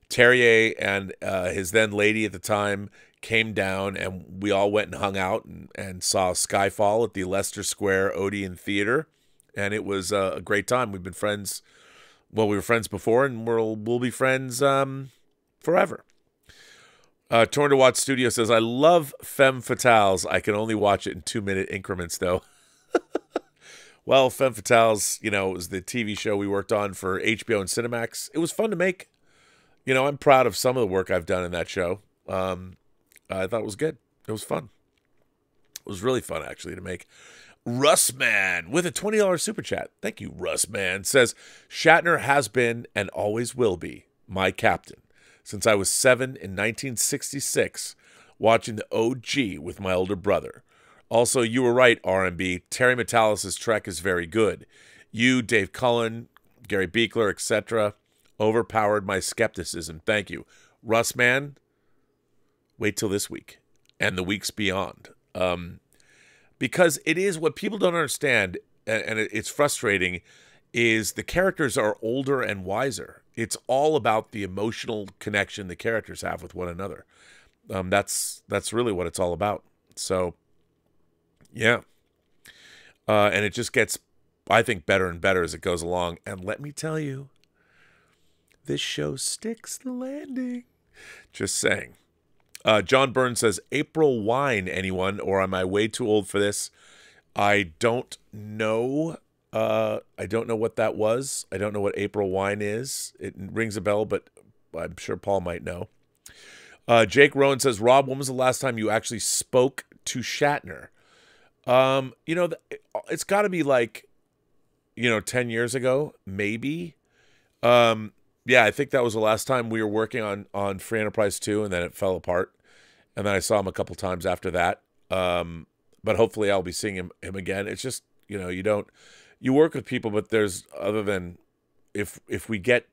Terrier and uh, his then lady at the time came down, and we all went and hung out and, and saw Skyfall at the Leicester Square Odeon Theater. And it was a great time. We've been friends. Well, we were friends before, and we'll we'll be friends um, forever. Uh, Torn to Watch Studio says, I love Femme Fatales. I can only watch it in two-minute increments, though. Well, Femme Fatales, you know, it was the T V show we worked on for H B O and Cinemax. It was fun to make. You know, I'm proud of some of the work I've done in that show. Um, I thought it was good. It was fun. It was really fun, actually, to make. Russman with a twenty dollar super chat. Thank you, Russman. Says, Shatner has been and always will be my captain since I was seven in nineteen sixty-six, watching the O G with my older brother. Also, you were right, R M B. Terry Metalis' Trek is very good. You, Dave Cullen, Gary Beekler, et cetera overpowered my skepticism. Thank you. Russman, wait till this week and the weeks beyond. Um... Because it is what people don't understand, and it's frustrating, is the characters are older and wiser. It's all about the emotional connection the characters have with one another. Um, that's that's really what it's all about. So, yeah. Uh, and it just gets, I think, better and better as it goes along. And let me tell you, this show sticks the landing. Just saying. Uh, John Burns says, April wine, anyone? Or am I way too old for this? I don't know. Uh, I don't know what that was. I don't know what April wine is. It rings a bell, but I'm sure Paul might know. Uh, Jake Rowan says, Rob, when was the last time you actually spoke to Shatner? Um, you know, it's got to be like, you know, ten years ago, maybe. Um, yeah, I think that was the last time we were working on, on Free Enterprise two, and then it fell apart. And then I saw him a couple times after that. Um, but hopefully I'll be seeing him, him again. It's just, you know, you don't, you work with people, but there's, other than if, if we get,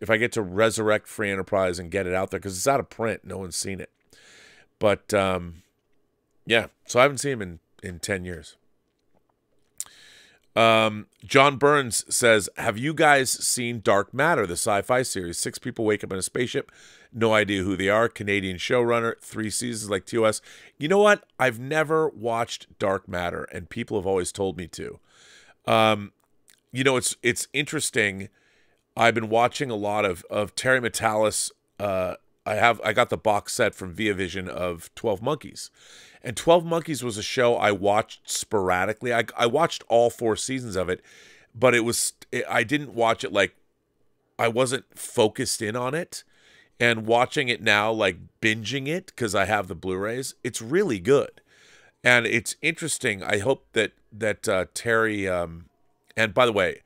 if I get to resurrect Free Enterprise and get it out there, because it's out of print, no one's seen it. But, um, yeah, so I haven't seen him in, in ten years. Um, John Burns says, have you guys seen Dark Matter, the sci-fi series? Six people wake up in a spaceship, no idea who they are, Canadian showrunner, three seasons like T O S. You know what? I've never watched Dark Matter, and people have always told me to. Um, you know, it's it's interesting. I've been watching a lot of, of Terry Metalis. Uh, I have I got the box set from ViaVision of twelve Monkeys. And twelve Monkeys was a show I watched sporadically. I, I watched all four seasons of it, but it was it, I didn't watch it like I wasn't focused in on it. And watching it now, like binging it, because I have the Blu-rays, it's really good. And it's interesting. I hope that, that uh, Terry, um, and by the way,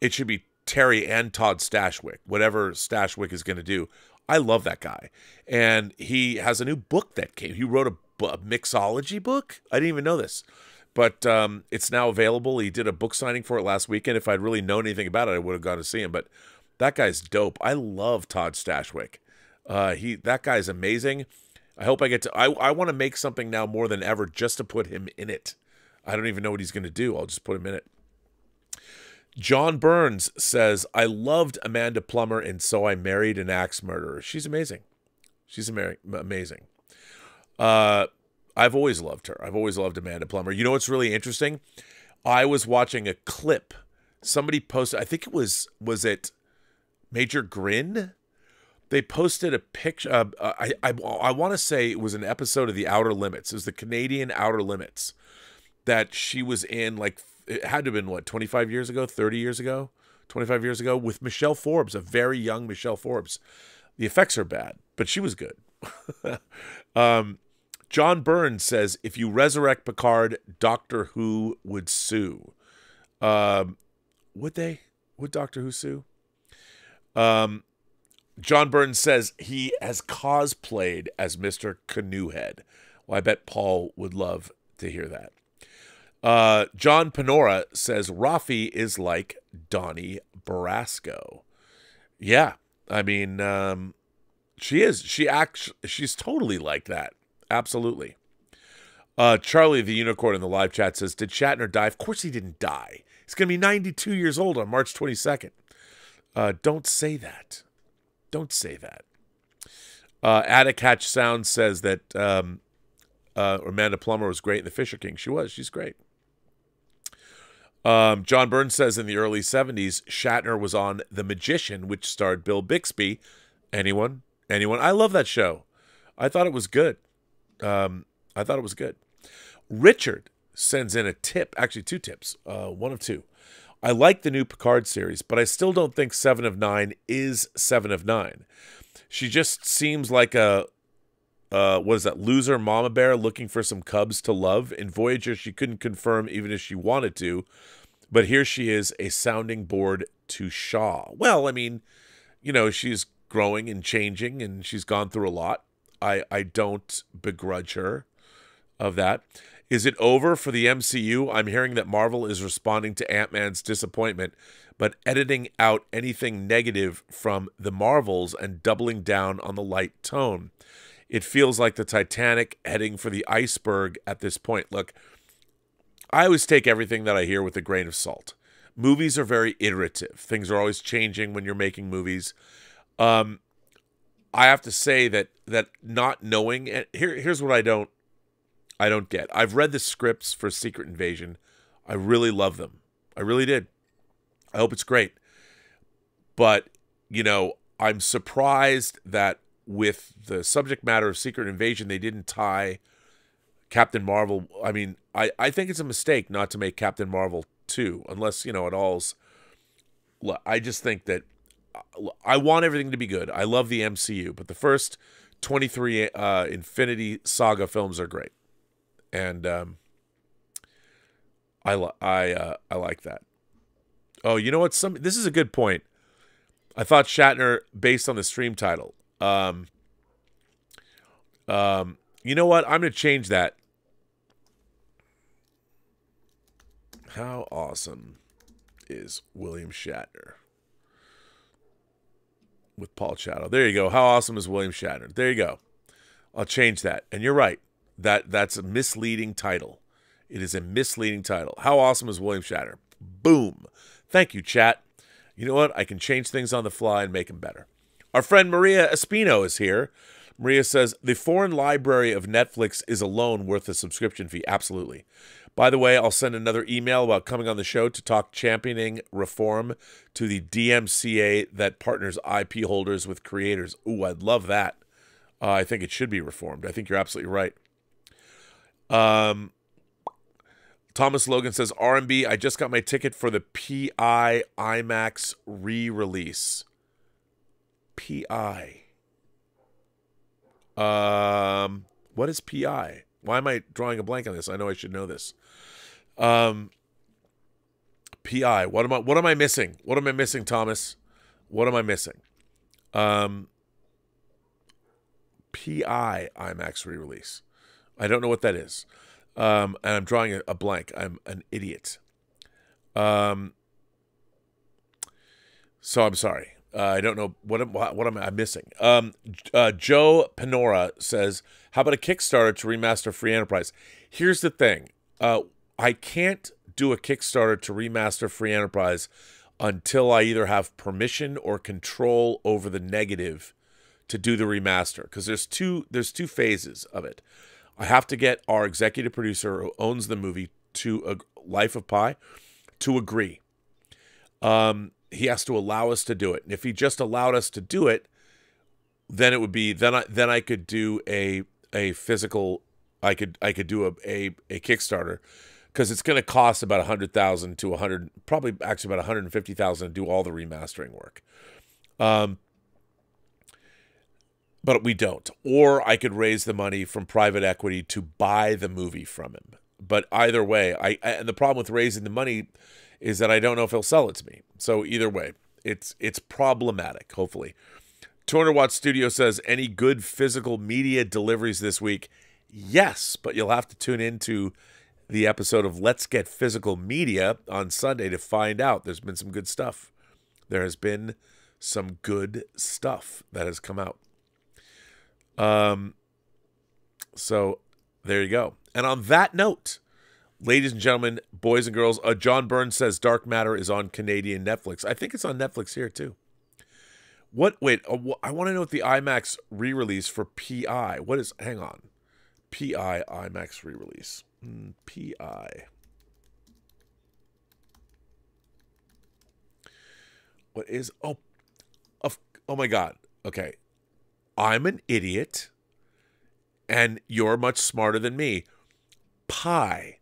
it should be Terry and Todd Stashwick, whatever Stashwick is going to do. I love that guy. And he has a new book that came. He wrote a a mixology book. I didn't even know this, but um, it's now available. He did a book signing for it last weekend. If I'd really known anything about it, I would have gone to see him, but that guy's dope. I love Todd Stashwick. Uh, he, that guy's amazing. I hope I get to, I, I want to make something now more than ever just to put him in it. I don't even know what he's going to do. I'll just put him in it. John Burns says, I loved Amanda Plummer, and so I married an axe murderer. She's amazing. She's ama- amazing. Uh, I've always loved her. I've always loved Amanda Plummer. You know what's really interesting? I was watching a clip. Somebody posted, I think it was, was it Major Grin? They posted a picture. Uh, I, I, I want to say it was an episode of The Outer Limits. It was the Canadian Outer Limits that she was in, like, it had to have been, what, twenty-five years ago, thirty years ago, twenty-five years ago, with Michelle Forbes, a very young Michelle Forbes. The effects are bad, but she was good. um, John Burns says, if you resurrect Picard, Doctor Who would sue. Um, would they? Would Doctor Who sue? Um, John Burns says he has cosplayed as Mister Canoehead. Well, I bet Paul would love to hear that. Uh, John Panora says, Rafi is like Donnie Brasco. Yeah, I mean, um, she is. She acts. She's totally like that. Absolutely. Uh, Charlie the Unicorn in the live chat says, did Shatner die? Of course he didn't die. He's going to be ninety-two years old on March twenty-second. Uh, don't say that. Don't say that. Uh, Attic Hatch Sound says that um, uh, Amanda Plummer was great in The Fisher King. She was. She's great. Um, John Burns says in the early seventies, Shatner was on The Magician, which starred Bill Bixby. Anyone? Anyone? I love that show. I thought it was good. Um, I thought it was good. Richard sends in a tip, actually two tips, uh, one of two. I like the new Picard series, but I still don't think Seven of Nine is Seven of Nine. She just seems like a, uh, what is that, loser mama bear looking for some cubs to love. In Voyager, she couldn't confirm even if she wanted to, but here she is, a sounding board to Shaw. Well, I mean, you know, she's growing and changing, and she's gone through a lot. I, I don't begrudge her of that. Is it over for the M C U? I'm hearing that Marvel is responding to Ant-Man's disappointment, but editing out anything negative from the Marvels and doubling down on the light tone. It feels like the Titanic heading for the iceberg at this point. Look, I always take everything that I hear with a grain of salt. Movies are very iterative. Things are always changing when you're making movies. Um, I have to say that that not knowing, and here here's what I don't I don't get. I've read the scripts for Secret Invasion. I really love them. I really did. I hope it's great. But, you know, I'm surprised that with the subject matter of Secret Invasion, they didn't tie Captain Marvel. I mean, I, I think it's a mistake not to make Captain Marvel two, unless, you know, it all's... I just think that I want everything to be good. I love the M C U, but the first twenty-three uh, Infinity Saga films are great. And um, I, li I, uh, I like that. Oh, you know what? Some, this is a good point. I thought Shatner, based on the stream title. Um, um, you know what? I'm going to change that. How awesome is William Shatner? With Paul Chato. There you go. How awesome is William Shatner? There you go. I'll change that. And you're right. That that's a misleading title. It is a misleading title. How awesome is William Shatner? Boom. Thank you, chat. You know what? I can change things on the fly and make them better. Our friend Maria Espino is here. Maria says, the foreign library of Netflix is alone worth a subscription fee. Absolutely. By the way, I'll send another email about coming on the show to talk championing reform to the D M C A that partners I P holders with creators. Ooh, I'd love that. Uh, I think it should be reformed. I think you're absolutely right. Um, Thomas Logan says, R M B, I just got my ticket for the P I IMAX re-release. P I. Um, what is P I? Why am I drawing a blank on this? I know I should know this. Um, P I. What am I? What am I missing? What am I missing, Thomas? What am I missing? Um, P I IMAX re-release. I don't know what that is, um, and I'm drawing a, a blank. I'm an idiot. Um, so I'm sorry. Uh, I don't know what am, what am I missing. Um, uh, Joe Panora says, how about a Kickstarter to remaster Free Enterprise? Here's the thing. Uh, I can't do a Kickstarter to remaster Free Enterprise until I either have permission or control over the negative to do the remaster, because there's two, there's two phases of it. I have to get our executive producer who owns the movie to uh, Life of Pi to agree. Um... He has to allow us to do it. And if he just allowed us to do it, then it would be then I then I could do a a physical I could I could do a a, a Kickstarter, because it's going to cost about a hundred thousand to a hundred probably actually about a hundred and fifty thousand to do all the remastering work. Um, but we don't. Or I could raise the money from private equity to buy the movie from him. But either way, I, I and the problem with raising the money is that I don't know if he'll sell it to me. So either way, it's it's problematic, hopefully. two hundred watt Studio says, any good physical media deliveries this week? Yes, but you'll have to tune into the episode of Let's Get Physical Media on Sunday to find out. There's been some good stuff. There has been some good stuff that has come out. Um. So there you go. And on that note, ladies and gentlemen, boys and girls, uh, John Burns says Dark Matter is on Canadian Netflix. I think it's on Netflix here, too. What? Wait, uh, wh I want to know what the IMAX re-release for P I. What is, hang on. P I IMAX re-release. Mm, P I. What is, oh, of, oh my God. Okay. I'm an idiot, and you're much smarter than me. Pi.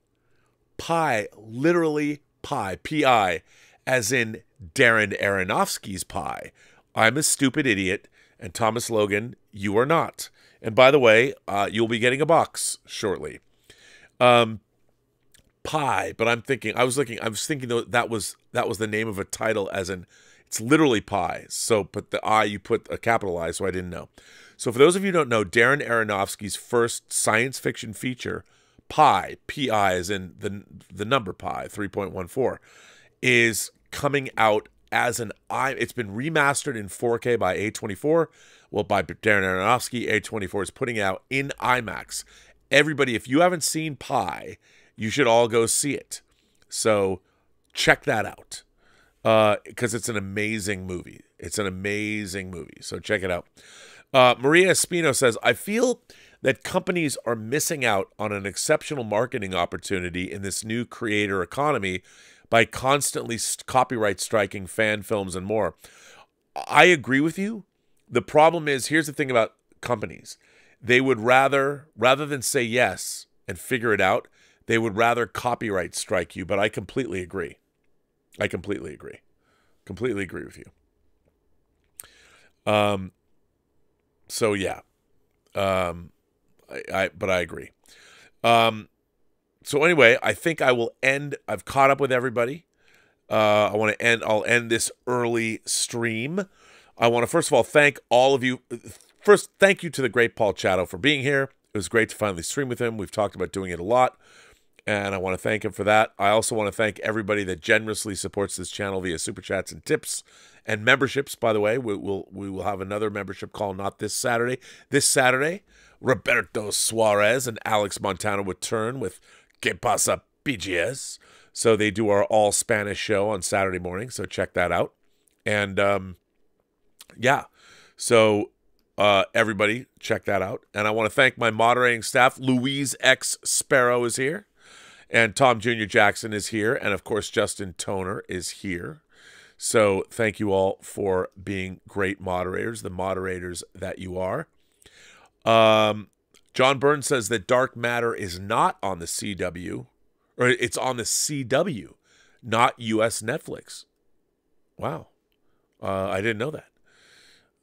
Pi, literally pi, P I, as in Darren Aronofsky's Pi. I'm a stupid idiot, and Thomas Logan, you are not. And by the way, uh, you'll be getting a box shortly. Um, Pi, but I'm thinking, I was looking, I was thinking that was that was the name of a title, as in it's literally Pi. So, but the I, you put a capital I, so I didn't know. So, for those of you who don't know, Darren Aronofsky's first science fiction feature, Pi, P I as in the, the number pi, three point one four, is coming out as an I. It's been remastered in four K by A twenty-four. Well, by Darren Aronofsky, A twenty-four is putting it out in IMAX. Everybody, if you haven't seen Pi, you should all go see it. So check that out, because uh, it's an amazing movie. It's an amazing movie. So check it out. Uh, Maria Espino says, I feel that companies are missing out on an exceptional marketing opportunity in this new creator economy by constantly copyright striking fan films and more. I agree with you. The problem is, here's the thing about companies. They would rather, rather than say yes and figure it out, they would rather copyright strike you. But I completely agree. I completely agree. Completely agree with you. Um. So, yeah. Um, I, I but I agree. Um, so anyway, I think I will end. I've caught up with everybody. Uh, I want to end. I'll end this early stream. I want to first of all thank all of you. First, thank you to the great Paul Chato for being here. It was great to finally stream with him. We've talked about doing it a lot, and I want to thank him for that. I also want to thank everybody that generously supports this channel via super chats and tips and memberships. By the way, we will we will have another membership call not this Saturday. This Saturday, Roberto Suarez and Alex Montano return with Que Pasa P G S. So they do our all Spanish show on Saturday morning. So check that out. And um, yeah, so. Uh, everybody, check that out. And I want to thank my moderating staff. Louise X. Sparrow is here. And Tom Junior Jackson is here. And, of course, Justin Toner is here. So thank you all for being great moderators, the moderators that you are. Um, John Burns says that Dark Matter is not on the C W. Or it's on the C W, not U S Netflix. Wow. Uh, I didn't know that.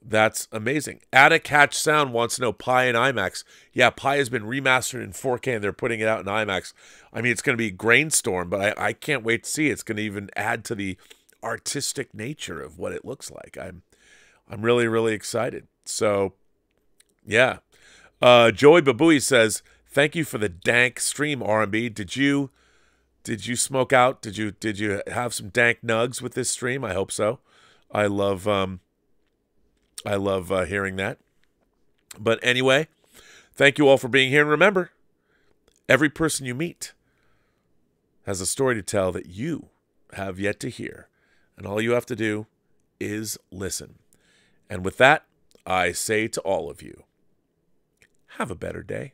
That's amazing. Atta Catch Sound wants to know Pi in IMAX. Yeah, Pi has been remastered in four K, and they're putting it out in IMAX. I mean, it's going to be Grainstorm, but I, I can't wait to see it. It's going to even add to the artistic nature of what it looks like. I'm, I'm really, really excited. So, yeah. Uh, Joey Babui says, "Thank you for the dank stream, R and B. Did you, did you smoke out? Did you, did you have some dank nugs with this stream? I hope so. I love." Um, I love uh, hearing that. But anyway, thank you all for being here. And remember, every person you meet has a story to tell that you have yet to hear. And all you have to do is listen. And with that, I say to all of you, have a better day.